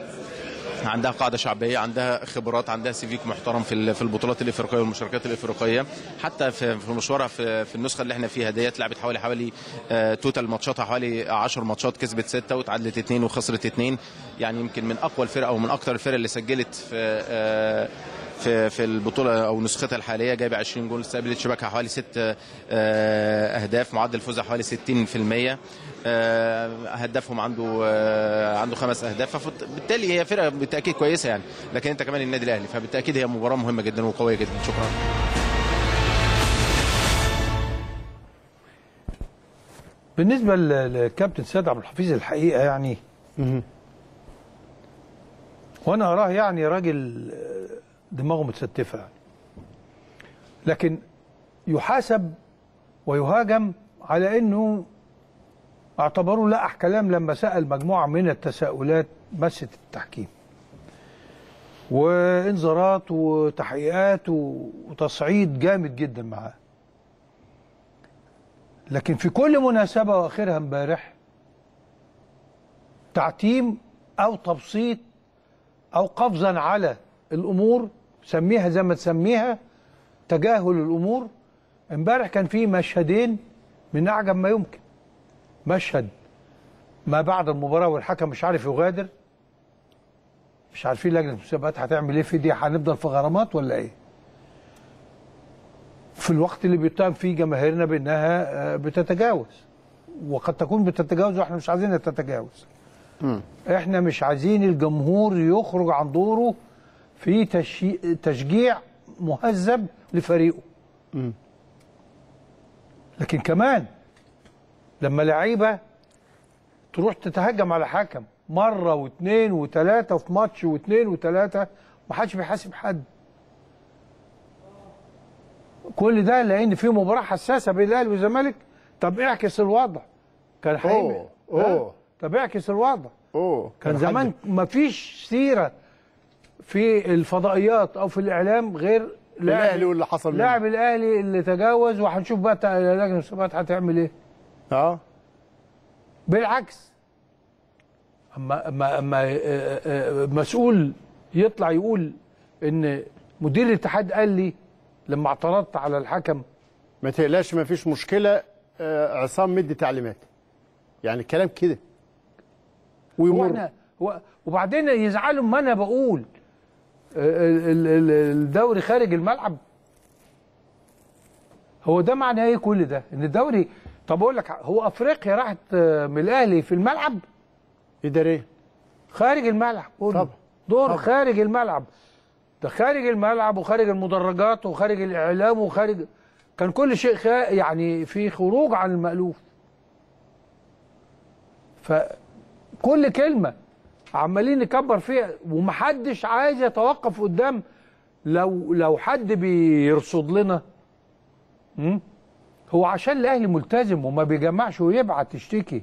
عندها قاعده شعبيه، عندها خبرات، عندها سيفيك محترم في البطولات الافريقيه والمشاركات الافريقيه، حتى في مشوارها في النسخه اللي احنا فيها ديت لعبت حوالي توتال ماتشاتها حوالي 10 ماتشات، كسبت 6 وتعادلت 2 وخسرت 2، يعني يمكن من اقوى الفرق او من اكثر الفرق اللي سجلت في البطوله او نسختها الحاليه، جايبه 20 جول، استقبلت شباكها حوالي 6 اهداف، معدل فوزها حوالي 60%، هدافهم عنده 5 اهداف، فبالتالي هي فرقه بالتاكيد كويسه يعني، لكن انت كمان النادي الاهلي، فبالتاكيد هي مباراه مهمه جدا وقويه جدا. شكرا. بالنسبه للكابتن سيد عبد الحفيظ الحقيقه يعني وانا اراه يعني راجل دماغه متستفه يعني، لكن يحاسب ويهاجم على انه اعتبره لقح كلام لما سال مجموعه من التساؤلات مست التحكيم، وانذارات وتحقيقات وتصعيد جامد جدا معاه، لكن في كل مناسبه واخرها امبارح تعتيم او تبسيط او قفزا على الامور، سميها زي ما تسميها تجاهل الامور. امبارح كان في مشهدين من اعجب ما يمكن، مشهد ما بعد المباراه والحكم مش عارف يغادر، مش عارفين لجنه المسابقات هتعمل ايه في دي، هنفضل في غرامات ولا ايه، في الوقت اللي بيتهم فيه جماهيرنا بانها بتتجاوز، وقد تكون بتتجاوز واحنا مش عايزينها تتجاوز. احنا مش عايزين الجمهور يخرج عن دوره في تشجيع مهذب لفريقه. لكن كمان لما لعيبه تروح تتهجم على حكم مره واثنين وثلاثه في ماتش واثنين وثلاثه محدش بيحاسب حد. كل ده لان في مباراه حساسه بين الاهلي والزمالك، طب اعكس الوضع. كان حقيقي. طب اعكس الوضع. كان زمان مفيش سيره في الفضائيات او في الاعلام غير الاهلي واللي حصل منه، لاعب الاهلي اللي تجاوز، وهنشوف بقى لجنه المسابقات هتعمل ايه. بالعكس اما مسؤول يطلع يقول ان مدير الاتحاد قال لي لما اعترضت على الحكم ما تقلقش ما فيش مشكله، عصام مدي تعليمات، يعني الكلام كده ويمر. وبعدين يزعلوا ما انا بقول الدوري خارج الملعب، هو ده معنى ايه كل ده؟ ان الدوري، طب اقول لك، هو افريقيا راحت من الاهلي في الملعب اداريه خارج الملعب، طبعا دور خارج الملعب، ده خارج الملعب وخارج المدرجات وخارج الاعلام وخارج، كان كل شيء يعني في خروج عن المألوف. فكل كلمه عمالين نكبر فيها ومحدش عايز يتوقف قدام، لو حد بيرصد لنا هو عشان الاهلي ملتزم وما بيجمعش ويبعت تشتكي،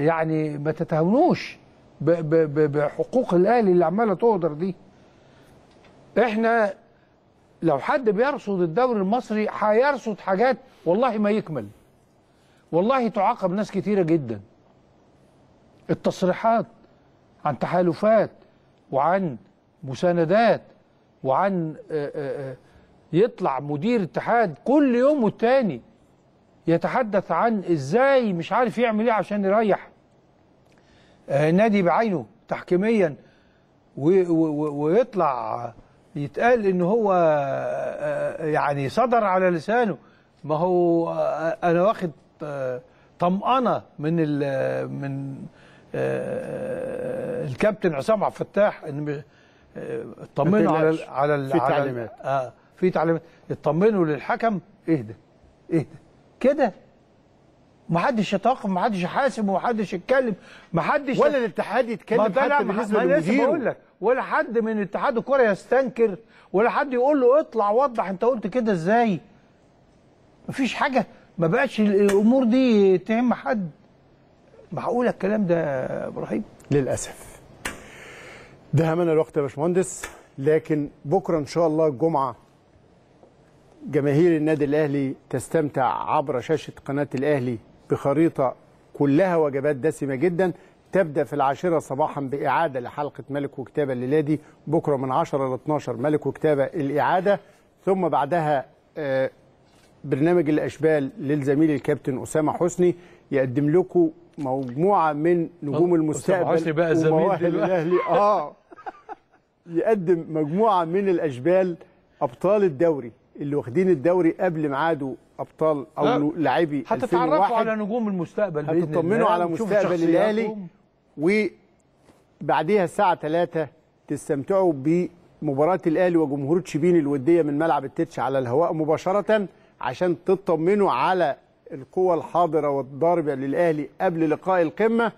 يعني ما تتهاونوش بحقوق الاهلي اللي عماله تهدر دي. احنا لو حد بيرصد الدوري المصري هيرصد حاجات والله ما يكمل، والله تعاقب ناس كتيره جدا. التصريحات عن تحالفات وعن مساندات وعن يطلع مدير اتحاد كل يوم والتاني يتحدث عن ازاي مش عارف يعمل ايه عشان يريح نادي بعينه تحكيميا، ويطلع يتقال ان هو يعني صدر على لسانه ما هو انا واخد طمأنة من الكابتن عصام عبد الفتاح ان اطمنوا على في تعليمات في تعليمات، اطمنوا للحكم، اهدى اهدى كده، محدش يتوقف، محدش يحاسب، ومحدش يتكلم، محدش ولا الاتحاد يتكلم حتى بالنسبه للمدير، ولا حد من اتحاد الكوره يستنكر، ولا حد يقول له اطلع وضح انت قلت كده ازاي. مفيش حاجه، ما بقتش الامور دي تهم حد. معقول الكلام ده يا ابراهيم؟ للاسف ده همنا الوقت يا باشمهندس، لكن بكره ان شاء الله الجمعه جماهير النادي الاهلي تستمتع عبر شاشه قناه الاهلي بخريطه كلها وجبات دسمه جدا، تبدا في 10 صباحا باعاده لحلقه ملك وكتابه الليله دي، بكره من 10 ل 12 ملك وكتابه الاعاده، ثم بعدها برنامج الاشبال للزميل الكابتن اسامه حسني يقدم لكم مجموعه من نجوم المستقبل ومواهب الاهلي، يقدم مجموعه من الاشبال ابطال الدوري اللي واخدين الدوري قبل ميعاده ابطال او لاعبي 2001، هتتعرفوا على نجوم المستقبل باذن الله، هتطمنوا على مستقبل الاهلي. وبعديها الساعه 3 تستمتعوا بمباراه الاهلي وجمهور تشبين الوديه من ملعب التتش على الهواء مباشره، عشان تطمنوا على القوة الحاضرة والضاربة للأهلي قبل لقاء القمة.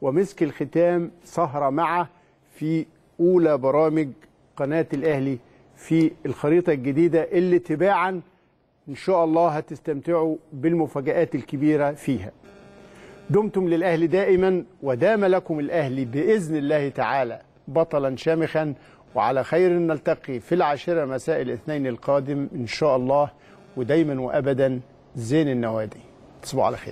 ومسك الختام سهرة معه في أولى برامج قناة الأهلي في الخريطة الجديدة اللي تباعا إن شاء الله هتستمتعوا بالمفاجآت الكبيرة فيها. دمتم للأهلي دائما، ودام لكم الأهلي بإذن الله تعالى بطلا شامخا، وعلى خير نلتقي في 10 مساء الاثنين القادم إن شاء الله، ودايما وأبدا زين النوادي. تصبحوا على خير.